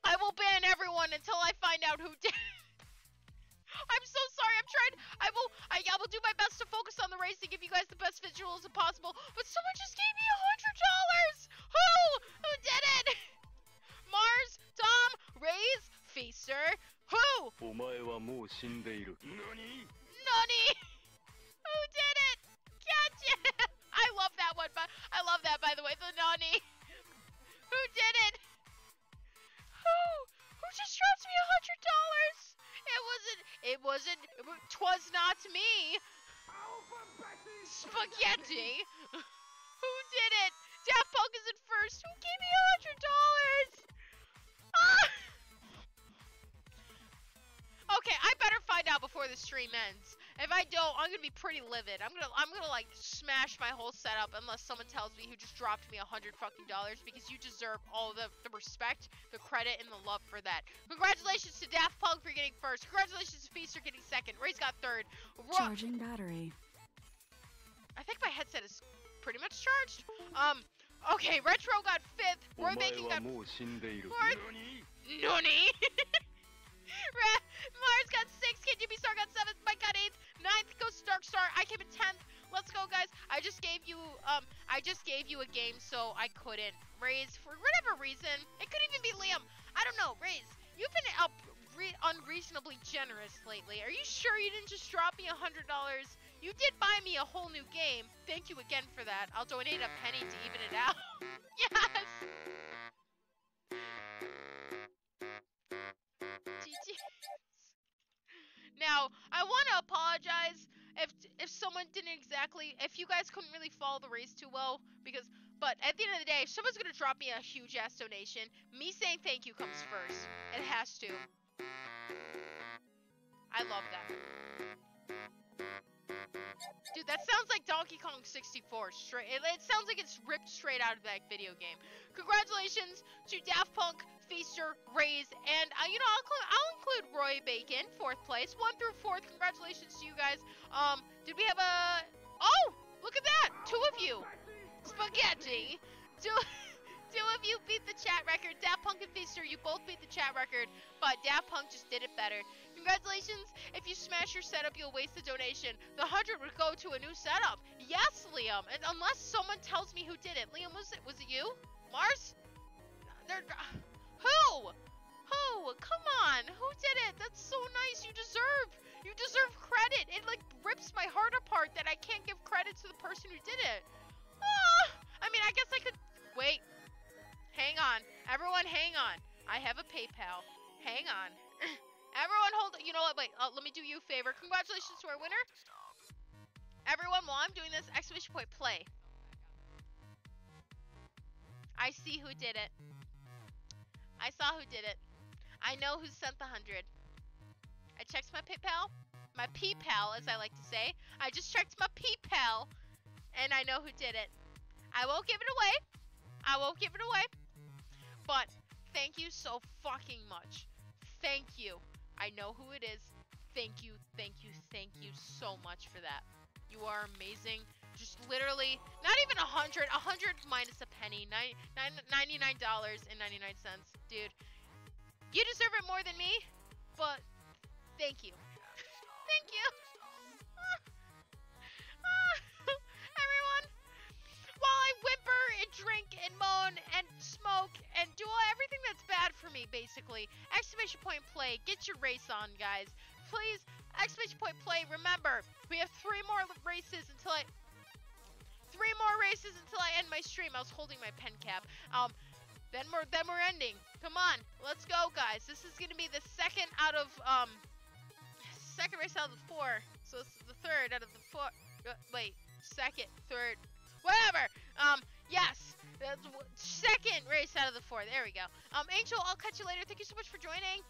I will ban everyone until I find out who did it. I'm so sorry. I'm trying. I will, I, I will do my best to focus on the race to give you guys the best visuals possible. But someone just gave me one hundred dollars. Who? Who did it? Mars, Dom, Raze, Facer, who? Nani? Nani? Who did it? Gotcha! I love that one, but I love that, by the way, the Nani. Who did it? Who? Who just dropped me a hundred dollars? It wasn't, it wasn't, it was, twas not me. Spaghetti. Who did it? Daft Punk is in first. Who gave me a hundred dollars? Ah! Okay, I better find out before the stream ends. If I don't, I'm gonna be pretty livid. I'm gonna, I'm gonna like smash my whole setup unless someone tells me who just dropped me a hundred fucking dollars, because you deserve all the, the respect, the credit, and the love for that. Congratulations to Daft Punk for getting first. Congratulations to Feast for getting second. Ray's got third. Ro Charging battery. I think my headset is pretty much charged. Um, okay, Retro got fifth. Roy Baking got fourth. Nani? Mars got sixth, K G B Star got seventh, Mike got eighth, ninth goes Dark Star, I came in tenth, let's go guys. I just gave you, um, I just gave you a game, so I couldn't. Raze, for whatever reason, it could even be Liam, I don't know. Raze, you've been up re unreasonably generous lately. Are you sure you didn't just drop me a hundred dollars? You did buy me a whole new game, thank you again for that. I'll donate a penny to even it out. Yes! Now, I want to apologize if if someone didn't exactly, if you guys couldn't really follow the race too well, because, but at the end of the day, if someone's going to drop me a huge ass donation, me saying thank you comes first. It has to. I love that. Dude, that sounds like Donkey Kong sixty-four. Straight, it, it sounds like it's ripped straight out of that video game. Congratulations to Daft Punk, Feaster, Raze, and uh, you know, I'll include, I'll include Roy Bacon, fourth place, one through fourth. Congratulations to you guys. Um, did we have a? Oh, look at that! Two of you, spaghetti. Two, two of you beat the chat record. Daft Punk and Feaster, you both beat the chat record, but Daft Punk just did it better. Congratulations! If you smash your setup, you'll waste the donation. The hundred would go to a new setup. Yes, Liam. And unless someone tells me who did it, Liam, was it was it you? Mars? They're who? Who? Come on! Who did it? That's so nice. You deserve. You deserve credit. It like rips my heart apart that I can't give credit to the person who did it. Oh, I mean, I guess I could. Wait. Hang on, everyone. Hang on. I have a PayPal. Hang on. Everyone hold, you know what, wait, uh, let me do you a favor. Congratulations to our winner. Everyone, while I'm doing this, exclamation point, play. I see who did it. I saw who did it. I know who sent the hundred. I checked my PayPal, my PayPal, as I like to say. I just checked my PayPal, and I know who did it. I won't give it away. I won't give it away. But thank you so fucking much. Thank you. I know who it is. Thank you, thank you, thank you so much for that. You are amazing. Just literally, not even a hundred, a hundred minus a penny, nine, nine, ninety-nine dollars and ninety-nine cents. Dude, you deserve it more than me, but thank you. Thank you. Everyone, while I whimper and drink and moan and smoke and do everything that's bad for me, basically, exclamation point play play. Get your race on, guys. Please, exclamation point play. Remember, we have three more races until I... Three more races until I end my stream. I was holding my pen cap. Um, then we're, then we're ending. Come on. Let's go, guys. This is going to be the second out of... um, second race out of the four. So this is the third out of the four. Uh, wait. Second, third... Whatever. Um, yes. That's second race out of the four. There we go. Um, Angel, I'll catch you later. Thank you so much for joining.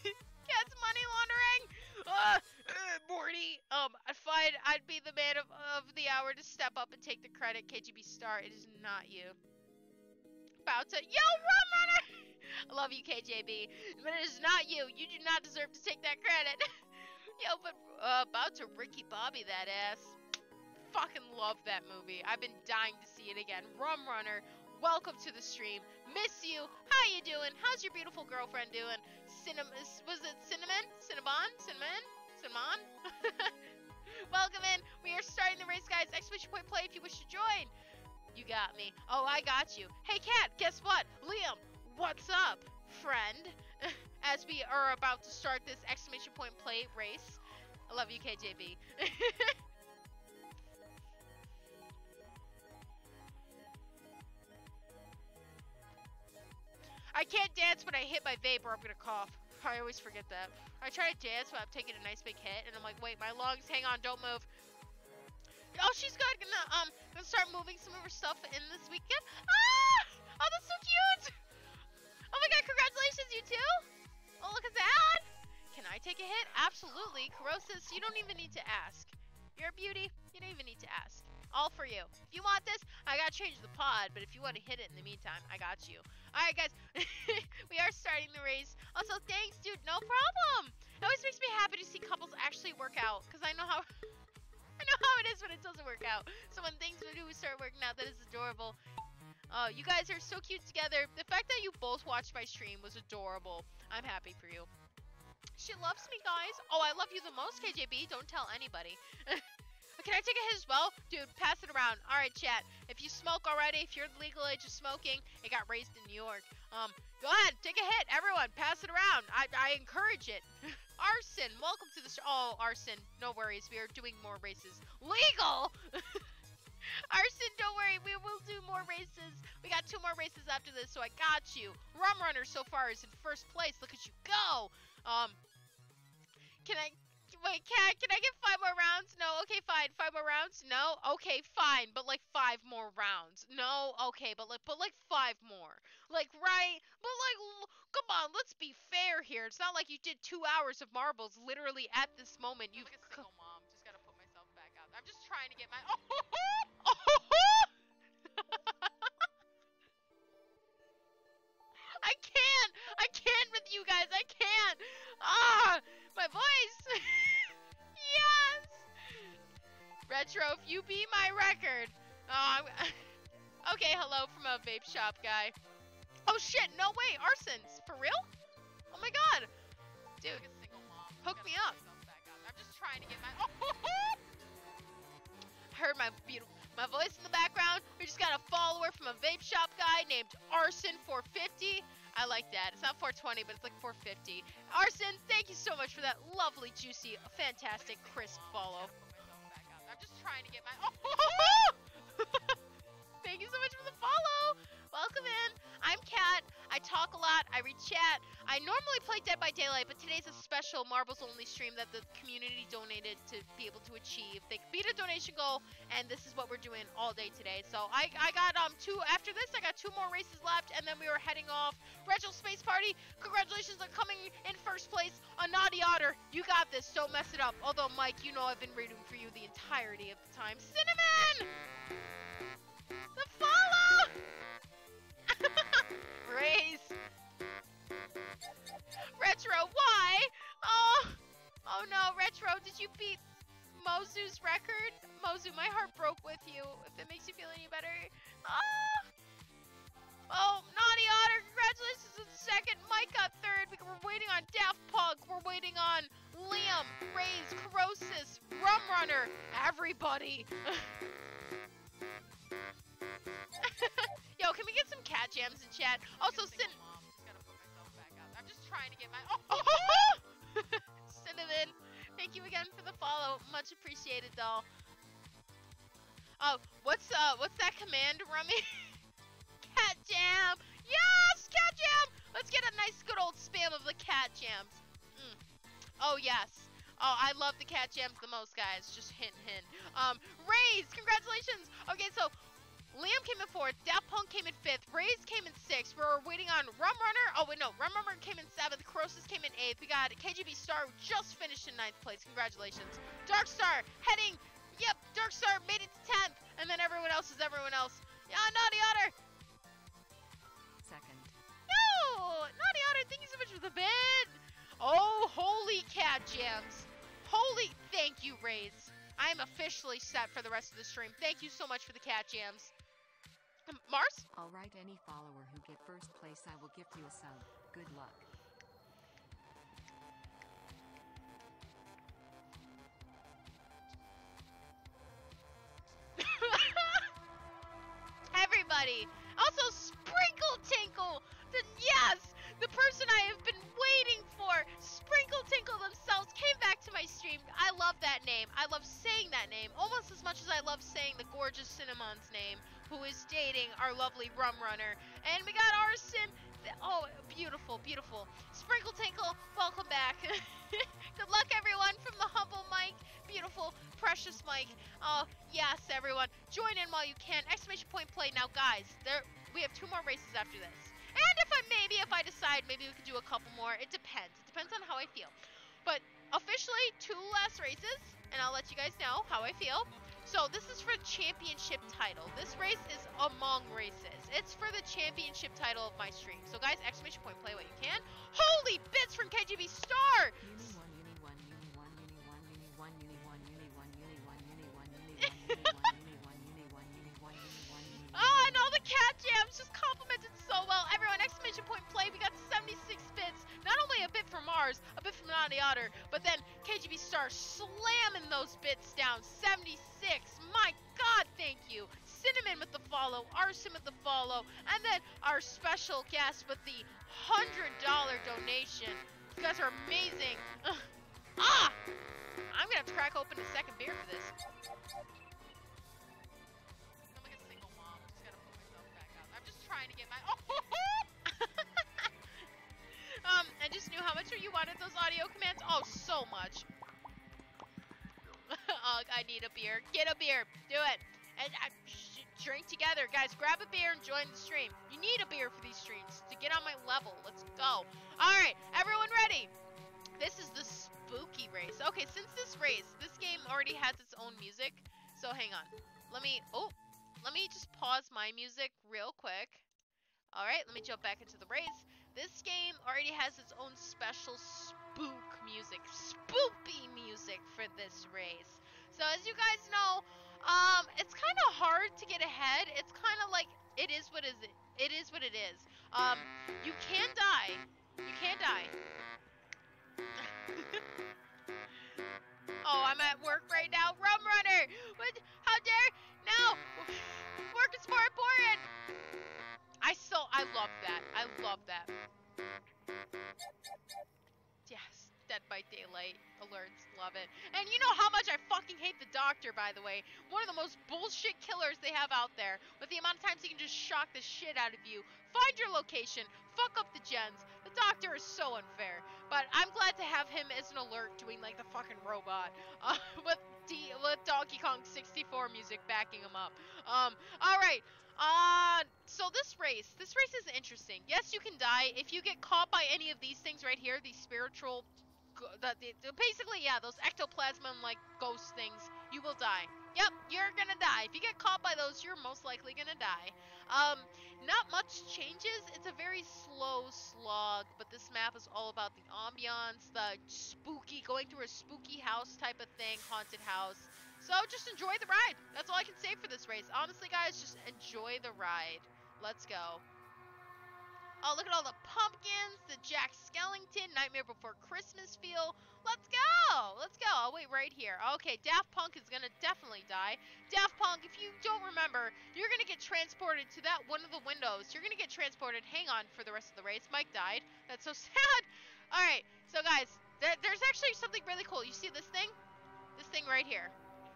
Cat's money laundering. Uh, uh, Morty. Um, I'd find I'd be the man of, of the hour to step up and take the credit. K G B Star, it is not you. About to. Yo, Rum Runner. I love you, K J B. But it is not you. You do not deserve to take that credit. Yo, but uh, about to Ricky Bobby that ass. Fucking love that movie. I've been dying to see it again. Rum Runner, welcome to the stream. Miss you. How you doing? How's your beautiful girlfriend doing? Cinnamon, was it Cinnamon? Cinnabon? Cinnamon? Cinnamon? Welcome in. We are starting the race, guys. Exclamation point play if you wish to join. You got me. Oh, I got you. Hey, Kat, guess what? Liam, what's up, friend? As we are about to start this exclamation point play race. I love you, K J B. I can't dance when I hit my vape or I'm gonna cough. I always forget that. I try to dance when I'm taking a nice big hit and I'm like, wait, my lungs, hang on, don't move. Oh, she's good. Gonna, um, gonna start moving some of her stuff in this weekend. Ah! Oh, that's so cute! Oh my god, congratulations, you two! Oh, look at that! Can I take a hit? Absolutely. Corrosis, you don't even need to ask. You're a beauty. You don't even need to ask. All for you. If you want this, I gotta change the pod, but if you want to hit it in the meantime, I got you. Alright, guys. We are starting the race. Also, thanks, dude. No problem. It always makes me happy to see couples actually work out, because I know how I know how it is when it doesn't work out. So when things do start working out, that is adorable. Oh, you guys are so cute together. The fact that you both watched my stream was adorable. I'm happy for you. She loves me, guys. Oh, I love you the most, K J B. Don't tell anybody. Can I take a hit as well? Dude, pass it around. Alright, chat. If you smoke already, if you're the legal age of smoking, it got raised in New York. Um, go ahead. Take a hit. Everyone, pass it around. I, I encourage it. Arson, welcome to the show. Oh, Arson, no worries. We are doing more races. Legal! Arson, don't worry. We will do more races. We got two more races after this, so I got you. Rum Runner so far is in first place. Look at you go. Um, can I... Wait, Kat, can I get five more rounds? No, okay, fine. Five more rounds? No, okay, fine. But like five more rounds. No, okay, but like, but like five more. Like, right? But like, come on, let's be fair here. It's not like you did two hours of marbles literally at this moment. You've I'm like a single mom. Just gotta put myself back out. I'm just trying to get my. Oh, ho, ho! Oh, ho, ho! I can't. I can't with you guys. I can't. Ah, my voice. Yes! Retro, if you be my record. Oh, I'm okay, hello from a vape shop guy. Oh shit, no way, Arsons. For real? Oh my god. Dude, like a single mom. Hook me up. I'm just trying to get my... Oh, ho, ho. I heard my beautiful... My voice in the background. We just got a follower from a vape shop guy named Arson four fifty. I like that. It's not four twenty, but it's like four fifty. Arson, thank you so much for that lovely, juicy, fantastic, crisp follow. I'm just trying to get my... Oh! Thank you so much for the follow. Welcome in. I'm Kat. I talk a lot. I read chat. I normally play Dead by Daylight, but today's a special Marbles Only stream that the community donated to be able to achieve. They beat a donation goal, and this is what we're doing all day today. So I, I got um two after this. I got two more races left, and then we were heading off. Retro Space Party, congratulations on coming in first place. A Naughty Otter, you got this. Don't mess it up. Although Mike, you know I've been rooting for you the entirety of the time. Cinnamon, the follow. Race. Retro, why? Oh, oh no, Retro, did you beat Mozu's record? Mozu, my heart broke with you, if it makes you feel any better. Oh, oh Naughty Otter, congratulations on second. Mike got third. We were waiting on Daft Punk. We're waiting on Liam, Raze, Corrosis, Rum Runner, everybody. Yo, can we get some cat jams in chat? Also, sin- I'm just trying to get my. Oh, Cinnamon, thank you again for the follow. Much appreciated, doll. Oh, what's uh, what's that command, Rummy? Cat jam. Yes, cat jam. Let's get a nice, good old spam of the cat jams. Mm. Oh yes. Oh, I love the cat jams the most, guys. Just hint, hint. Um, Raze, congratulations. Okay, so. Liam came in fourth, Daft Punk came in fifth, Raze came in sixth, we're waiting on Rum Runner, oh wait no, Rum Runner came in seventh, Croesus came in eighth, we got K G B Star, who just finished in ninth place, congratulations. Dark Star, heading, yep, Dark Star made it to tenth, and then everyone else is everyone else. Yeah, Naughty Otter! Second. No! Naughty Otter, thank you so much for the bid! Oh, holy cat jams. Holy, thank you, Raze. I am officially set for the rest of the stream. Thank you so much for the cat jams. Mars? All right, any follower who get first place, I will give you a sub. Good luck. Everybody. Also, Sprinkle Tinkle. The, yes, the person I have been waiting for. Sprinkle Tinkle themselves came back to my stream. I love that name. I love saying that name almost as much as I love saying the gorgeous Cinnamon's name, who is dating our lovely Rum Runner. And we got Arson. Oh, beautiful, beautiful. Sprinkle Tinkle, welcome back. Good luck, everyone, from the humble Mike. Beautiful, precious Mike. Oh, yes, everyone. Join in while you can. Exclamation point play. Now, guys, there we have two more races after this. And if I maybe, if I decide, maybe we could do a couple more. It depends. It depends on how I feel. But officially, two last races, and I'll let you guys know how I feel. So this is for the championship title. This race is among races. It's for the championship title of my stream. So guys, exclamation point, play what you can. Holy bits from K G B Star! Oh, and all the cat jams just complimented so well. Everyone, exclamation point play. We got seventy-six bits. Not only a bit from Mars, a bit from Naughty Otter, but then K G B Star slamming those bits down. seventy-six. My God, thank you. Cinnamon with the follow, Arson with the follow, and then our special guest with the one hundred dollar donation. You guys are amazing. Ugh. Ah! I'm going to have to crack open a second beer for this. Trying to get my oh um I just knew how much you wanted those audio commands. Oh, so much. Oh, I need a beer. Get a beer. Do it. And I drink together, guys. Grab a beer and join the stream. You need a beer for these streams to get on my level. Let's go. All right, everyone ready? This is the spooky race. Okay, since this race, this game already has its own music. So hang on. Let me. Oh. Let me just pause my music real quick. All right, let me jump back into the race. This game already has its own special spook music, spoopy music for this race. So as you guys know, um, it's kind of hard to get ahead. It's kind of like it is what is it. It is what it is. Um, you can die. You can die. Oh, I'm at work right now. Rum Runner! What? How dare? No! Work is more important! I so, I love that. I love that. Yes. Dead by Daylight alerts. Love it. And you know how much I fucking hate the Doctor, by the way. One of the most bullshit killers they have out there. With the amount of times he can just shock the shit out of you. Find your location. Fuck up the gens. The Doctor is so unfair. But I'm glad to have him as an alert doing like the fucking robot. Uh, with, D with Donkey Kong sixty-four music backing him up. Um, alright. Uh, so this race. This race is interesting. Yes, you can die. If you get caught by any of these things right here, these spiritual... The, the, basically, yeah, those ectoplasm-like ghost things, you will die. Yep, you're gonna die. If you get caught by those, you're most likely gonna die. Um, not much changes. It's a very slow slog, but this map is all about the ambiance, the spooky, going through a spooky house type of thing, haunted house. So just enjoy the ride. That's all I can say for this race. Honestly, guys, just enjoy the ride. Let's go. Oh, look at all the pumpkins, the Jack Skellington, Nightmare Before Christmas feel. Let's go! go. Let's go. I'll wait right here. Okay, Daft Punk is going to definitely die. Daft Punk, if you don't remember, you're going to get transported to that one of the windows. You're going to get transported. Hang on for the rest of the race. Mike died. That's so sad. All right. So, guys, th there's actually something really cool. You see this thing? This thing right here.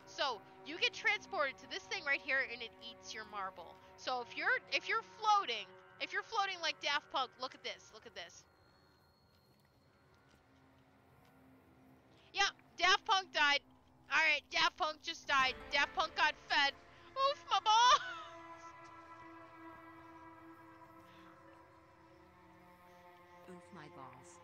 So you get transported to this thing right here, and it eats your marble. So if you're if you're floating, if you're floating like Daft Punk, look at this. Look at this. Yep, Daft Punk died. All right, Daft Punk just died. Daft Punk got fed. Oof, my balls. Oof, my balls.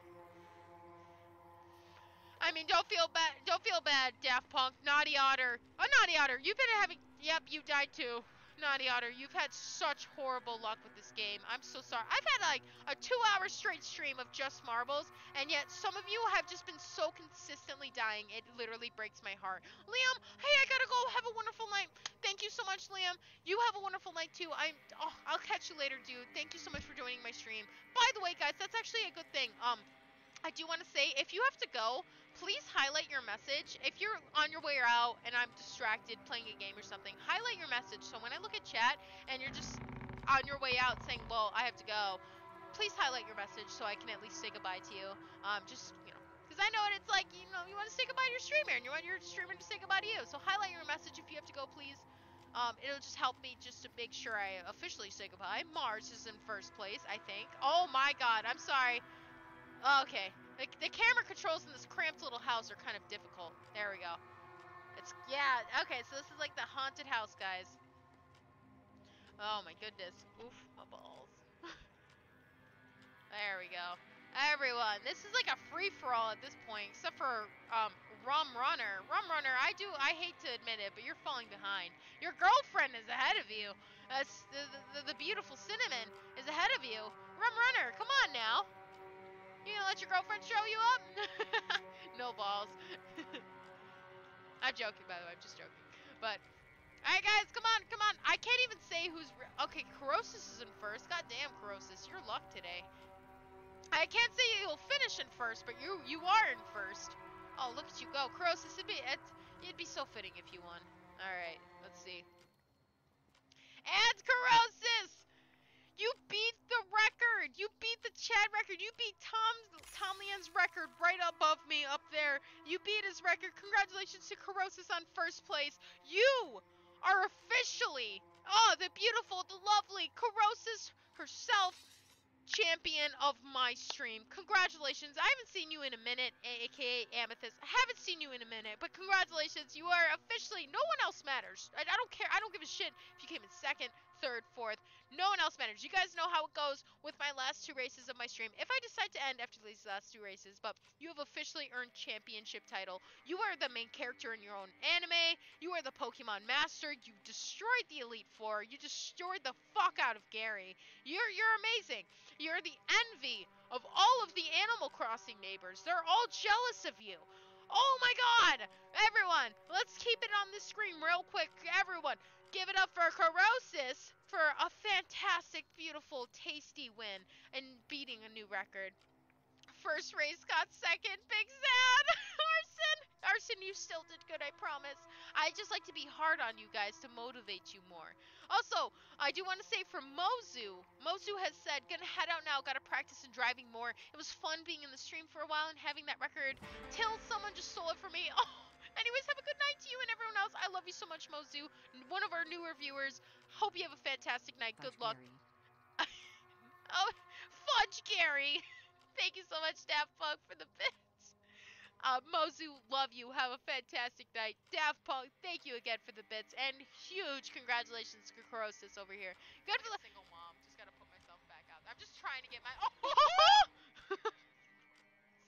I mean, don't feel bad. Don't feel bad, Daft Punk. Naughty Otter. Oh, Naughty Otter, you've been having. Yep, you died too. Naughty Otter, you've had such horrible luck with this game. I'm so sorry. I've had like a two-hour straight stream of just marbles, and yet some of you have just been so consistently dying, it literally breaks my heart. Liam, hey, I gotta go. Have a wonderful night. Thank you so much, Liam. You have a wonderful night too. I'm. Oh, I'll catch you later, dude. Thank you so much for joining my stream. By the way, guys, that's actually a good thing. Um. I do want to say, if you have to go, please highlight your message. If you're on your way out and I'm distracted playing a game or something, highlight your message. So when I look at chat and you're just on your way out saying, well, I have to go, please highlight your message so I can at least say goodbye to you. Um, just, you know, because I know what it's like, you know, you want to say goodbye to your streamer and you want your streamer to say goodbye to you. So highlight your message if you have to go, please. Um, it'll just help me just to make sure I officially say goodbye. Mars is in first place, I think. Oh my God, I'm sorry. Okay, the, the camera controls in this cramped little house are kind of difficult. There we go. It's, yeah, okay, so this is like the haunted house, guys. Oh my goodness. Oof, my balls. There we go. Everyone, this is like a free-for-all at this point, except for um, Rum Runner. Rum Runner, I do, I hate to admit it, but you're falling behind. Your girlfriend is ahead of you. Uh, the, the, the beautiful Cinnamon is ahead of you. Rum Runner, come on now. You gonna let your girlfriend show you up? No balls. I'm joking, by the way. I'm just joking. But, all right, guys, come on, come on. I can't even say who's... Re okay, Corrosis is in first. Goddamn, Corrosis, your luck today. I can't say you'll finish in first, but you you are in first. Oh, look at you go, Corrosis. It'd be it'd, it'd be so fitting if you won. All right, let's see. And Corrosis. You beat the record! You beat the Chad record! You beat Tom Tomlian's record right above me up there! You beat his record! Congratulations to Corrosis on first place! You are officially, oh, the beautiful, the lovely Corrosis herself, champion of my stream. Congratulations. I haven't seen you in a minute, aka Amethyst. I haven't seen you in a minute, but congratulations. You are officially, no one else matters. I, I don't care. I don't give a shit if you came in second, third, fourth. No one else matters. You guys know how it goes with my last two races of my stream. If I decide to end after these last two races, but you have officially earned championship title. You are the main character in your own anime. You are the Pokemon master. You destroyed the Elite Four. You destroyed the fuck out of Gary. You're, you're amazing. You're the envy of all of the Animal Crossing neighbors. They're all jealous of you. Oh my God! Everyone, let's keep it on the screen real quick. Everyone, give it up for Corrosis for a fantastic, beautiful, tasty win and beating a new record. First race got second. Big sad. Arson, Arson, you still did good, I promise. I just like to be hard on you guys to motivate you more. Also, I do want to say for Mozu, Mozu has said, gonna head out now, gotta practice in driving more. It was fun being in the stream for a while and having that record till someone just stole it from me. Oh, anyways, have a good night to you and everyone else. I love you so much, Mozu, one of our newer viewers. Hope you have a fantastic night. Fudge good luck. Oh, fudge Gary. Thank you so much, Daft Punk, for the bits. Uh, Mozu, love you. Have a fantastic night. Daft Punk, thank you again for the bits. And huge congratulations to Corrosis over here. Good for the single mom. Just got to put myself back out there. I'm just trying to get my... Oh!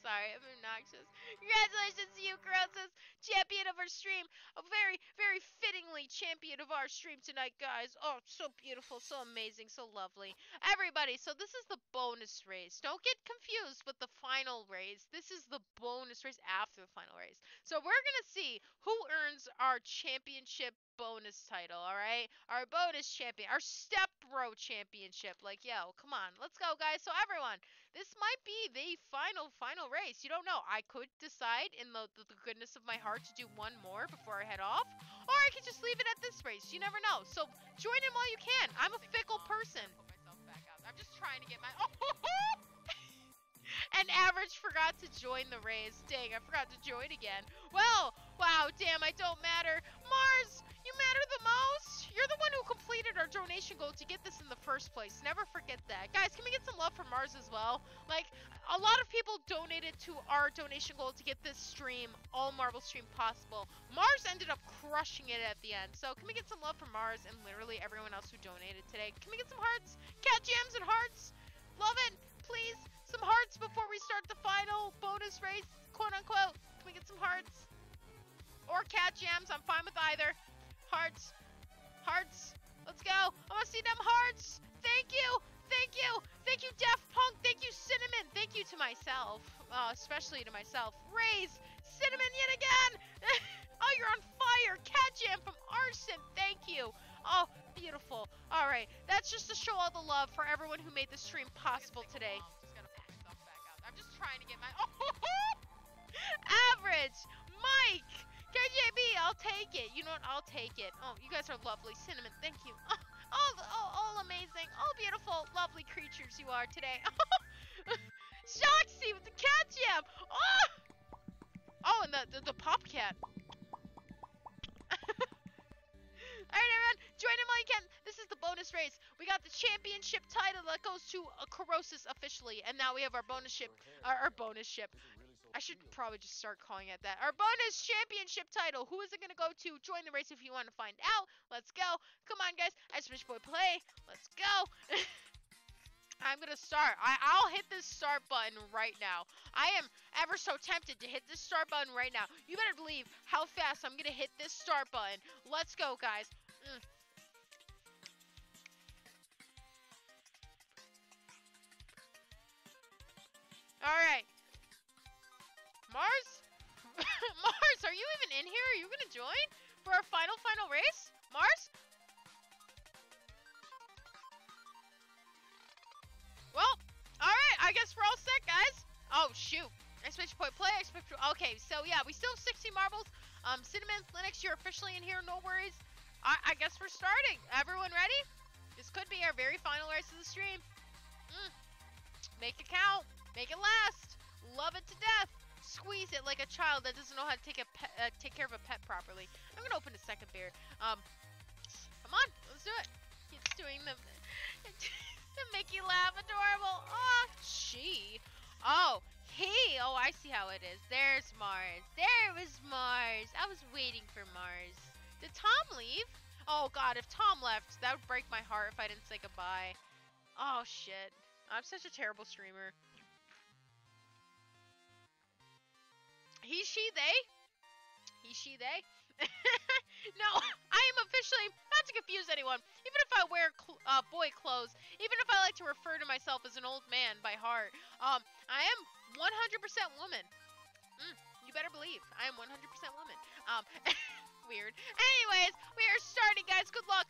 Sorry, I'm obnoxious. Congratulations to you, Corrosis, champion of our stream. A very, very fittingly champion of our stream tonight, guys. Oh, so beautiful, so amazing, so lovely. Everybody, so this is the bonus race. Don't get confused with the final race. This is the bonus race after the final race. So we're going to see who earns our championship bonus title, all right? Our bonus champion, our step throw championship. Like, yo, come on. Let's go, guys. So, everyone, this might be the final, final race. You don't know. I could decide in the, the, the goodness of my heart to do one more before I head off. Or I could just leave it at this race. You never know. So, join in while you can. I'm a fickle person. I'm just trying to get my... Oh! And average forgot to join the race. Dang, I forgot to join again. Well, wow, damn, I don't matter. Mars, you matter the most. You're the one who completed our donation goal to get this in the first place. Never forget that. Guys, can we get some love from Mars as well? Like, a lot of people donated to our donation goal to get this stream, all Marvel stream possible. Mars ended up crushing it at the end. So can we get some love from Mars and literally everyone else who donated today? Can we get some hearts? Cat jams and hearts. Love it, please. Some hearts before we start the final bonus race, quote unquote. Can we get some hearts? Or cat jams, I'm fine with either. Hearts, hearts, let's go. I wanna see them hearts. Thank you, thank you, thank you Daft Punk, thank you Cinnamon, thank you to myself, uh, especially to myself. Raise, Cinnamon yet again. Oh, you're on fire. Cat jam from Arson, thank you. Oh, beautiful. All right, that's just to show all the love for everyone who made the stream possible today. I'm just trying to get my... Oh, average! Mike! K J B, I'll take it. You know what? I'll take it. Oh, you guys are lovely. Cinnamon, thank you. Oh, all, all, all amazing. All beautiful, lovely creatures you are today. Shoxy with the cat jam! Oh! Oh, and the, the, the pop cat. Alright everyone, join in while you can. This is the bonus race. We got the championship title that goes to Corosis officially, and now we have our bonus ship, our, our bonus ship. I should probably just start calling it that. Our bonus championship title. Who is it going to go to? Join the race if you want to find out. Let's go. Come on guys, I Switch Boy Play. Let's go. I'm going to start. I, I'll hit this start button right now. I am ever so tempted to hit this start button right now. You better believe how fast I'm going to hit this start button. Let's go, guys. Mm. All right. Mars? Mars, are you even in here? Are you going to join for our final, final race? Mars? Well, alright, I guess we're all set, guys. Oh, shoot. I switched point play, I switched... Okay, so yeah, we still have sixty marbles. Um, Cinnamon, Linux, you're officially in here, no worries. I, I guess we're starting. Everyone ready? This could be our very final race of the stream. Mm. Make it count. Make it last. Love it to death. Squeeze it like a child that doesn't know how to take, a pet, uh, take care of a pet properly. I'm going to open a second beer. Um, Come on, let's do it. It's doing the... Mickey laugh, adorable. Oh, she. Oh, he. Oh, I see how it is. There's Mars. There was Mars. I was waiting for Mars. Did Tom leave? Oh, God, if Tom left, that would break my heart if I didn't say goodbye. Oh, shit. I'm such a terrible streamer. He, she, they? He, she, they? No, I am officially, not to confuse anyone, even if I wear cl uh, boy clothes, even if I like to refer to myself as an old man by heart, um, I am one hundred percent woman. Mm, you better believe, I am one hundred percent woman. Um, weird. Anyways, we are starting, guys. Good luck.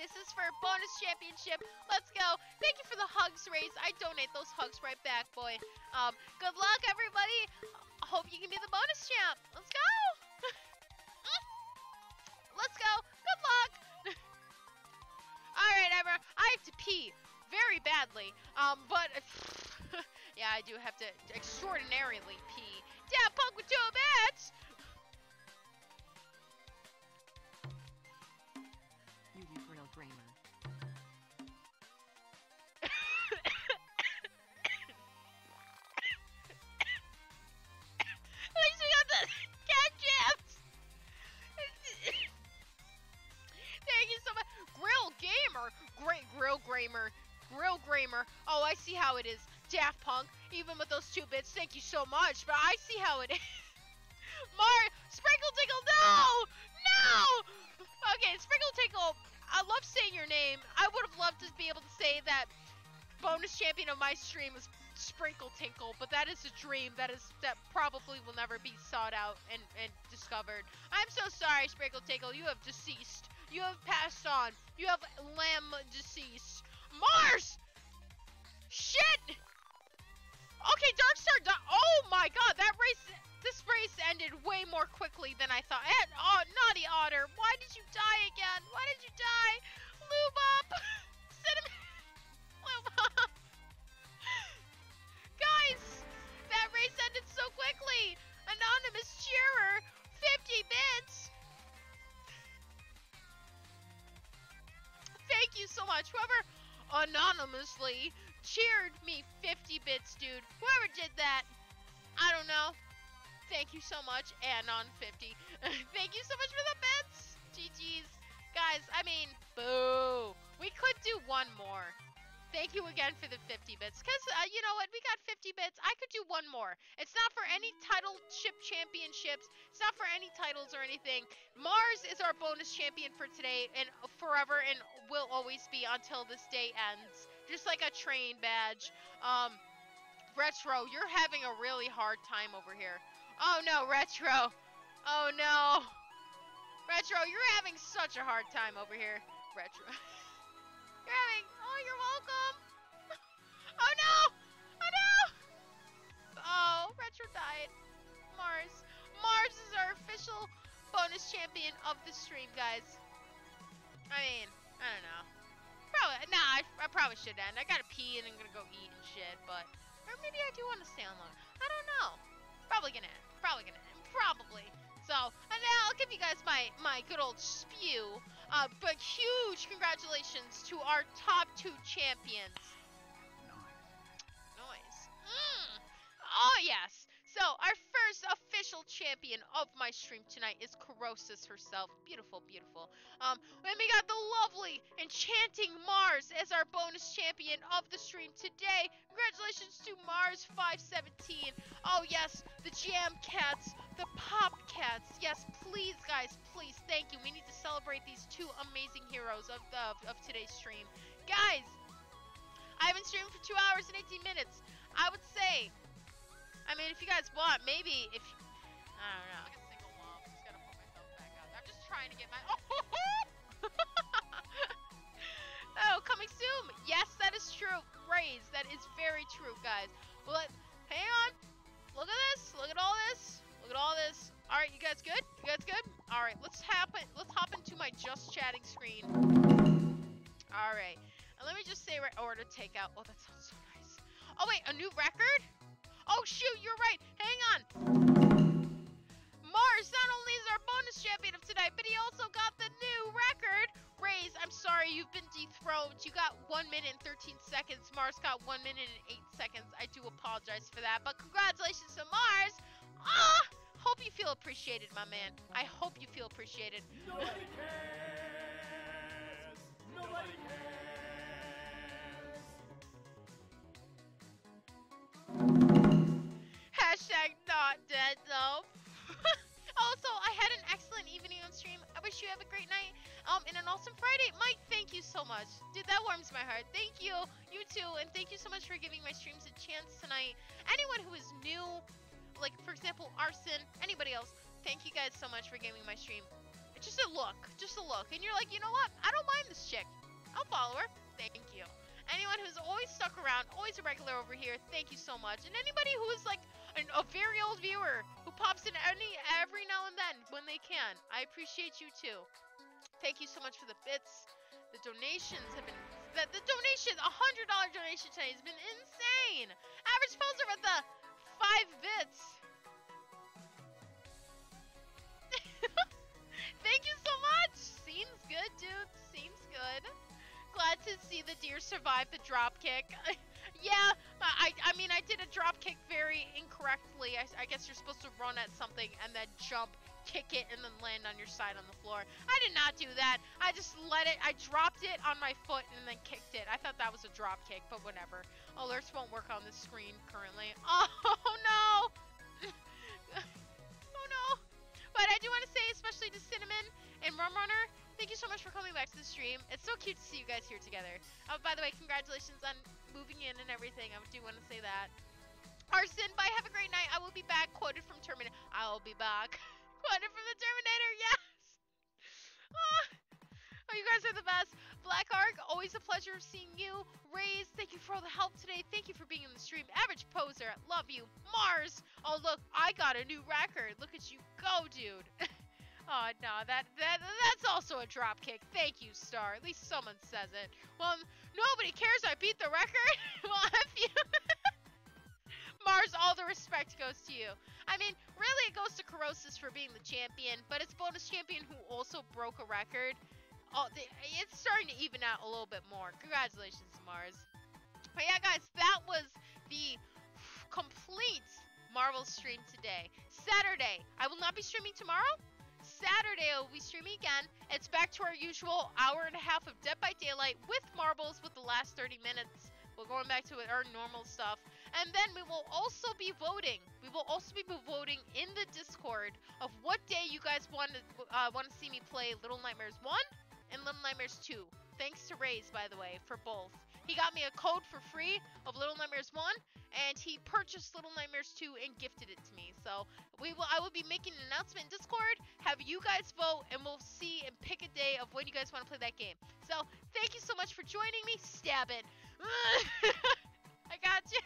This is for a bonus championship. Let's go. Thank you for the hugs, Race. I donate those hugs right back, boy. Um, good luck, everybody. I hope you can be the bonus champ. Let's go. Let's go. Good luck. All right, everyone. I have to pee very badly. Um, but yeah, I do have to extraordinarily pee. Dad, punk with two bats. You real grammar. At least we got the cat jams. Thank you so much. Grill Gamer. Great Grill Grammar. Grill Grammar. Oh, I see how it is. Daft Punk. Even with those two bits, thank you so much. But I see how it is. Mar Sprinkle Tickle, no! No! Okay, Sprinkle Tickle, I love saying your name. I would have loved to be able to say that bonus champion of my stream is Sprinkle Tinkle, but that is a dream that is that probably will never be sought out and, and discovered. I'm so sorry, Sprinkle Tinkle, you have deceased. You have passed on. You have lamb deceased. Mars! Shit! Okay, Darkstar died. Oh my god, that race, this race ended way more quickly than I thought. And, oh, Naughty Otter, why did you die again? Why did you die? Lube up! Cinnamon! Lube up! Guys, that race ended so quickly! Anonymous Cheerer, fifty bits! Thank you so much, whoever anonymously cheered me fifty bits, dude. Whoever did that, I don't know. Thank you so much, and on fifty. Thank you so much for the bits! G G's. Guys, I mean, boo. We could do one more. Thank you again for the fifty bits. Because, uh, you know what, we got fifty bits. I could do one more. It's not for any titleship championships. It's not for any titles or anything. Mars is our bonus champion for today and forever and will always be until this day ends. Just like a train badge. Um, Retro, you're having a really hard time over here. Oh, no, Retro. Oh, no. Retro, you're having such a hard time over here. Retro. You're having... Oh, you're welcome. Oh, no. Oh, no. Oh, Retro died. Mars. Mars is our official bonus champion of the stream, guys. I mean, I don't know. Probably... Nah, I, I probably should end. I gotta pee and I'm gonna go eat and shit, but... Or maybe I do want to stay on longer. I don't know. Probably gonna end. Probably gonna end. Probably. So, and now I'll give you guys my, my good old spew. Uh, but huge congratulations to our top two champions. Nice. Noise. Mm. Oh, yes. So, our first official champion of my stream tonight is Korosis herself. Beautiful, beautiful. Um, and we got the lovely, enchanting Mars as our bonus champion of the stream today. Congratulations to Mars five seventeen. Oh, yes, the Jam Cats, the Pop Cats. Yes, please, guys, please, thank you. We need to celebrate these two amazing heroes of, the, of, of today's stream. Guys, I've been streaming for two hours and eighteen minutes. I would say... I mean, if you guys want, maybe if you, I don't know. Like a single mom, just gotta put myself back out. I'm just trying to get my. Oh, oh, coming soon. Yes, that is true, Raze. That is very true, guys. But hang on. Look at this. Look at all this. Look at all this. All right, you guys good? You guys good? All right, let's hop. In, let's hop into my just chatting screen. All right, and let me just say right order takeout. Oh, that sounds so nice. Oh wait, a new record. Oh shoot, you're right. Hang on. Mars not only is our bonus champion of tonight, but he also got the new record. Raze, I'm sorry, you've been dethroned. You got one minute and thirteen seconds. Mars got one minute and eight seconds. I do apologize for that, but congratulations to Mars. Ah, hope you feel appreciated, my man. I hope you feel appreciated. Nobody cares. Nobody cares. Hashtag not dead though. Also, I had an excellent evening on stream. I wish you have a great night um, and an awesome Friday. Mike, thank you so much. Dude, that warms my heart. Thank you. You too. And thank you so much for giving my streams a chance tonight. Anyone who is new, like for example, Arson, anybody else, thank you guys so much for giving my stream. It's just a look. Just a look. And you're like, you know what? I don't mind this chick. I'll follow her. Thank you. Anyone who's always stuck around, always a regular over here, thank you so much. And anybody who is like an, a very old viewer who pops in any every now and then when they can, I appreciate you too. Thank you so much for the bits. The donations have been the, the donation, a hundred dollar donation today has been insane. Average poser with the five bits. Thank you so much. Seems good, dude. Seems good. Glad to see the deer survive the drop kick. Yeah, I, I mean, I did a drop kick very incorrectly. I, I guess you're supposed to run at something and then jump, kick it, and then land on your side on the floor. I did not do that. I just let it. I dropped it on my foot and then kicked it. I thought that was a drop kick, but whatever. Alerts won't work on this screen currently. Oh, no. Oh, no. But I do want to say, especially to Cinnamon and Rum Runner, thank you so much for coming back to the stream. It's so cute to see you guys here together. Oh, by the way, congratulations on moving in and everything. I do want to say that. Arson, bye. Have a great night. I will be back. Quoted from Terminator. I will be back. Quoted from the Terminator. Yes. Oh, Oh, you guys are the best. Black Ark, always a pleasure seeing you. Raze, thank you for all the help today. Thank you for being in the stream. Average Poser, love you. Mars, oh look, I got a new record. Look at you go, dude. Oh no, that that that's also a drop kick. Thank you, Star. At least someone says it. Well, nobody cares. I beat the record. Well, F you. Mars, all the respect goes to you. I mean, really, it goes to Corrosis for being the champion, but it's bonus champion who also broke a record. Oh, they, it's starting to even out a little bit more. Congratulations, Mars. But yeah, guys, that was the complete Marvel stream today. Saturday, I will not be streaming tomorrow. Saturday, I will be streaming again. It's back to our usual hour and a half of Dead by Daylight with marbles with the last thirty minutes. We're going back to our normal stuff. And then we will also be voting. We will also be voting in the Discord of what day you guys want to uh, want to see me play Little Nightmares one and Little Nightmares two. Thanks to Raze, by the way, for both. He got me a code for free of Little Nightmares one, and he purchased Little Nightmares two and gifted it to me. So we will. I will be making an announcement in Discord, have you guys vote, and we'll see and pick a day of when you guys want to play that game. So thank you so much for joining me. Stab it. I got you.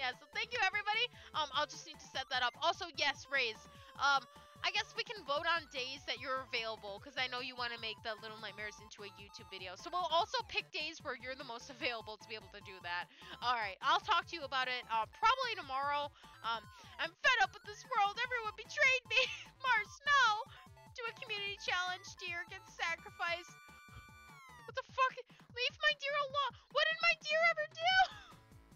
Yeah, so thank you, everybody. Um, I'll just need to set that up. Also, yes, Raze, um, I guess we can vote on days that you're available, because I know you want to make the Little Nightmares into a YouTube video. So we'll also pick days where you're the most available to be able to do that. All right, I'll talk to you about it uh, probably tomorrow. Um, I'm fed up with this world. Everyone betrayed me. Mars, no. Do a community challenge. Deer gets sacrificed. What the fuck? Leave my deer alone. What did my deer ever do?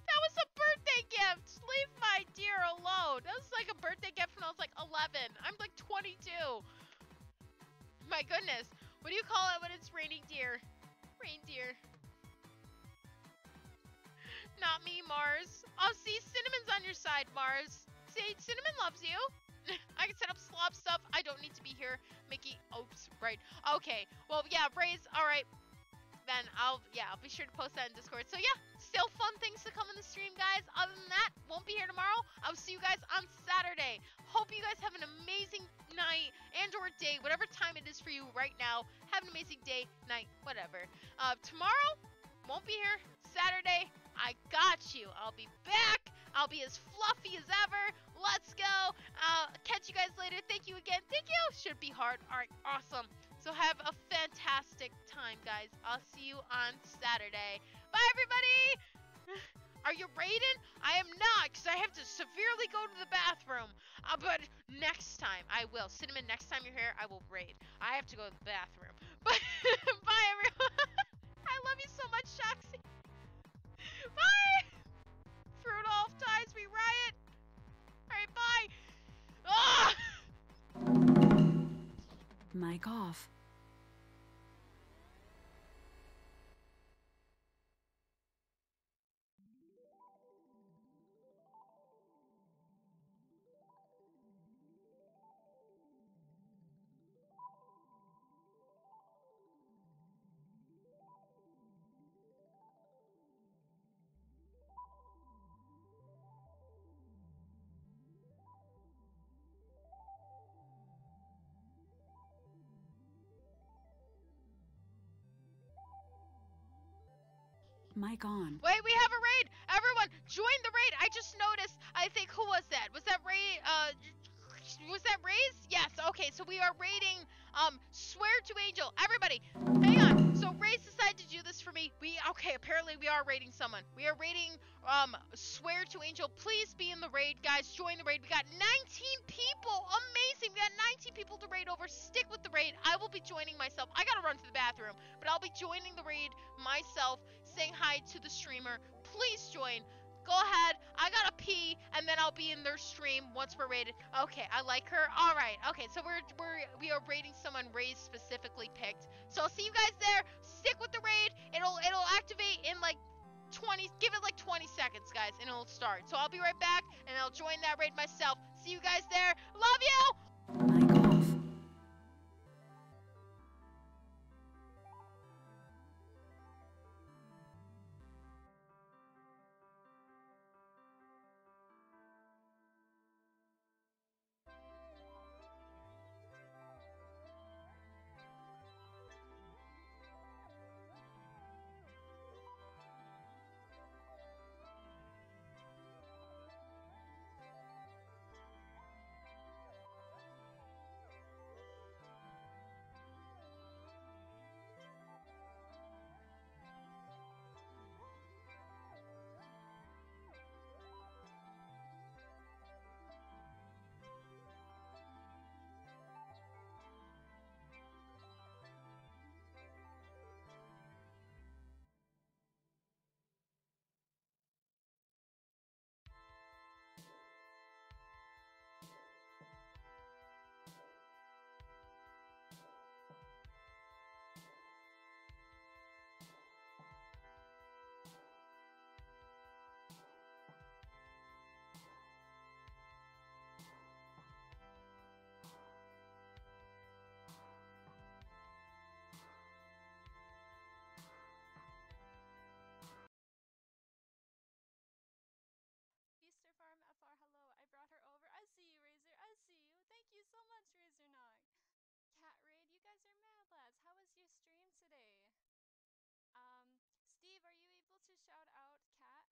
That was a birthday gift. Leave my deer alone. That was like a birthday gift when I was like eleven. I'm like twenty-two. My goodness. What do you call it when it's raining deer? Reindeer. Not me, Mars. Oh, see, Cinnamon's on your side, Mars. See, Cinnamon loves you. I can set up slob stuff. I don't need to be here. Mickey. Oops. Right. Okay. Well, yeah, Raze. All right. Then I'll, yeah, I'll be sure to post that in Discord. So yeah, still fun things to come in the stream, guys. Other than that, won't be here tomorrow. I'll see you guys on Saturday. Hope you guys have an amazing night and or day, whatever time it is for you right now. Have an amazing day, night, whatever. Uh, tomorrow, won't be here. Saturday, I got you. I'll be back. I'll be as fluffy as ever. Let's go. Uh, catch you guys later. Thank you again. Thank you. Should be hard. All right, awesome. So have a fantastic time, guys. I'll see you on Saturday. Bye, everybody! Are you Raiden? I am not, because I have to severely go to the bathroom. Uh, but next time, I will. Cinnamon, next time you're here, I will raid. I have to go to the bathroom. But bye, everyone. I love you so much, Shoxy. Bye! Rudolph dies, we riot. All right, bye. Ah! Mic off. Mic on. Wait, we have a raid. Everyone, join the raid. I just noticed. I think, who was that? Was that Ray? Uh, was that Ray's? Yes. Okay, so we are raiding. Um, swear to Angel. Everybody, hang on. So Ray's decided to do this for me. We okay. Apparently, we are raiding someone. We are raiding. Um, swear to Angel. Please be in the raid, guys. Join the raid. We got nineteen people. Amazing. We got nineteen people to raid over. Stick with the raid. I will be joining myself. I gotta run to the bathroom, but I'll be joining the raid myself. Saying hi to the streamer. Please join. Go ahead. I gotta pee, and then I'll be in their stream once we're raided. Okay, I like her. All right. Okay, so we're we're we are raiding someone Ray specifically picked. So I'll see you guys there. Stick with the raid. It'll it'll activate in like twenty. Give it like twenty seconds, guys, and it'll start. So I'll be right back, and I'll join that raid myself. See you guys there. Love you. so much, Razournog. Cat Raid, you guys are mad lads. How was your stream today? Um, Steve, are you able to shout out Cat?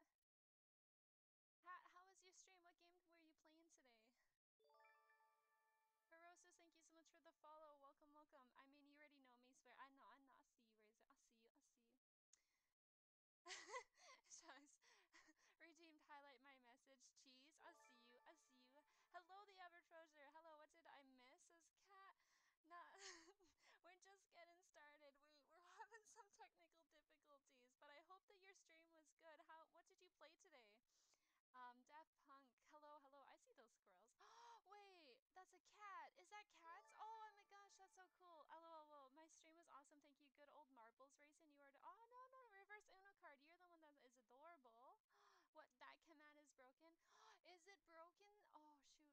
Cat, how was your stream? What game were you playing today? Herosus, thank you so much for the follow. Welcome, welcome. I mean, you already know me, swear. I know, I know. I see you, Razor. I see you, I see you. Redeemed, highlight my message. Cheese, I see you, I see you. Hello, the average Roger. Hello, what did I miss? Is Cat not? We're just getting started. We we're having some technical difficulties, but I hope that your stream was good. How? What did you play today? Um, Daft Punk. Hello, hello. I see those squirrels. Wait, that's a cat. Is that cats? Oh, oh my gosh, that's so cool. L O L. My stream was awesome. Thank you. Good old marbles racing. You are. Oh no no. Reverse Uno card. You're the one that is adorable. What? That command is broken. Is it broken? Oh shoot.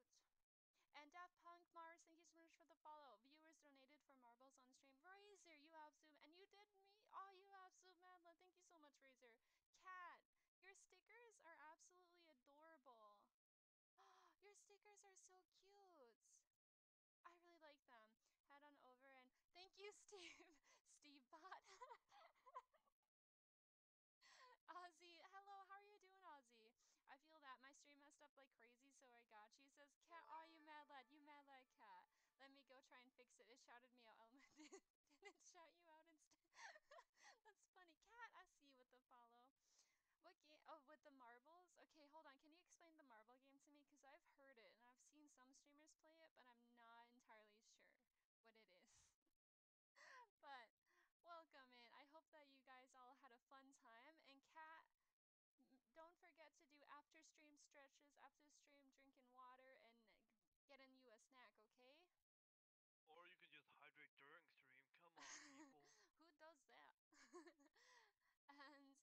And Daft Punk Mars, thank you so much for the follow. Viewers donated for marbles on stream. Razor, you absolute, and you did me. Oh, you absolute madla. Thank you so much, Razor. Cat, your stickers are absolutely adorable. Oh, your stickers are so cute. I really like them. Head on over and thank you, Steve. Steve Bot. Ozzy, hello, how are you doing, Ozzy? I feel that my stream messed up like crazy, so I got you. Says, Cat, oh, you mad lad, you mad lad, Cat. Let me go try and fix it. It shouted me out. Oh, did, did it shout you out instead? That's funny. Cat, I see you with the follow. What game? Oh, with the marbles? Okay, hold on. Can you explain the marble game to me? Because I've heard it, and I've seen some streamers play it, but I'm not entirely sure what it is. But welcome in. I hope that you guys all had a fun time. And Kat, don't forget to do after stream stretches, after stream drinking water, and getting you a snack, okay? Or you can just hydrate during stream. Come on, people. Who does that? And it's all thanks to Razor for my emo-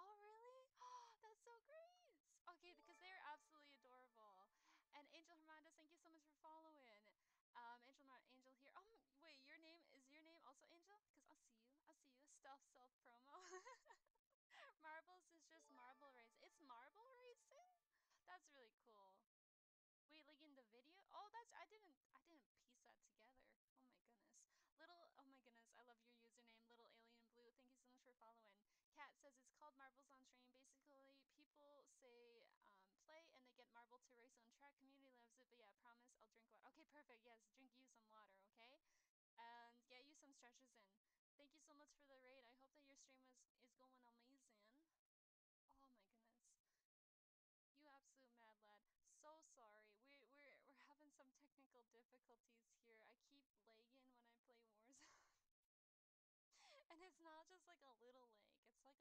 Oh, really? Oh, that's so great! Okay, because they're absolutely adorable. And Angel Hernandez, thank you so much for following. Um, Angel, not Angel here. Oh, wait, your name, is your name also Angel? Because I'll see you. I'll see you. Stealth self promo. Marbles is just marble racing. It's marble racing? That's really cool. Wait, like in the video? Oh, that's, I didn't, I didn't piece that together. Oh my goodness. Little, oh my goodness, I love your username, Little Alien Blue. Thank you so much for following. Kat says it's called Marbles on Stream. Basically, people say um, play and they get marble to race on track. Community loves it, but yeah, promise I'll drink water. Okay, perfect. Yes, drink you some water, okay? And get you some stretches in. Thank you so much for the raid. I hope that your stream is, is going amazing. Oh my goodness. You absolute mad lad. So sorry. We're, we're, we're having some technical difficulties here. I keep lagging when I play Warzone. And it's not just like a little lag. It's like a big lag. So. and, but yeah, no,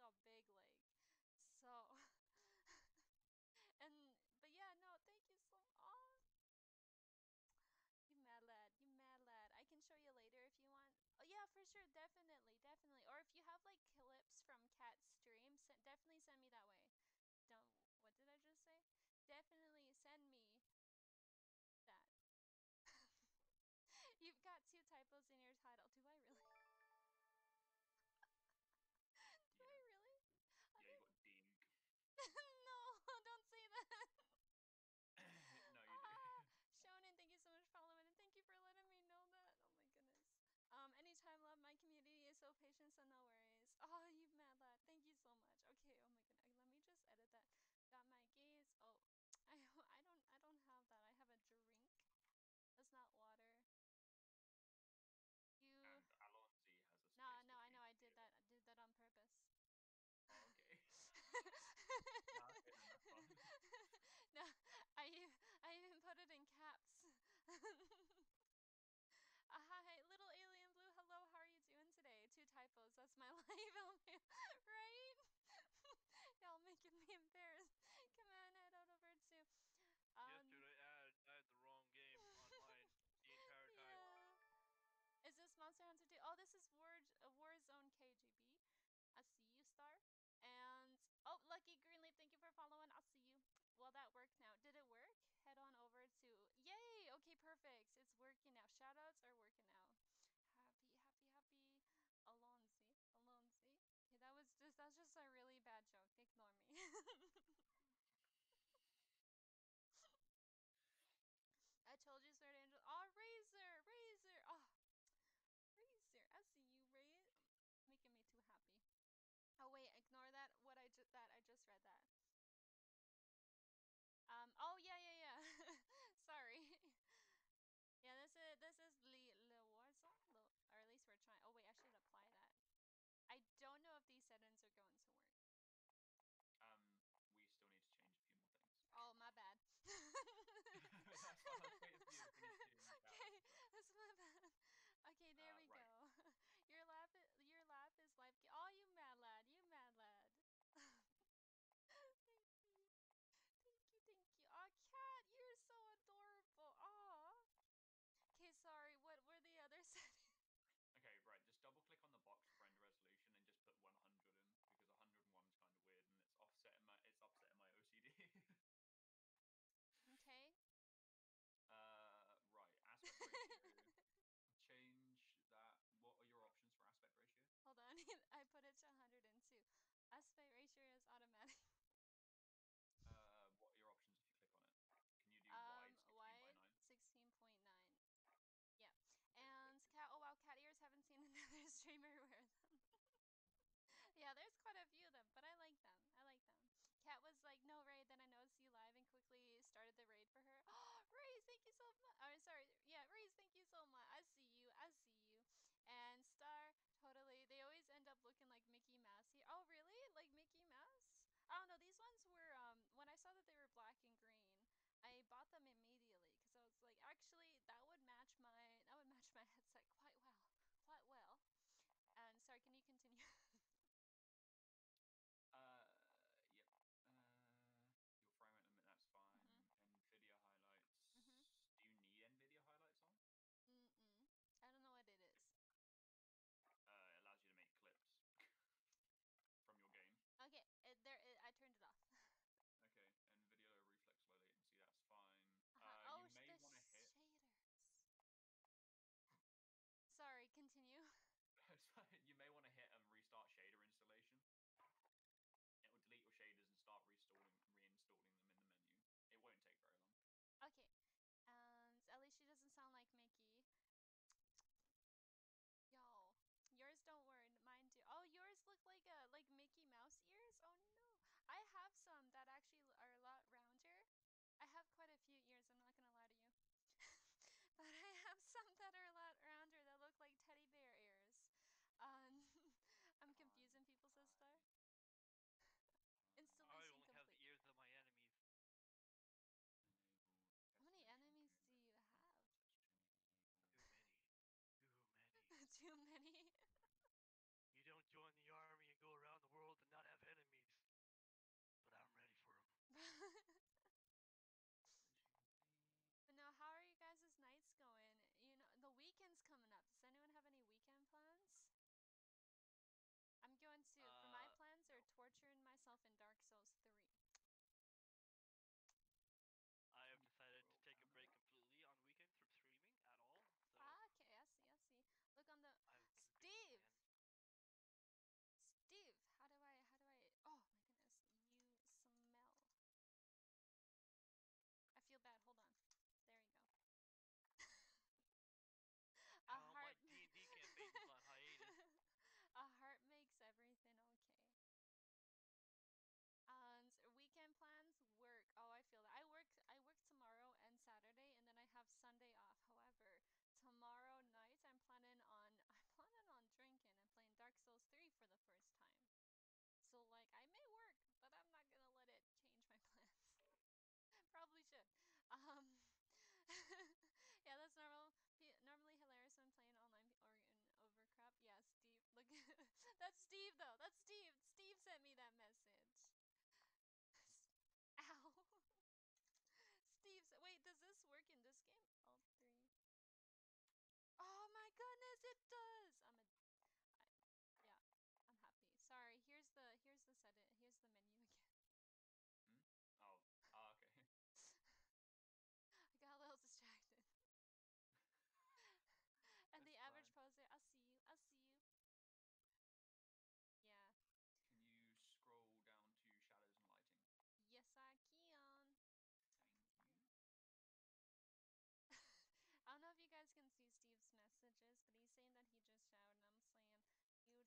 thank you so much. Oh. You mad lad. You mad lad. I can show you later if you want. Oh yeah, for sure. Definitely. Definitely. Or if you have like clips from Cat's stream, send, definitely send me that way. Don't, what did I just say? Definitely send me that. You've got two typos in your title. Do I really? Do yeah. I really? I yeah, you got ding. No, don't say that. No, you ah, do. Shonen, thank you so much for following, and thank you for letting me know that. Oh my goodness. Um, anytime, love. My community is so patient, so no worries. Oh, you mad lad. Thank you so much. Okay. Oh my goodness. Let me just edit that. Got my gaze. Oh, I I don't I don't have that. I have a drink. That's not water. You. And Alonzi has a. No, no. I know. I did that. I did that on purpose. Okay. No, I I even put it in caps. Uh, hi, Little Alien Blue, hello, how are you doing today? Two typos, that's my life, right? Y'all making me embarrassed. Come on, head on over to... Um, Yesterday, I had, I had the wrong game online the entire time. Yeah. Is this Monster Hunter two? Oh, this is War, uh, Warzone K G B. I see you, Star. And, oh, Lucky Greenleaf, thank you for following. I'll see you. Well, that worked now. Did it work? Head on over to, yay! Okay, perfect. It's working now. Shoutouts are working now. Happy, happy, happy. Alonzi, Alonzi. Okay, that was just, that's just a really bad joke. Ignore me. I told you wrote that. I just read that. Um, oh, yeah, yeah, yeah. Sorry. Yeah, this is, this is Le, Le Warzone, Le, or at least we're trying. Oh, wait, I should apply that. I don't know if these settings are going to work. Um, we still need to change a few more things. Oh, my bad. Okay, that's my bad. Okay, there uh, we right. go. Your laugh, your laugh is life. Oh, you mad lad, you mad lad. Thank you. Thank you, thank you. Aw, oh, Cat, you're so adorable. Aw. Okay, sorry, what were the other settings? Okay, right, just double click on the box for render resolution and just put one hundred in, because one hundred one is kind of weird and it's offsetting my, it's upsetting my O C D. Okay. Uh, right, aspect ratio. Change that. What are your options for aspect ratio? Hold on, I put it to one hundred two. Aspect ratio is automatic. Uh, what are your options if you click on it? Can you do um, wide sixteen point nine? Yeah. And Cat, oh wow, Cat ears haven't seen another streamer wear them. Yeah, there's quite a few of them, but I like them. I like them. Cat was like, no raid, then I noticed you live and quickly started the raid for her. Oh, Raze, thank you so much. Oh, sorry. Yeah, Raze, thank you so much. I see you. I see you. And Star, totally. They always end up looking like Mickey Mouse here. Oh, really? Like Mickey Mouse? I don't know. These ones were, um, when I saw that they were black and green, I bought them immediately because I was like, actually, that would match my, that would match my headset quite well, quite well. And sorry, can you continue? Uh, yep. Yeah. Uh, your frame rate limit, that's fine. Mm-hmm. NVIDIA highlights. Mm-hmm. Do you need NVIDIA highlights on? Mm-mm. I don't know what it is. Uh, it allows you to make clips from your game. Okay, it, there, it, I turned it off. Okay, and video reflex low latency, that's fine. Uh, uh, oh, you may want to hit shaders. Sorry, continue. You may want to hit and um, restart shader installation. It will delete your shaders and start reinstalling, reinstalling them in the menu. It won't take very long. Okay, and at least she doesn't sound like Mickey. Yo, yours don't worry, mine do. Oh, yours look like a like Mickey Mouse ears. Oh no. I have some that actually are a lot rounder. I have quite a few ears, I'm not gonna lie to you. But I have some that are a lot rounder that look like teddy bear ears. Um, I'm confusing people, sister. Installation I only complete. Have the ears of my enemies. How many enemies do you have? Too many. Too many. Too many? You don't join the army and go around the world and not have enemies. But I'm ready for him. But now, how are you guys' nights going? You know, the weekend's coming up. Does anyone have any weekend plans? I'm going to, uh, for my plans, are torturing myself in Dark Souls three. I have decided to take a break completely on weekends from streaming at all. So ah, okay, I see, I see. Look on the- Steve! Steve, how do I, how do I, oh my goodness, you smell. I feel bad, hold on. There you go. A um, heart my D and D campaign's on hiatus. A heart makes everything okay. And weekend plans, work. Oh, I feel that. I work, I work tomorrow and Saturday, and then I have Sunday off. However, tomorrow night, I'm planning on I'm planning on drinking and playing Dark Souls three for the first time. So like, I may work, but I'm not gonna let it change my plans. Probably should. Um, yeah, that's normal. Normally hilarious when playing online or in over crap. Yeah, Steve. Look, that's Steve though. That's Steve. Steve sent me that message. Ow. Steve. Wait, does this work in this game? All three. Oh my goodness, it does! I'm a, I, yeah, I'm happy. Sorry, here's the, here's the set it, here's the menu again. Hmm? Oh, oh, okay. I got a little distracted. And that's the average fine. Poser, I'll see you, I'll see you. Yeah. Can you scroll down to shadows and lighting? Yes, I can. Thank you. I don't know if you guys can see Steve's messages, but he's saying that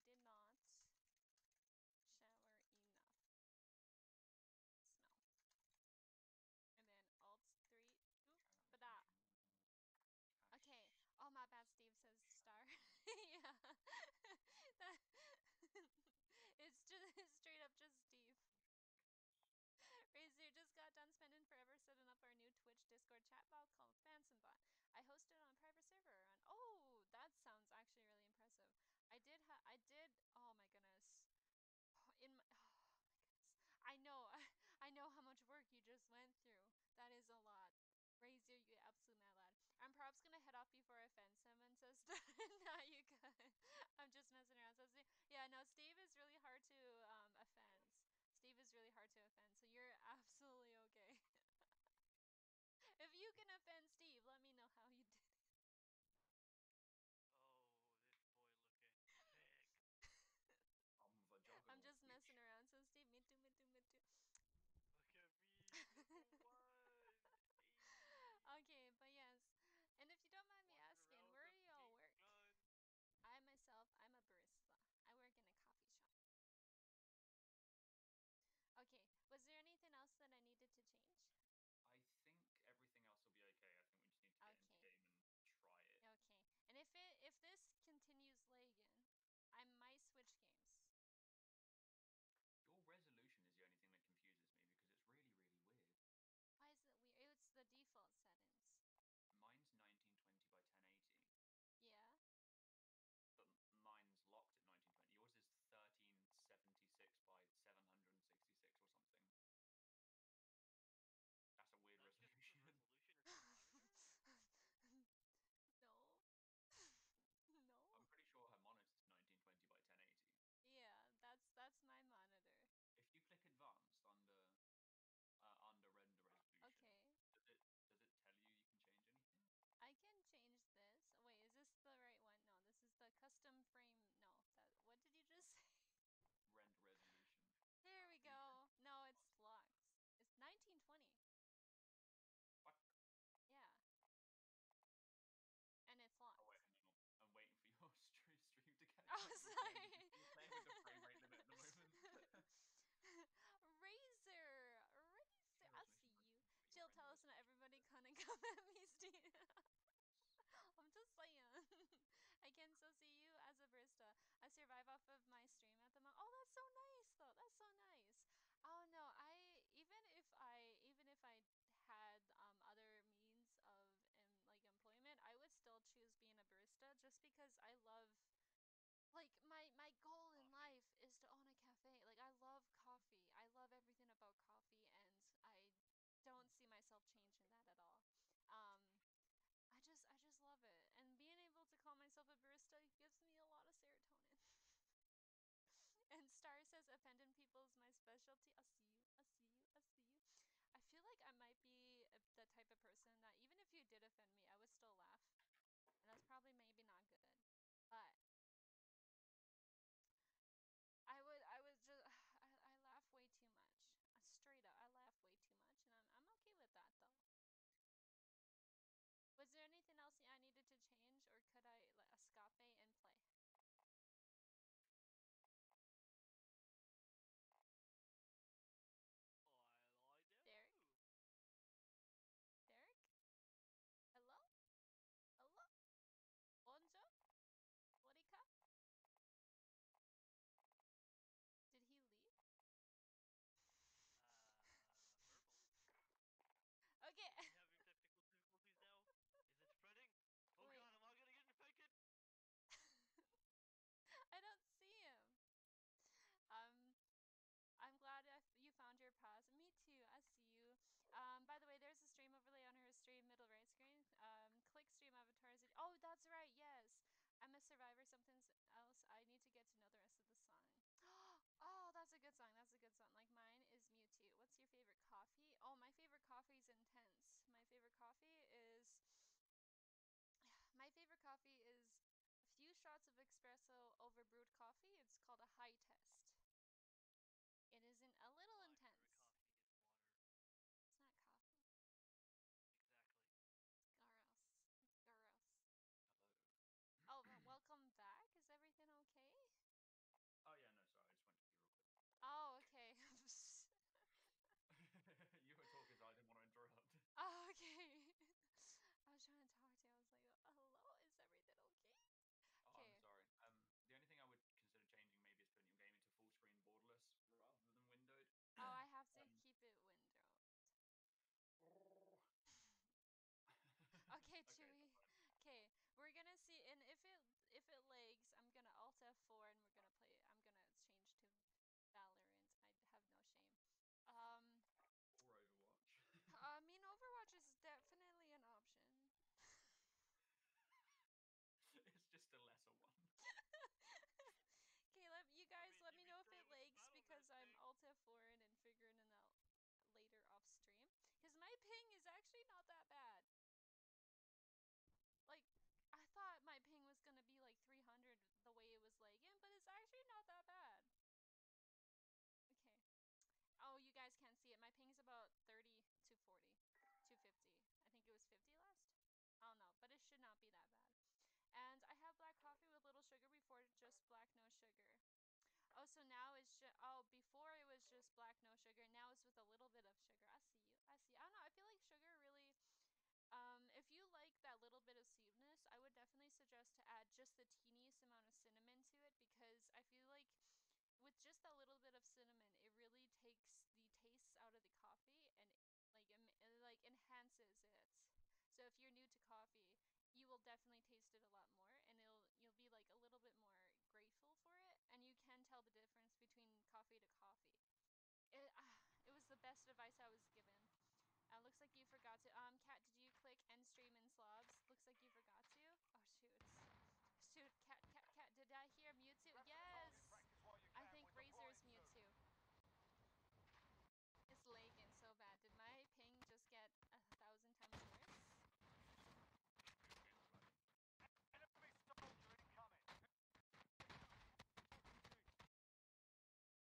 he just showered, and I'm saying, you did not shower enough. impressive. I did ha I did. Oh my goodness. In my, oh my goodness. I know. I know how much work you just went through. That is a lot. Razor, you absolutely not allowed. I'm perhaps gonna head off before I offend someone, says Steve. No, you good. I'm just messing around. So Steve, yeah, no, Steve is really hard to um offend. Steve is really hard to offend, so you're absolutely okay. If you can offend Steve, let me know how you did it. Oh, this boy looking thick. I'm, I'm just messing bitch. around, so Steve, me too, me too, me too. Look at me, one. Okay, but yes, and if you don't mind me Walking asking, where do y'all work? Gun. I myself, I'm a barista. I work in a coffee shop. Okay, was there anything else that I needed to change? I think everything else will be okay. I think we just need to get okay. into the game and try it. Okay. And if it if this continues lagging, I might switch games. Your resolution is the only thing that confuses me because it's really, really weird. Why is it weird? It's the default settings. Mine's nineteen twenty by ten eighty. Yeah. But mine's locked at nineteen twenty. Yours is thirteen seventy-six by seven sixty-six or something. That's a weird That's resolution. resolution No. No. I'm pretty sure her monitor's nineteen twenty by ten eighty. Yeah, that's that's my monitor. If you click advanced under uh, under render resolution, okay. does it does it tell you you can change anything? I can change this. Wait, is this the right one? No, this is the custom frame. No, that. What did you just say? Render resolution. There we go. No, it's locked. It's nineteen twenty. What? Yeah. And it's locked. Oh, wait, hang on. I'm waiting for your stream to catch up. Oh, sorry. You're playing with the frame rate limit at the moment. Razor! Razor! I'll see you. Jill, tell us not everybody gonna come at me, Steve. I'm just saying. I can still see you as a barista. I survive off of my stream at the moment. Oh, that's so nice, though. That's so nice. Oh no, I even if I even if I had um other means of um, like employment, I would still choose being a barista just because I love. Like my my goal in life is to own a cafe. Like I love coffee. I love everything about coffee, and I don't see myself changing that at all. Um. I just, I just love it, and being able to call myself a barista gives me a lot of serotonin. And Star says, offending people is my specialty. I see you, I see you, I see you. I feel like I might be a, the type of person that even if you did offend me, I would still laugh, and that's probably maybe not good, but I would, I would just, I, I laugh way too much. Straight up, I laugh way too much, and I'm, I'm okay with that though. Was there anything else I needed to change, or could I like, escape and play? All I do. Derek? Derek? Hello? Hello? Bonjour? Morika? Did he leave? Uh, verbal. Okay. Are you having technical difficulties now? Is it spreading? Oh Wait. god, am I gonna get infected? I don't see him. Um, I'm glad I f you found your pause. Me too. I see you. Um, by the way, there's a stream overlay on her stream, middle right screen. Um, click stream avatars. Oh, that's right. Yes, I'm a survivor. Something else. I need to get to know the rest of the song. Oh, that's a good song. That's a good song. Like mine is Mewtwo. What's your favorite coffee? Oh, my favorite coffee is intense. My favorite coffee is. My favorite coffee is a few shots of espresso over brewed coffee. It's called a high test. It isn't a little My intense. Coffee is water. It's not coffee. Exactly. Gross. Gross. Hello. Oh, well, welcome back. Is everything okay? Oh yeah, no, sorry. I just wanted to be real quick. Oh, okay. You were talking, so I didn't want to interrupt. Oh, okay. I was trying to talk to you. I was like, hello, is everything okay? Oh, okay. I'm sorry. Um, the only thing I would consider changing maybe is putting your game into full screen borderless rather than windowed. Oh, I have to um, keep it windowed. Okay, Chewy. Okay, we're gonna see, and if it if it lags, I'm F four and we're gonna play, I'm gonna change to Valorant. I have no shame. Um, or Overwatch. I mean, Overwatch is definitely an option. It's just a lesser one. Caleb, you guys, I mean, let me know if it lags because I'm Alt F four and figuring it out later off stream. Because my ping is actually not that bad. Like, I thought my ping was gonna be like three hundred the way it was lagging, but it's actually not that bad. Okay. Oh, you guys can't see it. My ping is about thirty to forty, two fifty. I think it was fifty last. I don't know, but it should not be that bad. And I have black coffee with little sugar before just black no sugar. Oh, so now it's just, oh, before it was just black no sugar. Now it's with a little bit of sugar. I see you. I see. I don't know. I feel like sugar really, um, if you like that little bit of sweetness, I would definitely suggest to add just the teeniest amount of cinnamon to it, because I feel like with just that little bit of cinnamon, it really takes the taste out of the coffee and like, it, like enhances it. So if you're new to coffee, you will definitely taste it a lot more, and it'll you'll be like a little bit more grateful for it, and you can tell the difference between coffee to coffee. It uh, it was the best advice I was given. Uh, looks like you forgot to. Um, Kat, did you click end stream in slobs? Looks like you forgot to.